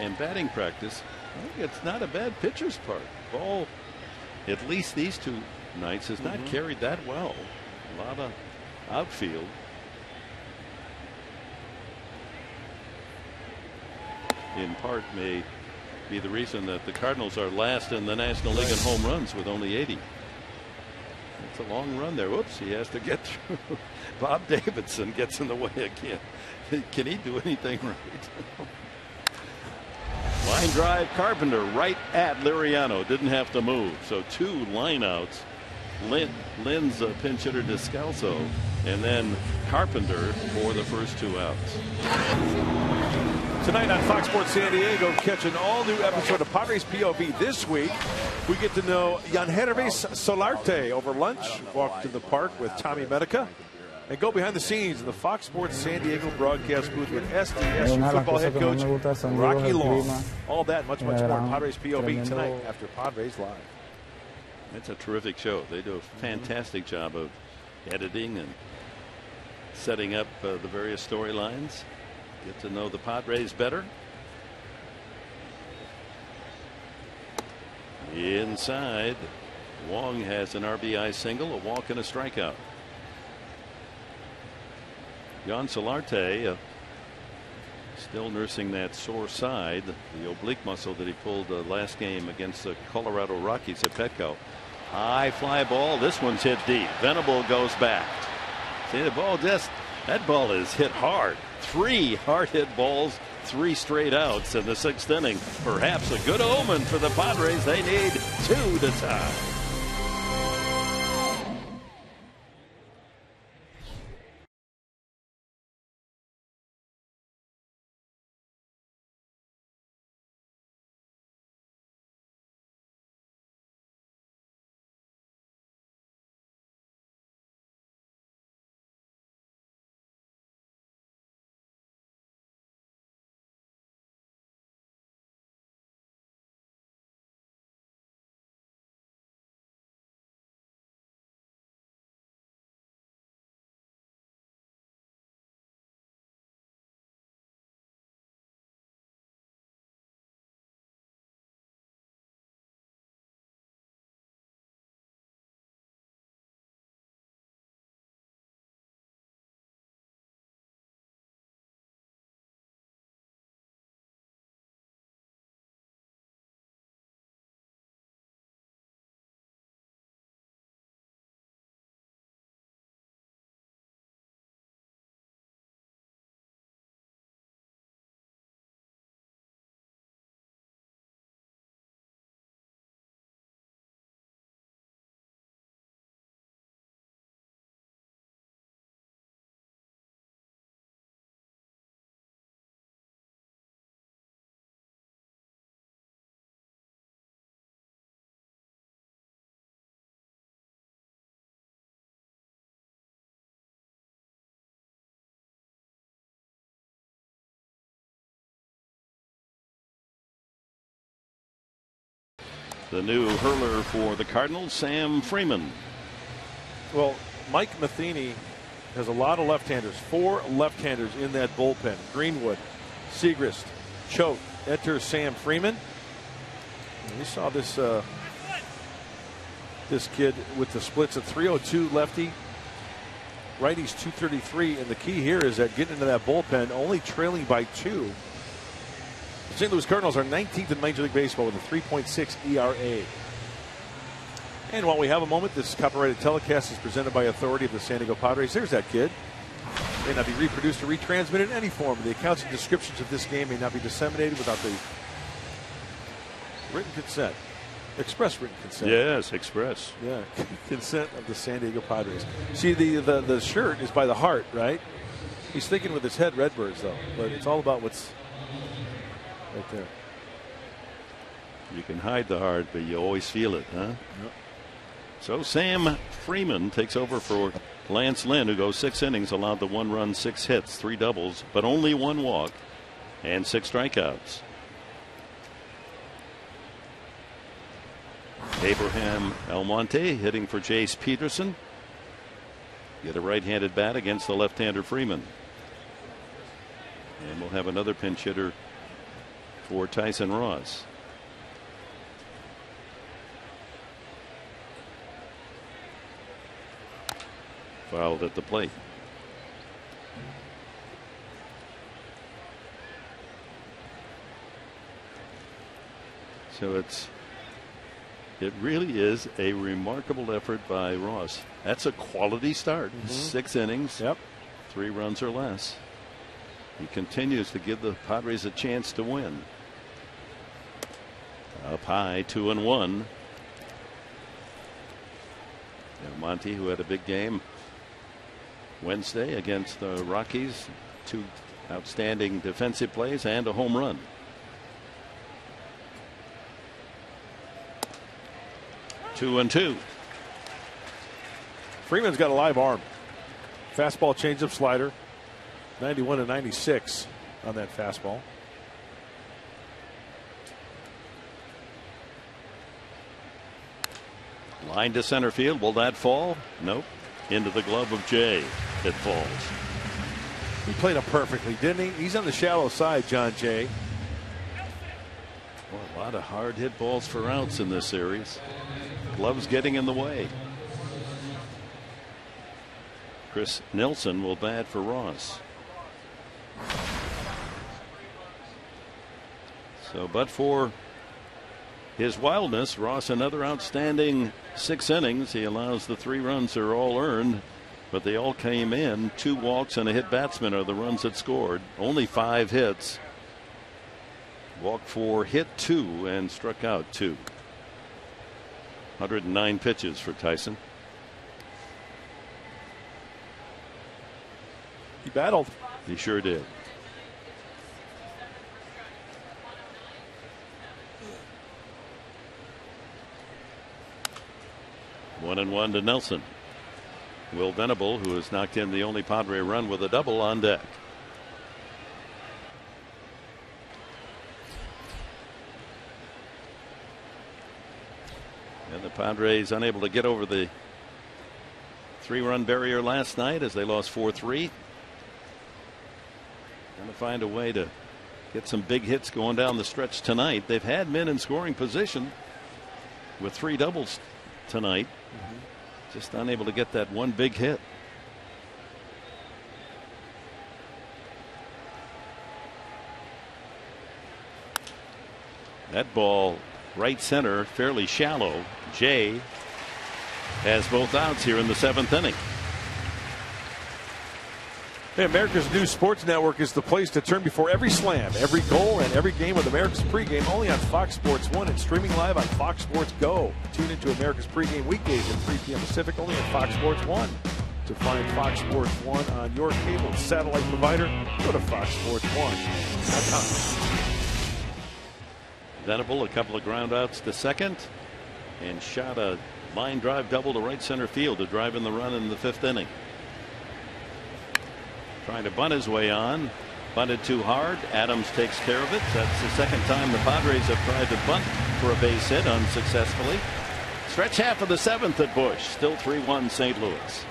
and batting practice, I think it's not a bad pitcher's park. Ball, at least these 2 nights, has not carried that well. A lot of outfield. In part may be the reason that the Cardinals are last in the National League in home runs with only 80. It's a long run there. Whoops, he has to get through. Bob Davidson gets in the way again. Can he do anything right? Line drive, Carpenter right at Liriano. Didn't have to move. So 2 lineouts. Lynn's a pinch hitter Descalzo and then Carpenter for the first two outs. Tonight on Fox Sports San Diego, catch an all-new episode of Padres POV this week. We get to know Jan Hervis Solarte over lunch, walk to the park with Tommy Medica, and go behind the scenes in the Fox Sports San Diego broadcast booth with SDSU football head coach Rocky Long. All that, much, much more. Padres POV tonight after Padres Live. It's a terrific show. They do a fantastic job of editing and setting up the various storylines. Get to know the Padres better. Inside, Wong has an RBI single, a walk, and a strikeout. Jan Solarte still nursing that sore side, the oblique muscle that he pulled last game against the Colorado Rockies at Petco. High fly ball. This one's hit deep. Venable goes back. See, the ball just, that ball is hit hard. Three hard hit balls, three straight outs in the sixth inning. Perhaps a good omen for the Padres. They need two to tie. The new hurler for the Cardinals, Sam Freeman. Well, Mike Matheny has a lot of left-handers, four left-handers in that bullpen. Greenwood, Siegrist, Choate, enter Sam Freeman. And we saw this this kid with the splits at 302 lefty. Righty's 233, and the key here is that getting into that bullpen, only trailing by two. The St. Louis Cardinals are 19th in Major League Baseball with a 3.6 ERA. And while we have a moment, this copyrighted telecast is presented by authority of the San Diego Padres. There's that kid. May not be reproduced or retransmitted in any form. The accounts and descriptions of this game may not be disseminated without the written consent. Express written consent. Yes, express. Yeah, consent of the San Diego Padres. See, the shirt is by the heart, right? He's thinking with his head Redbirds, though. But it's all about what's right there. You can hide the heart, but you always feel it, huh? Yep. So Sam Freeman takes over for Lance Lynn, who goes six innings, allowed the one run, six hits, three doubles, but only one walk and six strikeouts. Abraham Almonte hitting for Jace Peterson. Get a right-handed bat against the left-hander Freeman. And we'll have another pinch hitter for Tyson Ross. Fouled at the plate. So it really is a remarkable effort by Ross. That's a quality start. Six innings. Yep. Three runs or less. He continues to give the Padres a chance to win. Up high, 2-1. Monty, who had a big game Wednesday against the Rockies. Two outstanding defensive plays and a home run. Two and two. Freeman's got a live arm. Fastball, changeup, slider. 91 and 96 on that fastball. Line to center field. Will that fall? Nope. Into the glove of Jay. It falls. He played him perfectly, didn't he? He's on the shallow side, John Jay. Well, a lot of hard hit balls for outs in this series. Gloves getting in the way. Chris Nilsen will bat for Ross. So, but for his wildness, Ross another outstanding 6 innings. He allows the 3 runs that are all earned, but they all came in. 2 walks and a hit batsman are the runs that scored. Only 5 hits. Walked 4, hit 2, and struck out 2. 109 pitches for Tyson. He battled. He sure did. One and one to Nelson. Will Venable, who has knocked in the only Padre run with a double, on deck. And the Padres unable to get over the 3-run barrier last night as they lost 4-3. Going to find a way to get some big hits going down the stretch tonight. They've had men in scoring position with 3 doubles tonight. Just unable to get that one big hit. That ball right center, fairly shallow. Jay has both outs here in the 7th inning. Hey, America's new sports network is the place to turn before every slam, every goal, and every game with America's Pregame, only on Fox Sports 1 and streaming live on Fox Sports Go. Tune into America's Pregame weekdays at 3 p.m. Pacific, only on Fox Sports 1. To find Fox Sports 1 on your cable and satellite provider, go to foxsports1.com. Venable, a couple of ground outs to second, and shot a line drive double to right center field to drive in the run in the 5th inning. Trying to bunt his way on. Bunted too hard. Adams takes care of it. That's the second time the Padres have tried to bunt for a base hit unsuccessfully. Stretch half of the 7th at Busch. Still 3-1 St. Louis.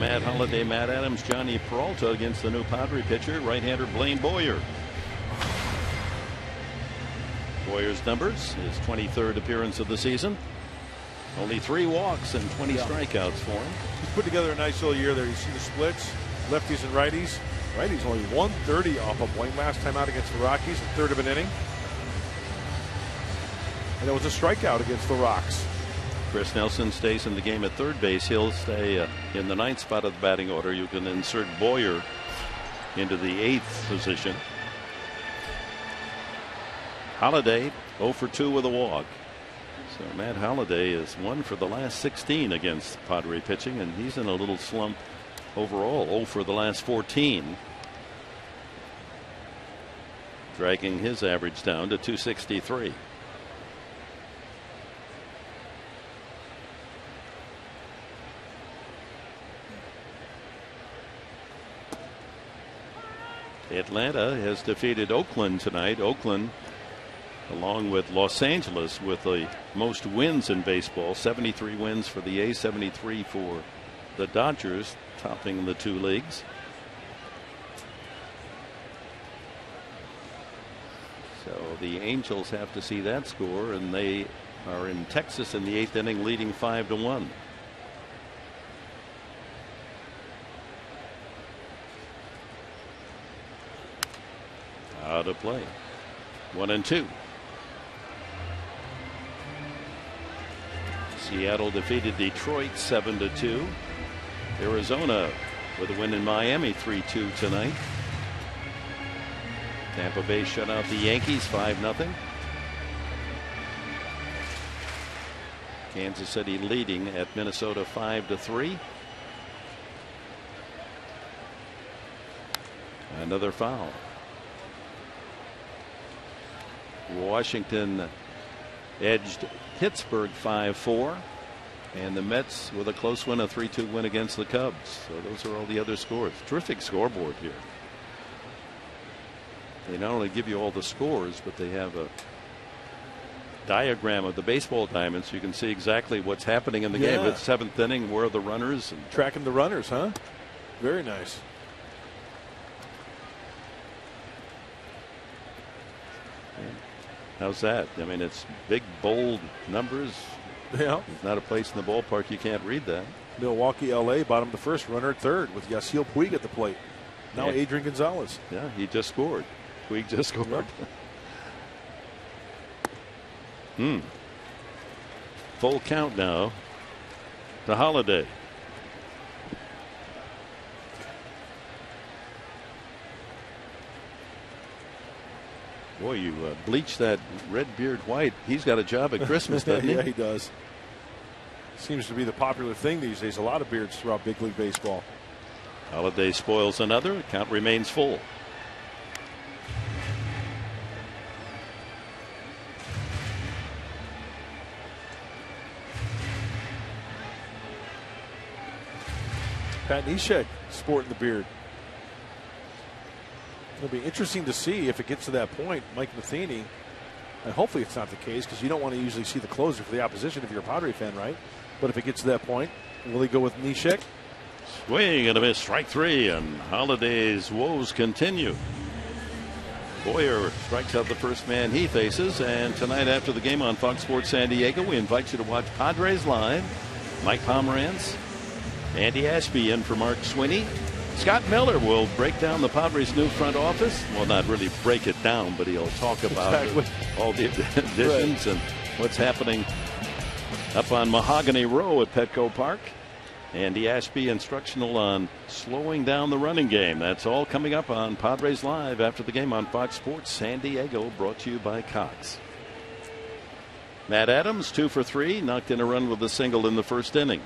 Matt Holliday, Matt Adams, Jhonny Peralta against the new Padre pitcher, right-hander Blaine Boyer. Warriors numbers, his 23rd appearance of the season. Only 3 walks and 20 strikeouts for him. He's put together a nice little year there. You see the splits, lefties and righties. Righties only 130 off of Wayne last time out against the Rockies, a third of an inning. And it was a strikeout against the Rocks. Chris Nelson stays in the game at third base. He'll stay in the 9th spot of the batting order. You can insert Boyer into the 8th position. Holliday 0 for 2 with a walk. So Matt Holliday is 1 for the last 16 against Padre pitching, and he's in a little slump overall, 0 for the last 14. Dragging his average down to 263. Atlanta has defeated Oakland tonight. Oakland, along with Los Angeles, with the most wins in baseball, 73 wins for the A's, 73 for the Dodgers, topping the 2 leagues. So the Angels have to see that score, and they are in Texas in the 8th inning, leading 5-1. Out of play. 1-2. Seattle defeated Detroit 7-2. Arizona with a win in Miami 3-2 tonight. Tampa Bay shut out the Yankees 5-0. Kansas City leading at Minnesota 5-3. Another foul. Washington edged Pittsburgh 5-4, and the Mets with a close win, a 3-2 win against the Cubs. So those are all the other scores. Terrific scoreboard here. They not only give you all the scores, but they have a diagram of the baseball diamond, so you can see exactly what's happening in the game. It's 7th inning, where are the runners, and tracking the runners, huh? Very nice. How's that? I mean, it's big, bold numbers. Yeah. There's not a place in the ballpark you can't read that. Milwaukee, LA, bottom of the first, runner at third with Yasiel Puig at the plate. Now Adrian Gonzalez. Yeah, he just scored. Puig just scored. Yep. Full count now to Holliday. Boy, you bleach that red beard white. He's got a job at Christmas, doesn't he? Yeah, he does. Seems to be the popular thing these days. A lot of beards throughout Big League Baseball. Holliday spoils another. Count remains full. Pat Neshek sporting the beard. It'll be interesting to see if it gets to that point. Mike Matheny, and hopefully it's not the case, because you don't want to usually see the closer for the opposition if you're a Padre fan, right? But if it gets to that point, will he go with Neshek? Swing and a miss, strike 3, and Holliday's woes continue. Boyer strikes out the first man he faces, and tonight after the game on Fox Sports San Diego, we invite you to watch Padres Live. Mike Pomerantz, Andy Ashby in for Mark Swinney. Scott Miller will break down the Padres' new front office. Well, not really break it down, but he'll talk about all the additions and what's happening up on Mahogany Row at Petco Park. Andy Ashby instructional on slowing down the running game. That's all coming up on Padres Live after the game on Fox Sports San Diego, brought to you by Cox. Matt Adams, 2 for 3, knocked in a run with a single in the first inning.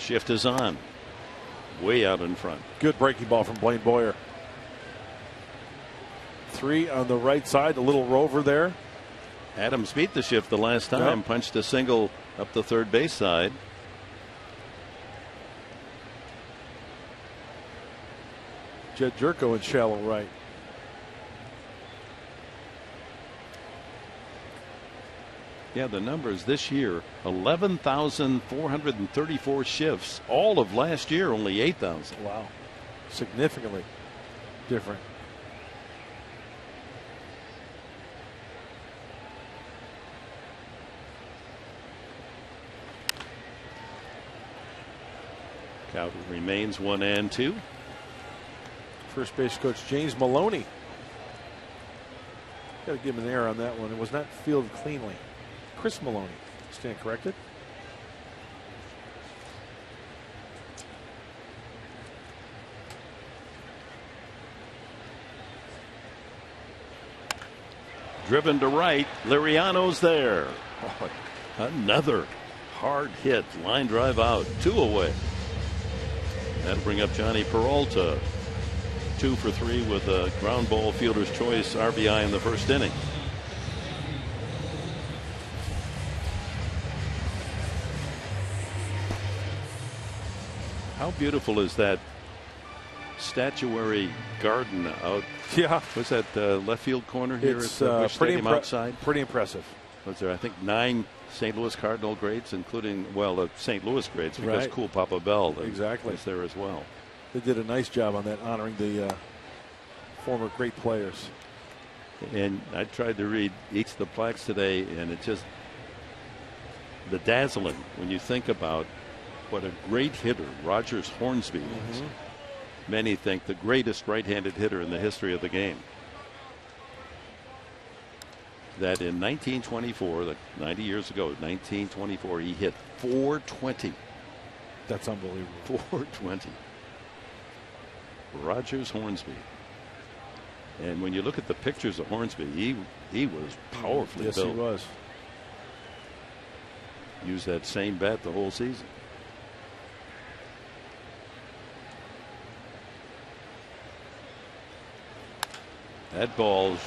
Shift is on. Way out in front. Good breaking ball from Blaine Boyer. 3 on the right side, a little rover there. Adams beat the shift the last time, punched a single up the third base side. Jedd Gyorko in shallow right. Yeah, the numbers this year, 11,434 shifts. All of last year, only 8,000. Wow. significantly different. Count remains 1-2. First base coach James Maloney. Got to give him an error on that one. It was not fielded cleanly. Chris Maloney. Stand corrected. Driven to right. Liriano's there. Oh, another hard hit. Line drive out. Two away. That'll bring up Jhonny Peralta. 2 for 3 with a ground ball fielder's choice RBI in the first inning. How beautiful is that statuary garden out? Yeah. Was that left field corner here? It's at Busch Stadium outside. Pretty impressive. Was there, I think, 9 St. Louis Cardinal greats, including, well, St. Louis greats, because right. Cool Papa Bell exactly is there as well. They did a nice job on that, honoring the former great players. And I tried to read each of the plaques today, and it's just the dazzling when you think about what a great hitter Rogers Hornsby was. Many think the greatest right-handed hitter in the history of the game. That in 1924, like 90 years ago, 1924, he hit 420. That's unbelievable. 420. Rogers Hornsby. And when you look at the pictures of Hornsby, he was powerfully built. Yes, he was. Used that same bat the whole season. That ball's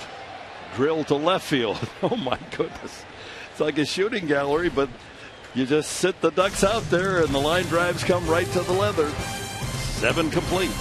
drilled to left field. Oh my goodness. It's like a shooting gallery, but you just sit the Ducks out there and the line drives come right to the leather. 7 complete.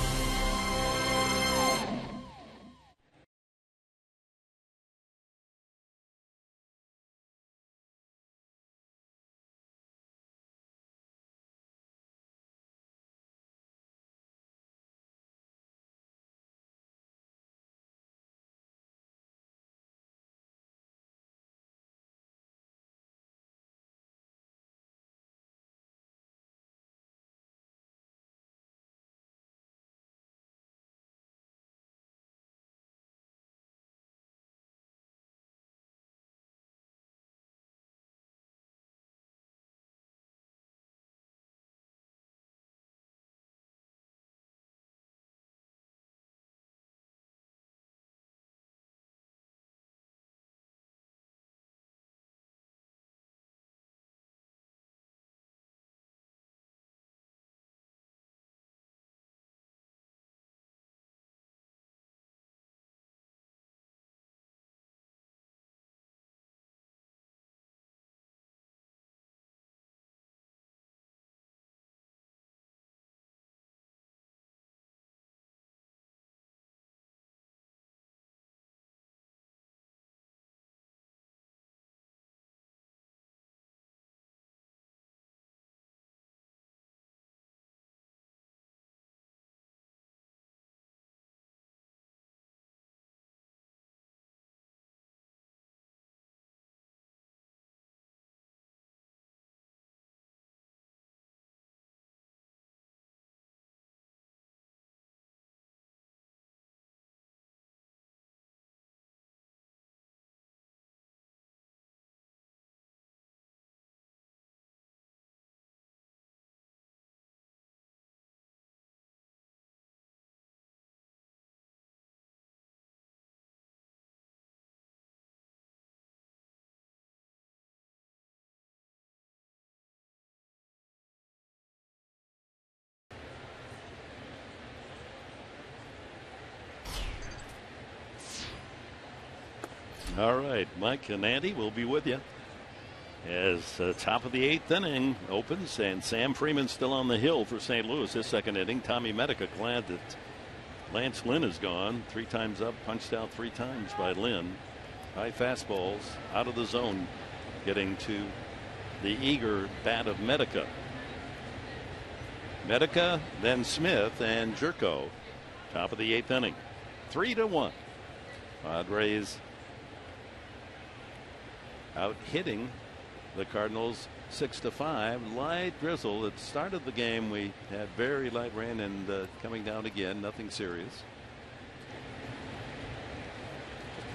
All right, Mike and Andy will be with you as the top of the 8th inning opens, and Sam Freeman's still on the hill for St. Louis this second inning. Tommy Medica glad that Lance Lynn is gone. 3 times up, punched out 3 times by Lynn. High fastballs out of the zone, getting to the eager bat of Medica. Medica, then Smith and Gyorko Top of the eighth inning. 3-1. Padres out hitting the Cardinals 6-5. Light drizzle at the start of the game. We had very light rain and coming down again. Nothing serious.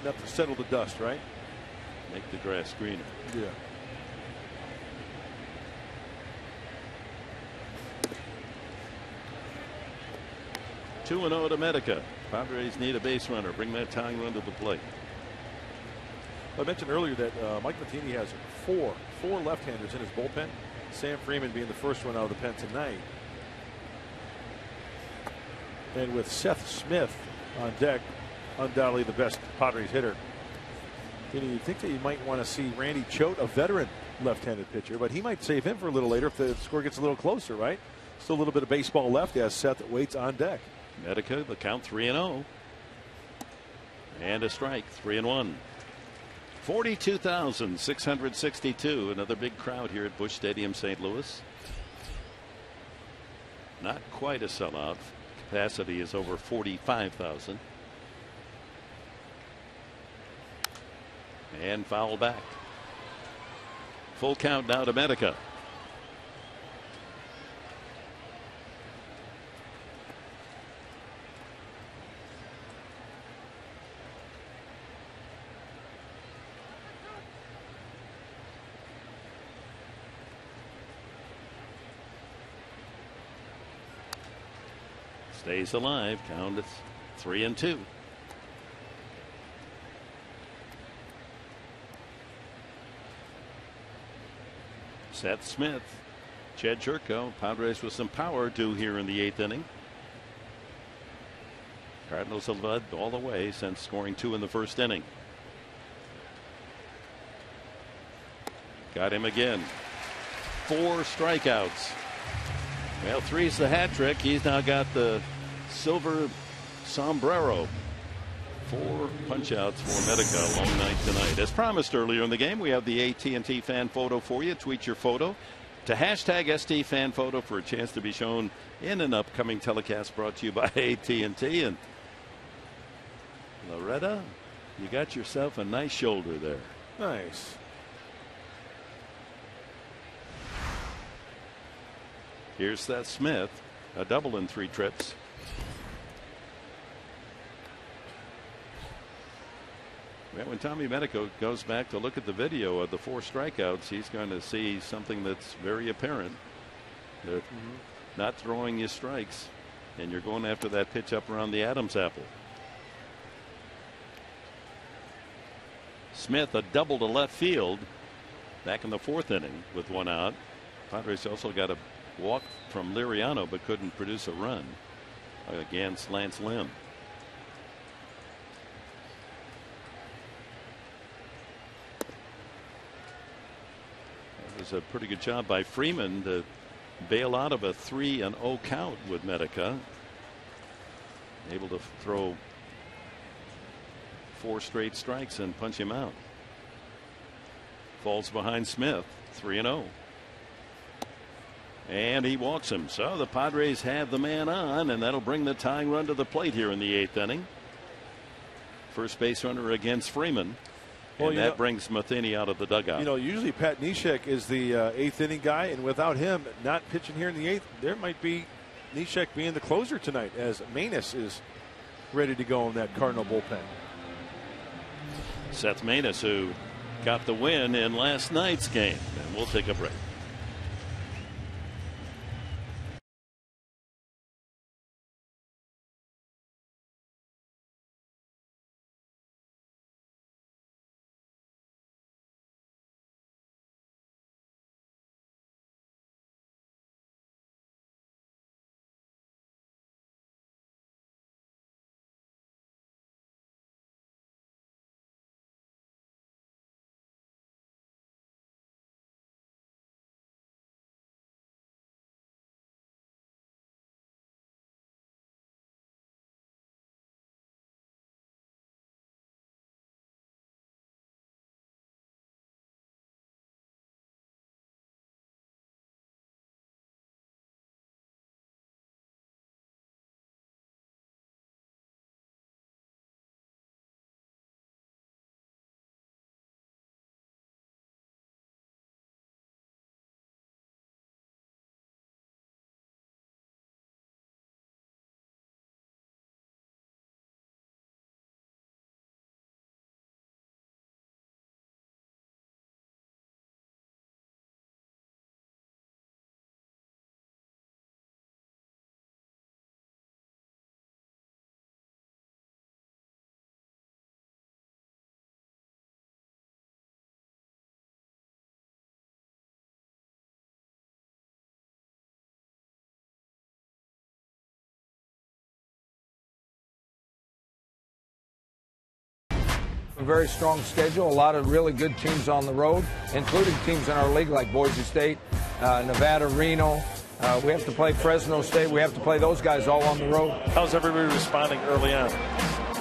Enough to settle the dust, right? Make the grass greener. Yeah. Two and oh to Medica. Padres need a base runner. Bring that tying run to the plate. I mentioned earlier that Mike Matheny has four left-handers in his bullpen. Sam Freeman being the first one out of the pen tonight. And with Seth Smith on deck, undoubtedly the best Padres hitter. You think that you might want to see Randy Choate, a veteran left-handed pitcher, but he might save him for a little later if the score gets a little closer, right? Still a little bit of baseball left as Seth waits on deck. Medica, the count 3-0. And a strike, 3-1. 42,662. Another big crowd here at Busch Stadium, St. Louis. Not quite a sellout. Capacity is over 45,000. And foul back. Full count now to Medica. Stays alive. Count is 3-2. Seth Smith, Jedd Gyorko. Padres with some power due here in the eighth inning. Cardinals have led all the way since scoring two in the first inning. Got him again. Four strikeouts. Well, three's the hat trick. He's now got the silver sombrero. Four punch-outs for Medica. Long night tonight. As promised earlier in the game, we have the AT&T fan photo for you. Tweet your photo to #STFanPhoto for a chance to be shown in an upcoming telecast brought to you by AT&T. And Loretta, you got yourself a nice shoulder there. Nice. Here's Seth Smith, a double in three trips. Well, when Tommy Medica goes back to look at the video of the four strikeouts, he's going to see something that's very apparent. They're not throwing you strikes, and you're going after that pitch up around the Adam's apple. Smith, a double to left field back in the fourth inning with one out. Padres also got a walk from Liriano but couldn't produce a run against Lance Lynn. That was a pretty good job by Freeman to bail out of a 3-0 count with Medica. Able to throw four straight strikes and punch him out. Falls behind Smith, 3-0. And he walks him. So the Padres have the man on, and that'll bring the tying run to the plate here in the eighth inning. First base runner against Freeman. Well, and that brings Matheny out of the dugout. You know, usually Pat Neshek is the eighth inning guy, and without him not pitching here in the eighth, there might be Neshek being the closer tonight as Maness is ready to go in that Cardinal bullpen. Seth Maness, who got the win in last night's game. And we'll take a break. very strong schedule, a lot of really good teams on the road, including teams in our league like Boise State, Nevada, Reno. We have to play Fresno State. We have to play those guys all on the road. How's everybody responding early on?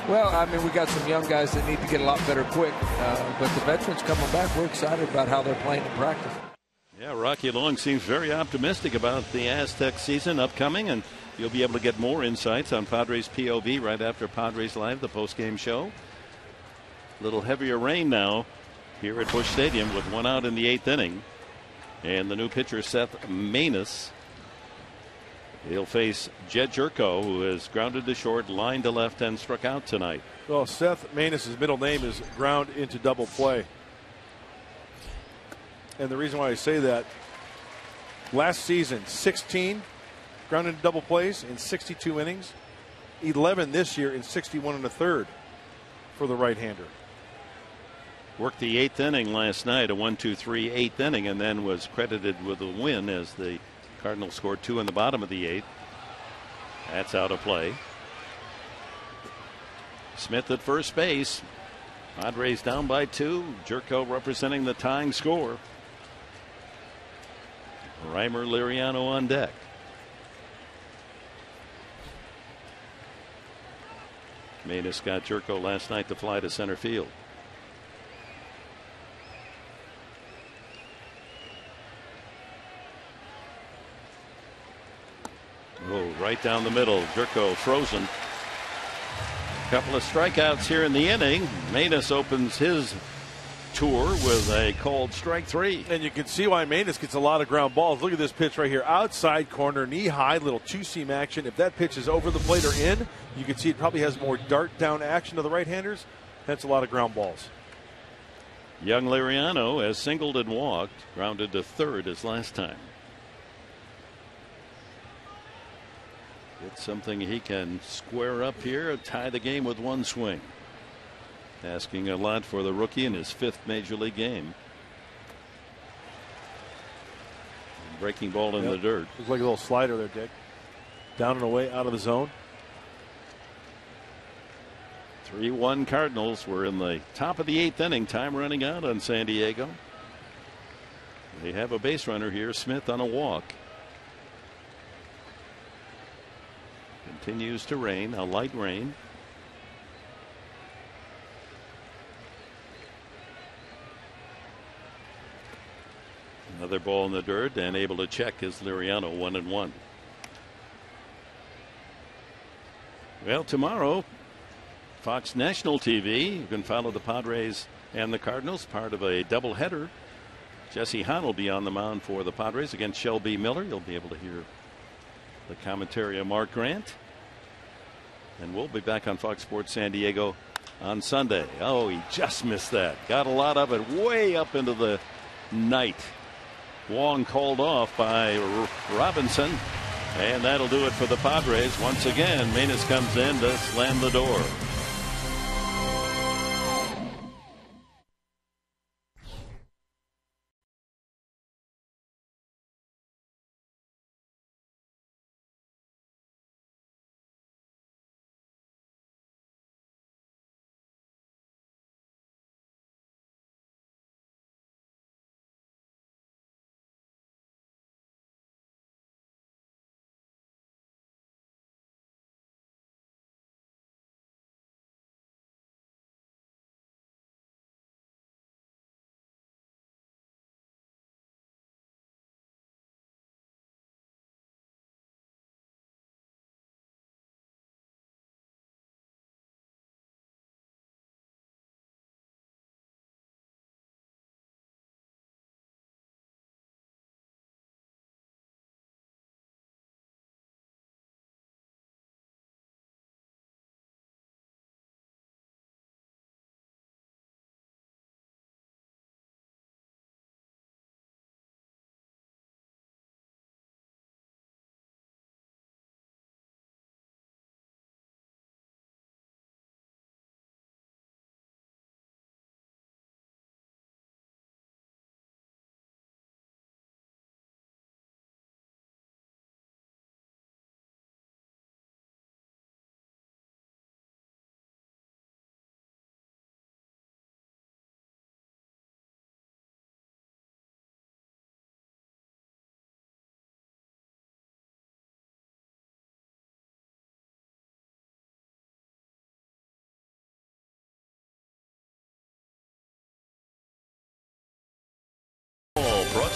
Well, I mean, we got some young guys that need to get a lot better quick, but the veterans coming back, we're excited about how they're playing in practice. Yeah, Rocky Long seems very optimistic about the Aztec season upcoming, and you'll be able to get more insights on Padres POV right after Padres Live, the postgame show. A little heavier rain now here at Busch Stadium with one out in the eighth inning. And the new pitcher, Seth Maness. He'll face Jedd Gyorko, who has grounded to short, lined to left, and struck out tonight. Well, Seth Maness' middle name is ground into double play. And the reason why I say that, last season, 16 ground into double plays in 62 innings, 11 this year in 61 and a third for the right-hander. Worked the eighth inning last night, a 1-2-3 eighth inning, and then was credited with a win as the Cardinals scored two in the bottom of the eighth. That's out of play. Smith at first base. Padres down by two. Gyorko representing the tying score. Rymer Liriano on deck. Maness got Gyorko last night to fly to center field. Oh, right down the middle. Gyorko frozen. A couple of strikeouts here in the inning. Maness opens his tour with a called strike three. And you can see why Maness gets a lot of ground balls. Look at this pitch right here. Outside corner, knee high, little two-seam action. If that pitch is over the plate or in, you can see it probably has more dart down action to the right-handers. That's a lot of ground balls. Young Liriano has singled and walked, grounded to third as last time. It's something he can square up here, tie the game with one swing. Asking a lot for the rookie in his fifth major league game. Breaking ball in the dirt. Looks like a little slider there, Dick. Down and away, out of the zone. 3-1 Cardinals. We're in the top of the eighth inning. Time running out on San Diego. They have a base runner here. Smith on a walk. Continues to rain, a light rain. Another ball in the dirt, and able to check is Liriano, 1-1. Well, tomorrow, Fox National TV, you can follow the Padres and the Cardinals, part of a doubleheader. Jesse Hahn will be on the mound for the Padres against Shelby Miller. You'll be able to hear the commentary of Mark Grant. And we'll be back on Fox Sports San Diego on Sunday. Oh, he just missed that. Got a lot of it way up into the night. Wong called off by Robinson. And that'll do it for the Padres. Once again, Maness comes in to slam the door.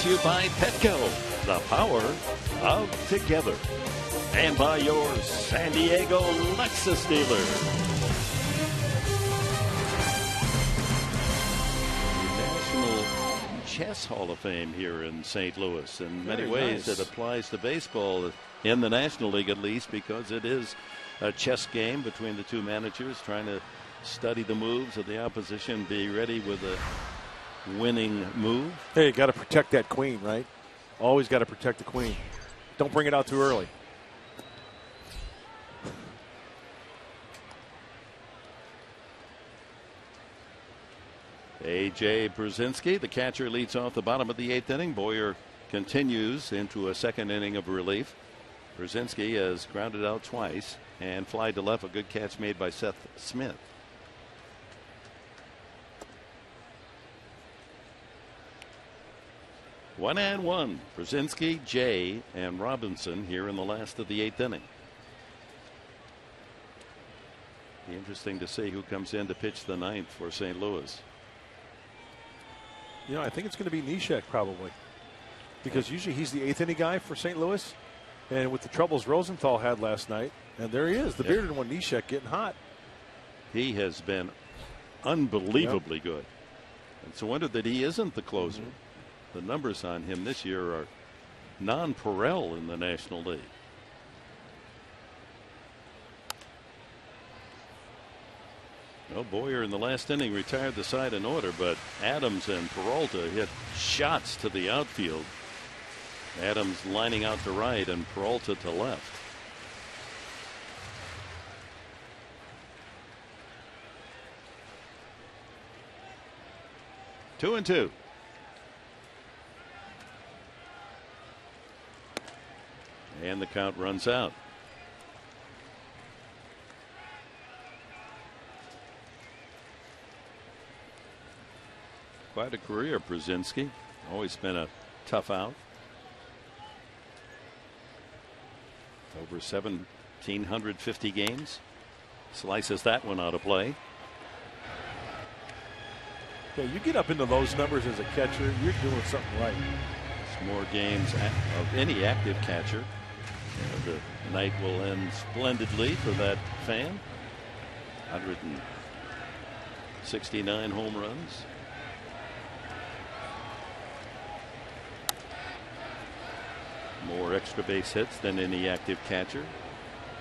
to you by Petco, the power of together, and by your San Diego Lexus dealer. Chess Hall of Fame here in St. Louis. In many ways, it applies to baseball in the National League, at least, because it is a chess game between the two managers trying to study the moves of the opposition, be ready with a winning move. Hey, you got to protect that queen, right? Always got to protect the queen. Don't bring it out too early. A.J. Pierzynski, the catcher, leads off the bottom of the eighth inning. Boyer continues into a second inning of relief. Pierzynski has grounded out twice and fly to left. A good catch made by Seth Smith. One and one. Pierzynski, Jay, and Robinson here in the last of the eighth inning. Be interesting to see who comes in to pitch the ninth for St. Louis. You know, I think it's going to be Neshek probably, because usually he's the eighth inning guy for St. Louis, and with the troubles Rosenthal had last night, and there he is, the bearded one, Neshek, getting hot. He has been unbelievably good. It's a wonder that he isn't the closer. The numbers on him this year are nonpareil in the National League. Well, Boyer in the last inning retired the side in order, but Adams and Peralta hit shots to the outfield. Adams lining out to right and Peralta to left. Two and two. And the count runs out. Quite a career, Pierzynski. Always been a tough out. Over 1,750 games. Slices that one out of play. Yeah, you get up into those numbers as a catcher, you're doing something right. It's more games of any active catcher. And the night will end splendidly for that fan. 169 home runs. More extra base hits than any active catcher,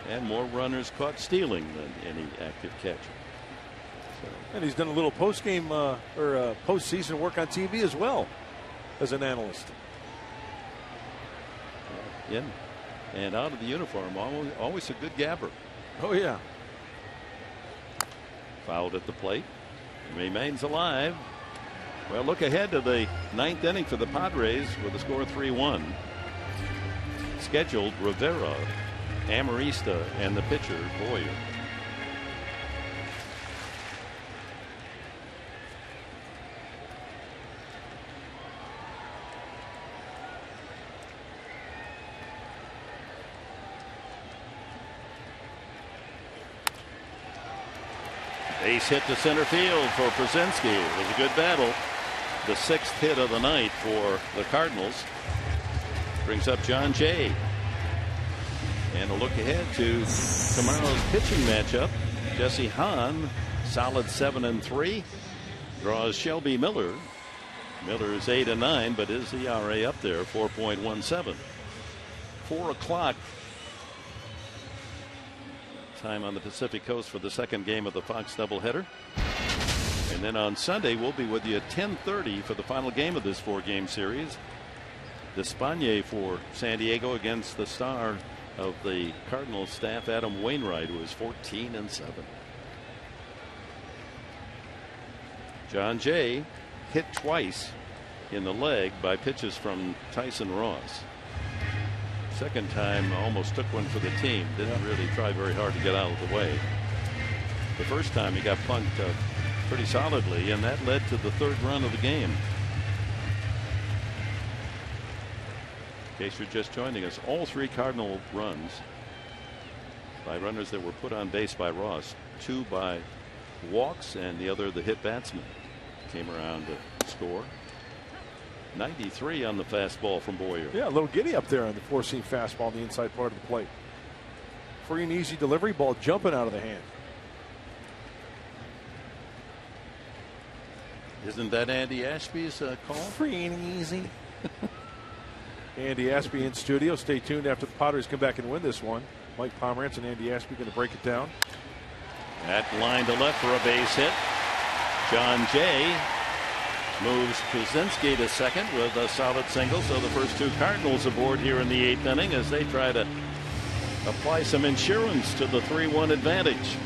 and more runners caught stealing than any active catcher. So. And he's done a little post-game or postseason work on TV as well as an analyst. In and out of the uniform, always a good gabber. Oh yeah. Fouled at the plate, remains alive. Well, look ahead to the ninth inning for the Padres with a score 3-1. Scheduled Rivera, Amarista, and the pitcher Boyer. Base hit to center field for Pierzynski. It was a good battle. The sixth hit of the night for the Cardinals. Brings up John Jay. And a look ahead to tomorrow's pitching matchup. Jesse Hahn, solid 7-3, draws Shelby Miller. Miller is 8-9, but his ERA up there, 4.17. 4 o'clock. Time on the Pacific Coast for the second game of the Fox doubleheader. And then on Sunday, we'll be with you at 10:30 for the final game of this four-game series. Despaigne for San Diego against the star of the Cardinals staff, Adam Wainwright, who is 14-7. John Jay hit twice in the leg by pitches from Tyson Ross. Second time almost took one for the team. Didn't really try very hard to get out of the way. The first time he got punked pretty solidly, and that led to the third run of the game. In case you're just joining us, all three Cardinal runs by runners that were put on base by Ross, two by walks and the other the hit batsman came around to score. 93 on the fastball from Boyer. Yeah, a little giddy up there on the four-seam fastball on the inside part of the plate. Free and easy delivery, ball jumping out of the hand. Isn't that Andy Ashby's call? Free and easy. Andy Ashby in studio. Stay tuned after the Padres come back and win this one. Mike Pomerantz and Andy Ashby going to break it down. That line to left for a base hit. John Jay moves Pierzynski to second with a solid single. So the first two Cardinals aboard here in the eighth inning as they try to apply some insurance to the 3-1 advantage.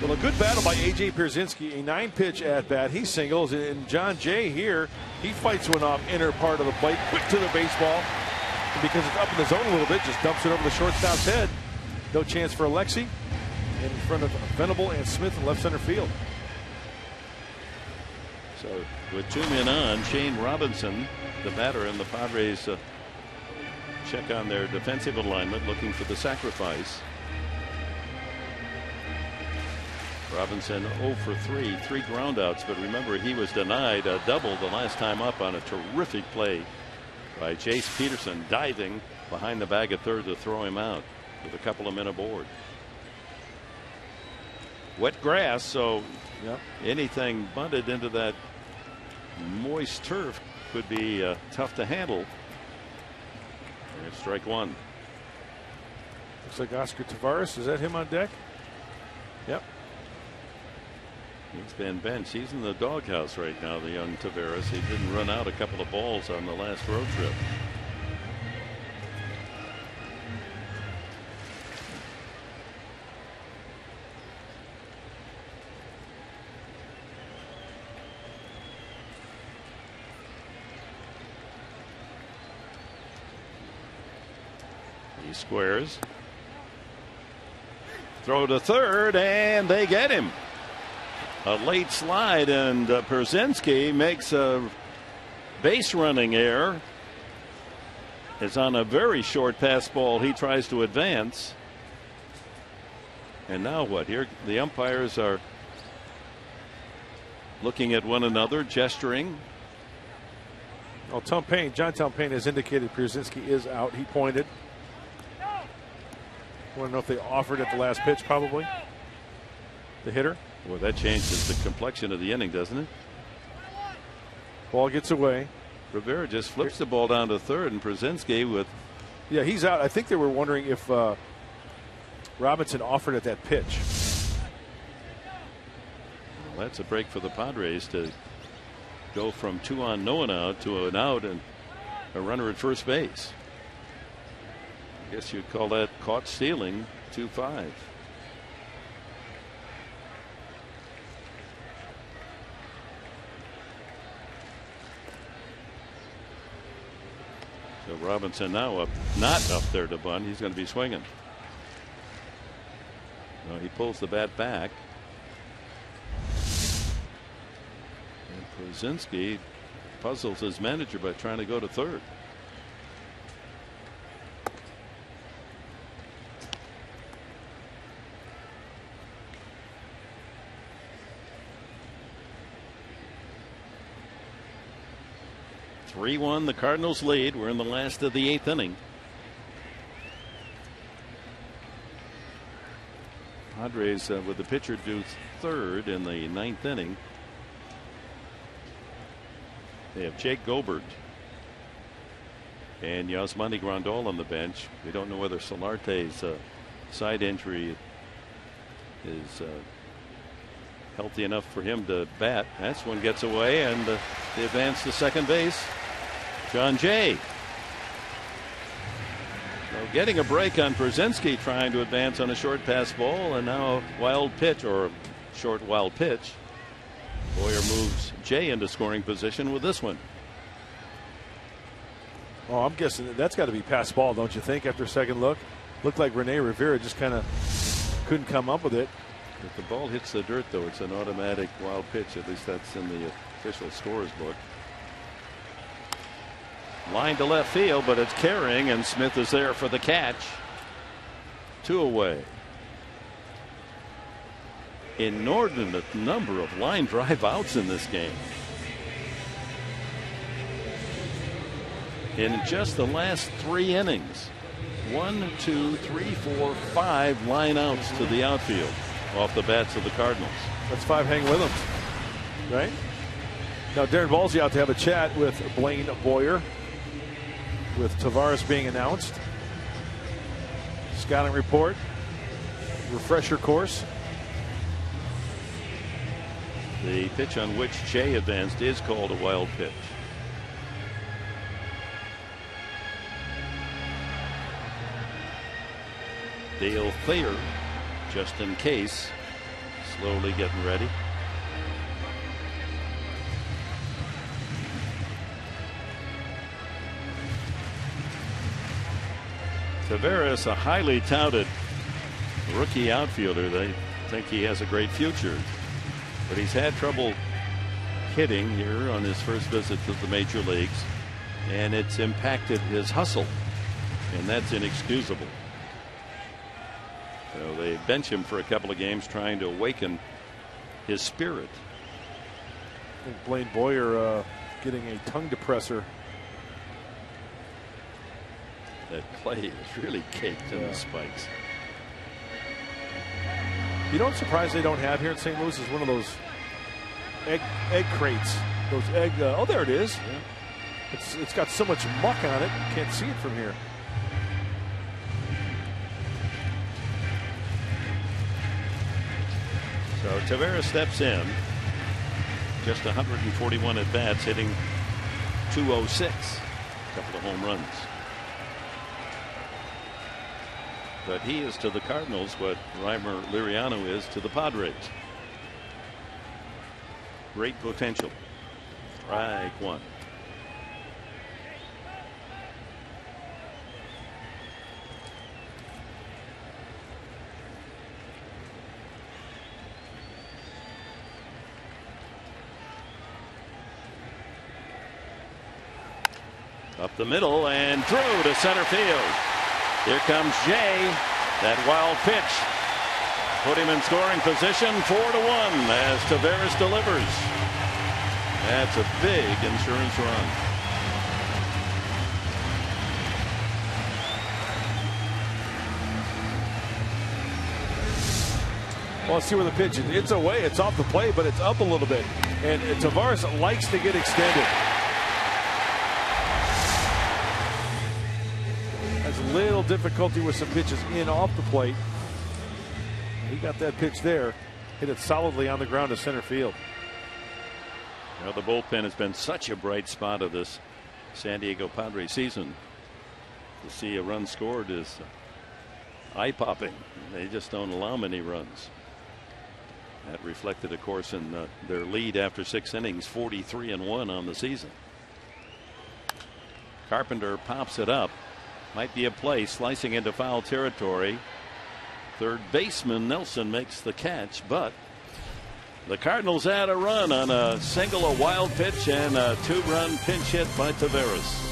Well, a good battle by A.J. Pierzynski, a 9-pitch at bat. He singles, and John Jay here, he fights one off inner part of the plate, quick to the baseball. And because it's up in the zone a little bit, just dumps it over the shortstop's head. No chance for Alexi. In front of Venable and Smith in left center field. So with two men on, Shane Robinson, the batter, and the Padres check on their defensive alignment, looking for the sacrifice. Robinson 0 for 3, 3 groundouts, but remember he was denied a double the last time up on a terrific play by Jace Peterson, diving behind the bag at third to throw him out with a couple of men aboard. Wet grass, so yep, anything bunted into that moist turf could be tough to handle. And strike one. Looks like Oscar Tavares. Is that him on deck? Yep. He's been benched. He's in the doghouse right now, the young Tavares. He didn't run out a couple of balls on the last road trip. Squares. Throw to third, and they get him. A late slide, and Pierzynski makes a base running error. It's on a very short pass ball. He tries to advance. And now what? Here the umpires are looking at one another, gesturing. Well, John Tom Payne has indicated Pierzynski is out. He pointed. I want to know if they offered at the last pitch, probably. The hitter. Well, that changes the complexion of the inning, doesn't it? Ball gets away. Rivera just flips the ball down to third, and Pierzynski with. Yeah, he's out. I think they were wondering if Robinson offered at that pitch. Well, that's a break for the Padres to go from 2-on, no one out to an out and a runner at first base. I guess you'd call that caught stealing. 2-5. So Robinson now up, not up there to bunt. He's going to be swinging. No, he pulls the bat back. And Pierzynski puzzles his manager by trying to go to third. We won the Cardinals lead. We're in the last of the eighth inning. Padres with the pitcher due third in the ninth inning. They have Jake Gobert and Yasmani Grandal on the bench. We don't know whether Solarte's side injury is healthy enough for him to bat. That's one gets away, and they advance to second base. John Jay. So getting a break on Pierzynski, trying to advance on a short pass ball, and now wild pitch, or short wild pitch. Boyer moves Jay into scoring position with this one. Oh, I'm guessing that's got to be pass ball, don't you think? After a second look, looked like Renee Rivera just kind of couldn't come up with it. If the ball hits the dirt, though, it's an automatic wild pitch. At least that's in the official scores book. Line to left field, but it's carrying, and Smith is there for the catch. Two away. Inordinate number of line drive outs in this game. in just the last three innings. 1, 2, 3, 4, 5 lineouts to the outfield off the bats of the Cardinals. That's five hang with them, right? Now Darren Balsley out to have a chat with Blaine Boyer, with Tavares being announced. Scouting report, refresher course. The pitch on which Jay advanced is called a wild pitch. Dale Thayer, just in case, slowly getting ready. Tavares, a highly touted rookie outfielder. They think he has a great future, but he's had trouble hitting here on his first visit to the major leagues, and it's impacted his hustle, and that's inexcusable. So they bench him for a couple of games, trying to awaken his spirit. I think Blaine Boyer getting a tongue depressor. That play is really caked in the spikes. You don't surprise they don't have here in St. Louis is one of those egg crates. Those egg. Oh, there it is. Yeah. It's got so much muck on it, you can't see it from here. So Tavares steps in. Just 141 at bats, hitting .206. A couple of home runs. But he is to the Cardinals what Rymer Liriano is to the Padres. Great potential. Strike one. Up the middle and through to center field. Here comes Jay. That wild pitch put him in scoring position. 4-1 as Tavares delivers. That's a big insurance run. Well, see where the pitch is. It's away. It's off the plate, but it's up a little bit. And Tavares likes to get extended. Little difficulty with some pitches in off the plate. He got that pitch there, hit it solidly on the ground to center field. Now the bullpen has been such a bright spot of this San Diego Padres season. To see a run scored is eye-popping. They just don't allow many runs. That reflected, of course, in their lead after six innings, 43-1 on the season. Carpenter pops it up. Might be a play, slicing into foul territory. Third baseman Nelson makes the catch, but the Cardinals add a run on a single, a wild pitch, and a two-run pinch hit by Tavares.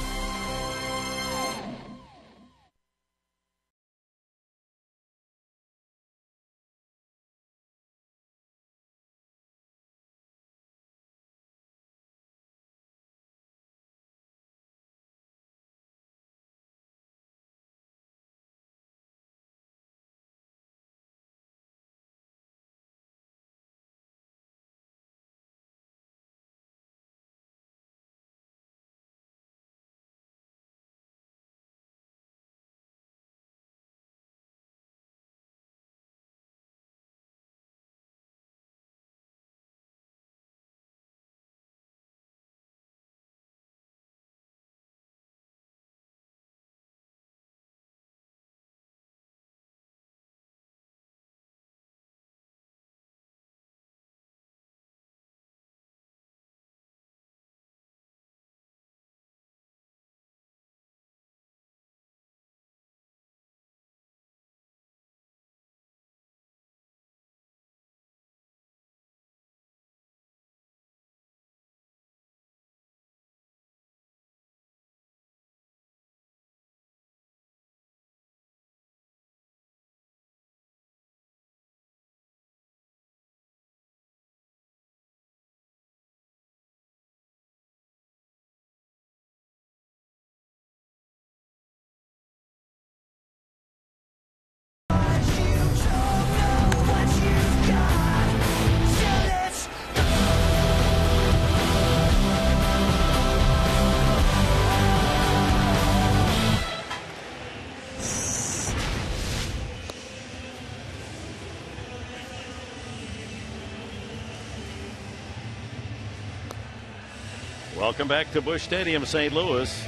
Welcome back to Busch Stadium, St. Louis.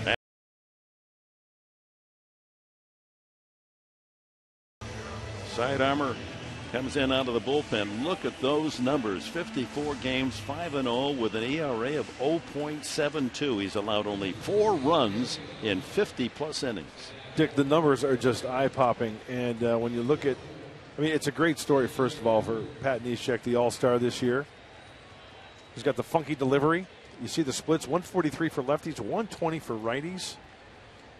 Sidearmer comes in out of the bullpen. Look at those numbers. 54 games, 5-0 with an ERA of 0.72. He's allowed only 4 runs in 50-plus innings. Dick, the numbers are just eye-popping. And when you look at, I mean, it's a great story, first of all, for Pat Neshek, the All-Star this year. He's got the funky delivery. You see the splits, 143 for lefties, 120 for righties.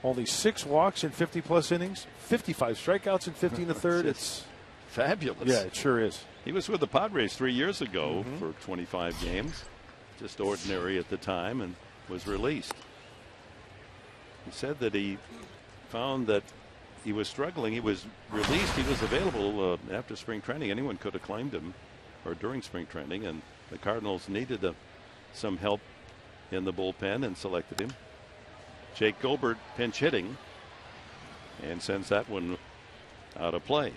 Only 6 walks in 50-plus innings, 55 strikeouts in 15 1/3. It's fabulous. Yeah, it sure is. He was with the Padres 3 years ago for 25 games. Just ordinary at the time, and was released. He said that he found that he was struggling. He was released. He was available after spring training. Anyone could have claimed him, or during spring training, and the Cardinals needed some help in the bullpen and selected him. Jake Gilbert pinch hitting and sends that one out of play.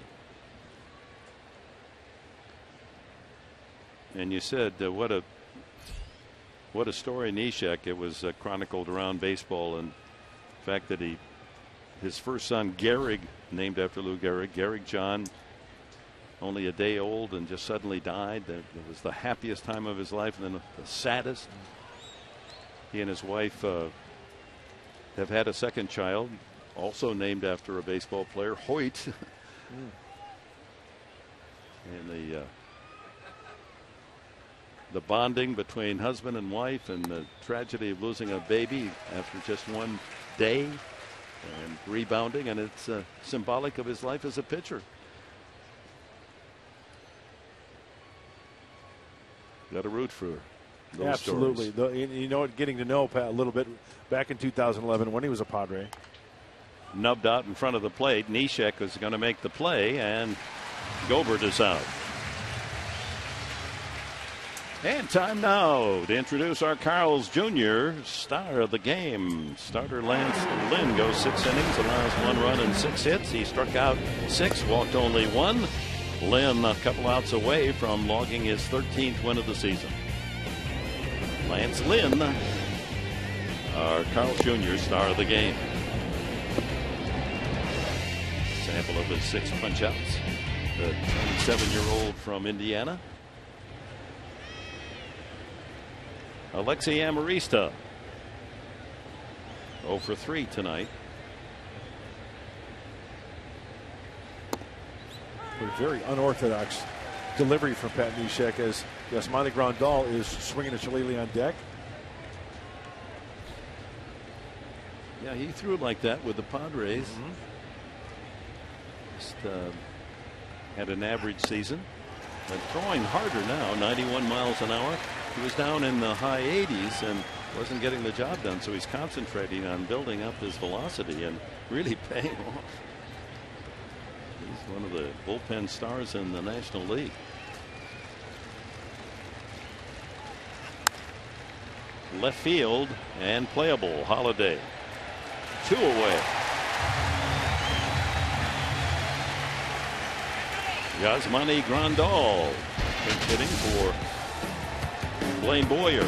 And you said what a story, Neshek. It was chronicled around baseball, and the fact that his first son Gehrig, named after Lou Gehrig, Gehrig John, only a day old and just suddenly died. That it was the happiest time of his life and then the saddest. He and his wife have had a second child, also named after a baseball player, Hoyt. And the bonding between husband and wife, and the tragedy of losing a baby after just 1 day, and rebounding, and it's symbolic of his life as a pitcher. Got to root for those absolutely stories. You know what, getting to know Pat a little bit back in 2011 when he was a Padre. Nubbed out in front of the plate. Neshek is going to make the play, and Gilbert is out. And time now to introduce our Carl's Jr. star of the game. Starter Lance Lynn goes 6 innings, allows 1 run and 6 hits. He struck out 6, walked only 1. Lynn a couple outs away from logging his 13th win of the season. Lance Lynn, our Carl's Jr. star of the game. Sample of his 6 punch-outs. The 27-year-old from Indiana. Alexi Amarista, 0 for 3 tonight. A very unorthodox delivery from Pat Neshek, as Yasmani Grandal is swinging a shillelagh on deck. Yeah, he threw like that with the Padres. Just had an average season, but throwing harder now, 91 miles an hour. He was down in the high 80s and wasn't getting the job done, so he's concentrating on building up his velocity, and really paying off. He's one of the bullpen stars in the National League. Left field and playable. Holliday, 2 away. Yasmani Grandal hitting for Blaine Boyer.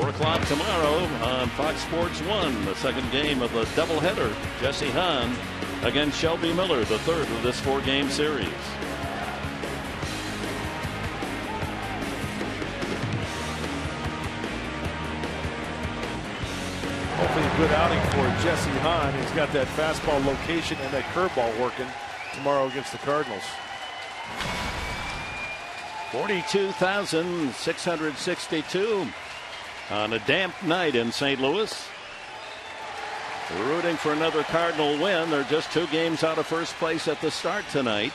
4 o'clock tomorrow on Fox Sports 1, the second game of the doubleheader. Jesse Hahn against Shelby Miller, the third of this 4-game series. Hopefully a good outing for Jesse Hahn. He's got that fastball location and that curveball working tomorrow against the Cardinals. 42,662 on a damp night in St. Louis. Rooting for another Cardinal win. They're just 2 games out of first place at the start tonight.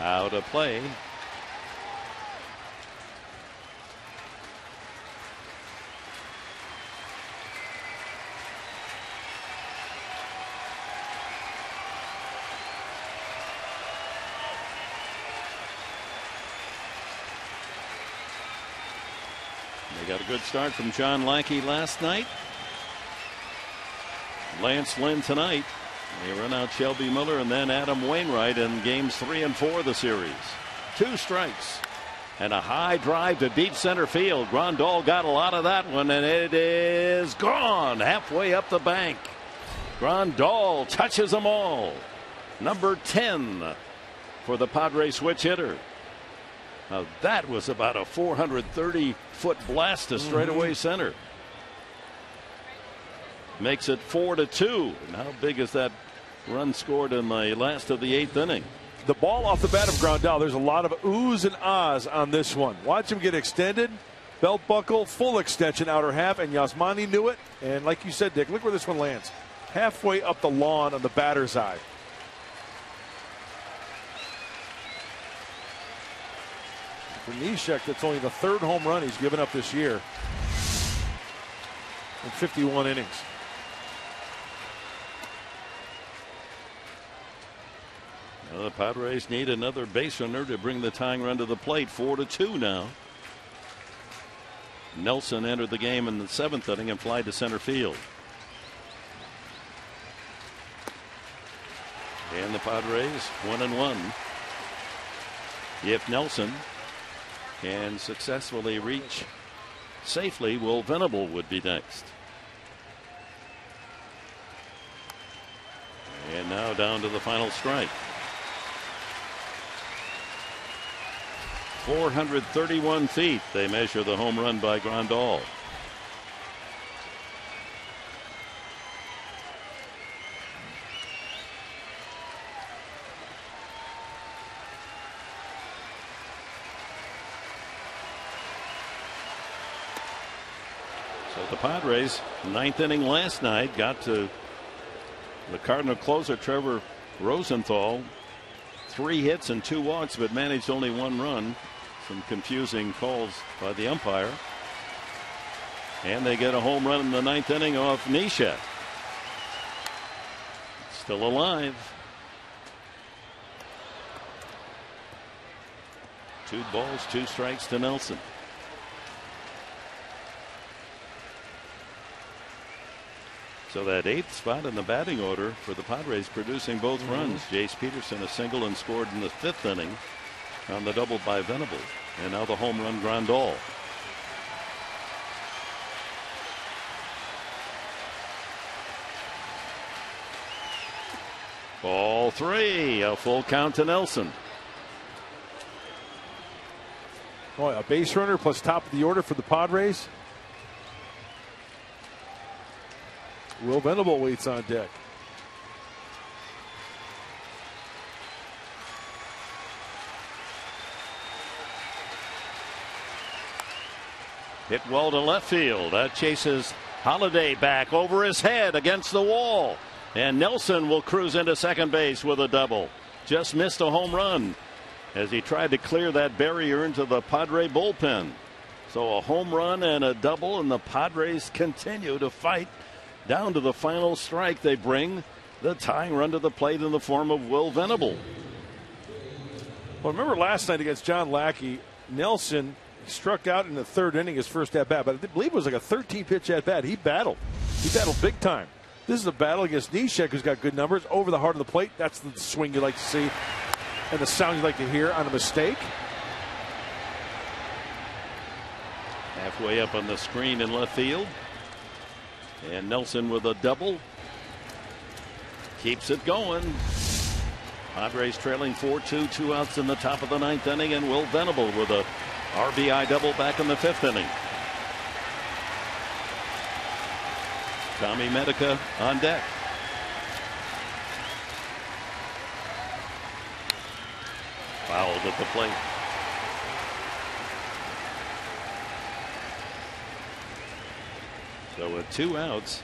Out of play. Got a good start from John Lackey last night. Lance Lynn tonight. They run out Shelby Miller and then Adam Wainwright in games 3 and 4 of the series. Two strikes and a high drive to deep center field. Grandal got a lot of that one, and it is gone halfway up the bank. Grandal touches them all. Number 10 for the Padres switch hitter. Now that was about a 430-foot blast to straightaway center. Makes it 4-2. And how big is that run scored in the last of the 8th inning? The ball off the bat of Grandal. There's a lot of oohs and ahs on this one. Watch him get extended. Belt buckle, full extension, outer half, and Yasmani knew it. And like you said, Dick, look where this one lands. Halfway up the lawn on the batter's eye. For Neshek, that's only the third home run he's given up this year in 51 innings. Well, the Padres need another base runner to bring the tying run to the plate. 4-2 now. Nelson entered the game in the 7th inning and flied to center field. And the Padres 1-1. If Nelson can successfully reach safely, Will Venable would be next. And now down to the final strike. 431 feet they measure the home run by Grandal. So the Padres, 9th inning last night, got to the Cardinal closer Trevor Rosenthal. 3 hits and 2 walks, but managed only 1 run. Some confusing calls by the umpire. And they get a home run in the 9th inning off Neshek. Still alive. 2 balls, 2 strikes to Nelson. So that 8th spot in the batting order for the Padres, producing both runs. Jace Peterson a single and scored in the 5th inning on the double by Venable, and now the home run Grandal. Ball 3, a full count to Nelson. Boy, a base runner plus top of the order for the Padres. Will Venable waits on deck. Hit well to left field. That chases Holliday back over his head against the wall. And Nelson will cruise into second base with a double. Just missed a home run as he tried to clear that barrier into the Padre bullpen. So a home run and a double, and the Padres continue to fight. Down to the final strike, they bring the tying run to the plate in the form of Will Venable. Well, remember last night against John Lackey, Nelson struck out in the 3rd inning, his first at bat, but I believe it was like a 13-pitch at bat. He battled big time. This is a battle against Neshek, who's got good numbers over the heart of the plate. That's the swing you like to see, and the sound you like to hear on a mistake. Halfway up on the screen in left field. And Nelson with a double. Keeps it going. Padres trailing 4-2, 2 outs in the top of the 9th inning, and Will Venable with a RBI double back in the 5th inning. Tommy Medica on deck. Fouled at the plate. So with 2 outs,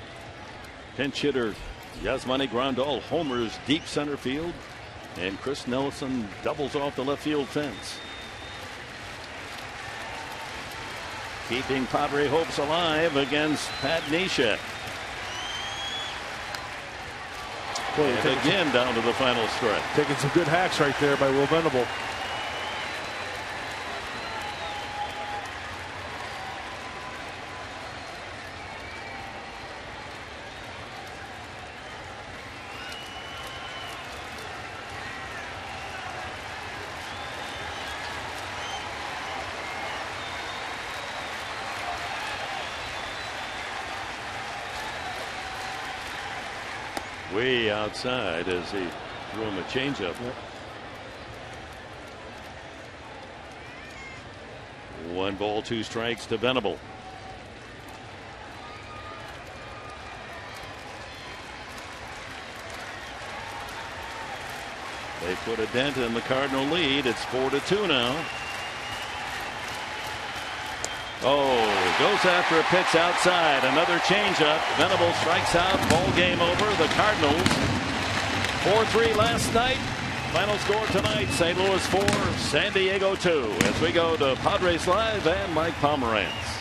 pinch hitter Yasmani Grandal homers deep center field, and Chris Nelson doubles off the left field fence. Keeping Padre hopes alive against Pat Neshek. And again down to the final strike. Taking some good hacks right there by Will Venable. way outside as he threw him a changeup. Yep. 1-2 to Venable. They put a dent in the Cardinal lead. It's 4-2 now. Oh, goes after a pitch outside. Another changeup. Venable strikes out. Ball game over. The Cardinals 4-3 last night. Final score tonight, St. Louis 4, San Diego 2. As we go to Padres Live and Mike Pomerantz.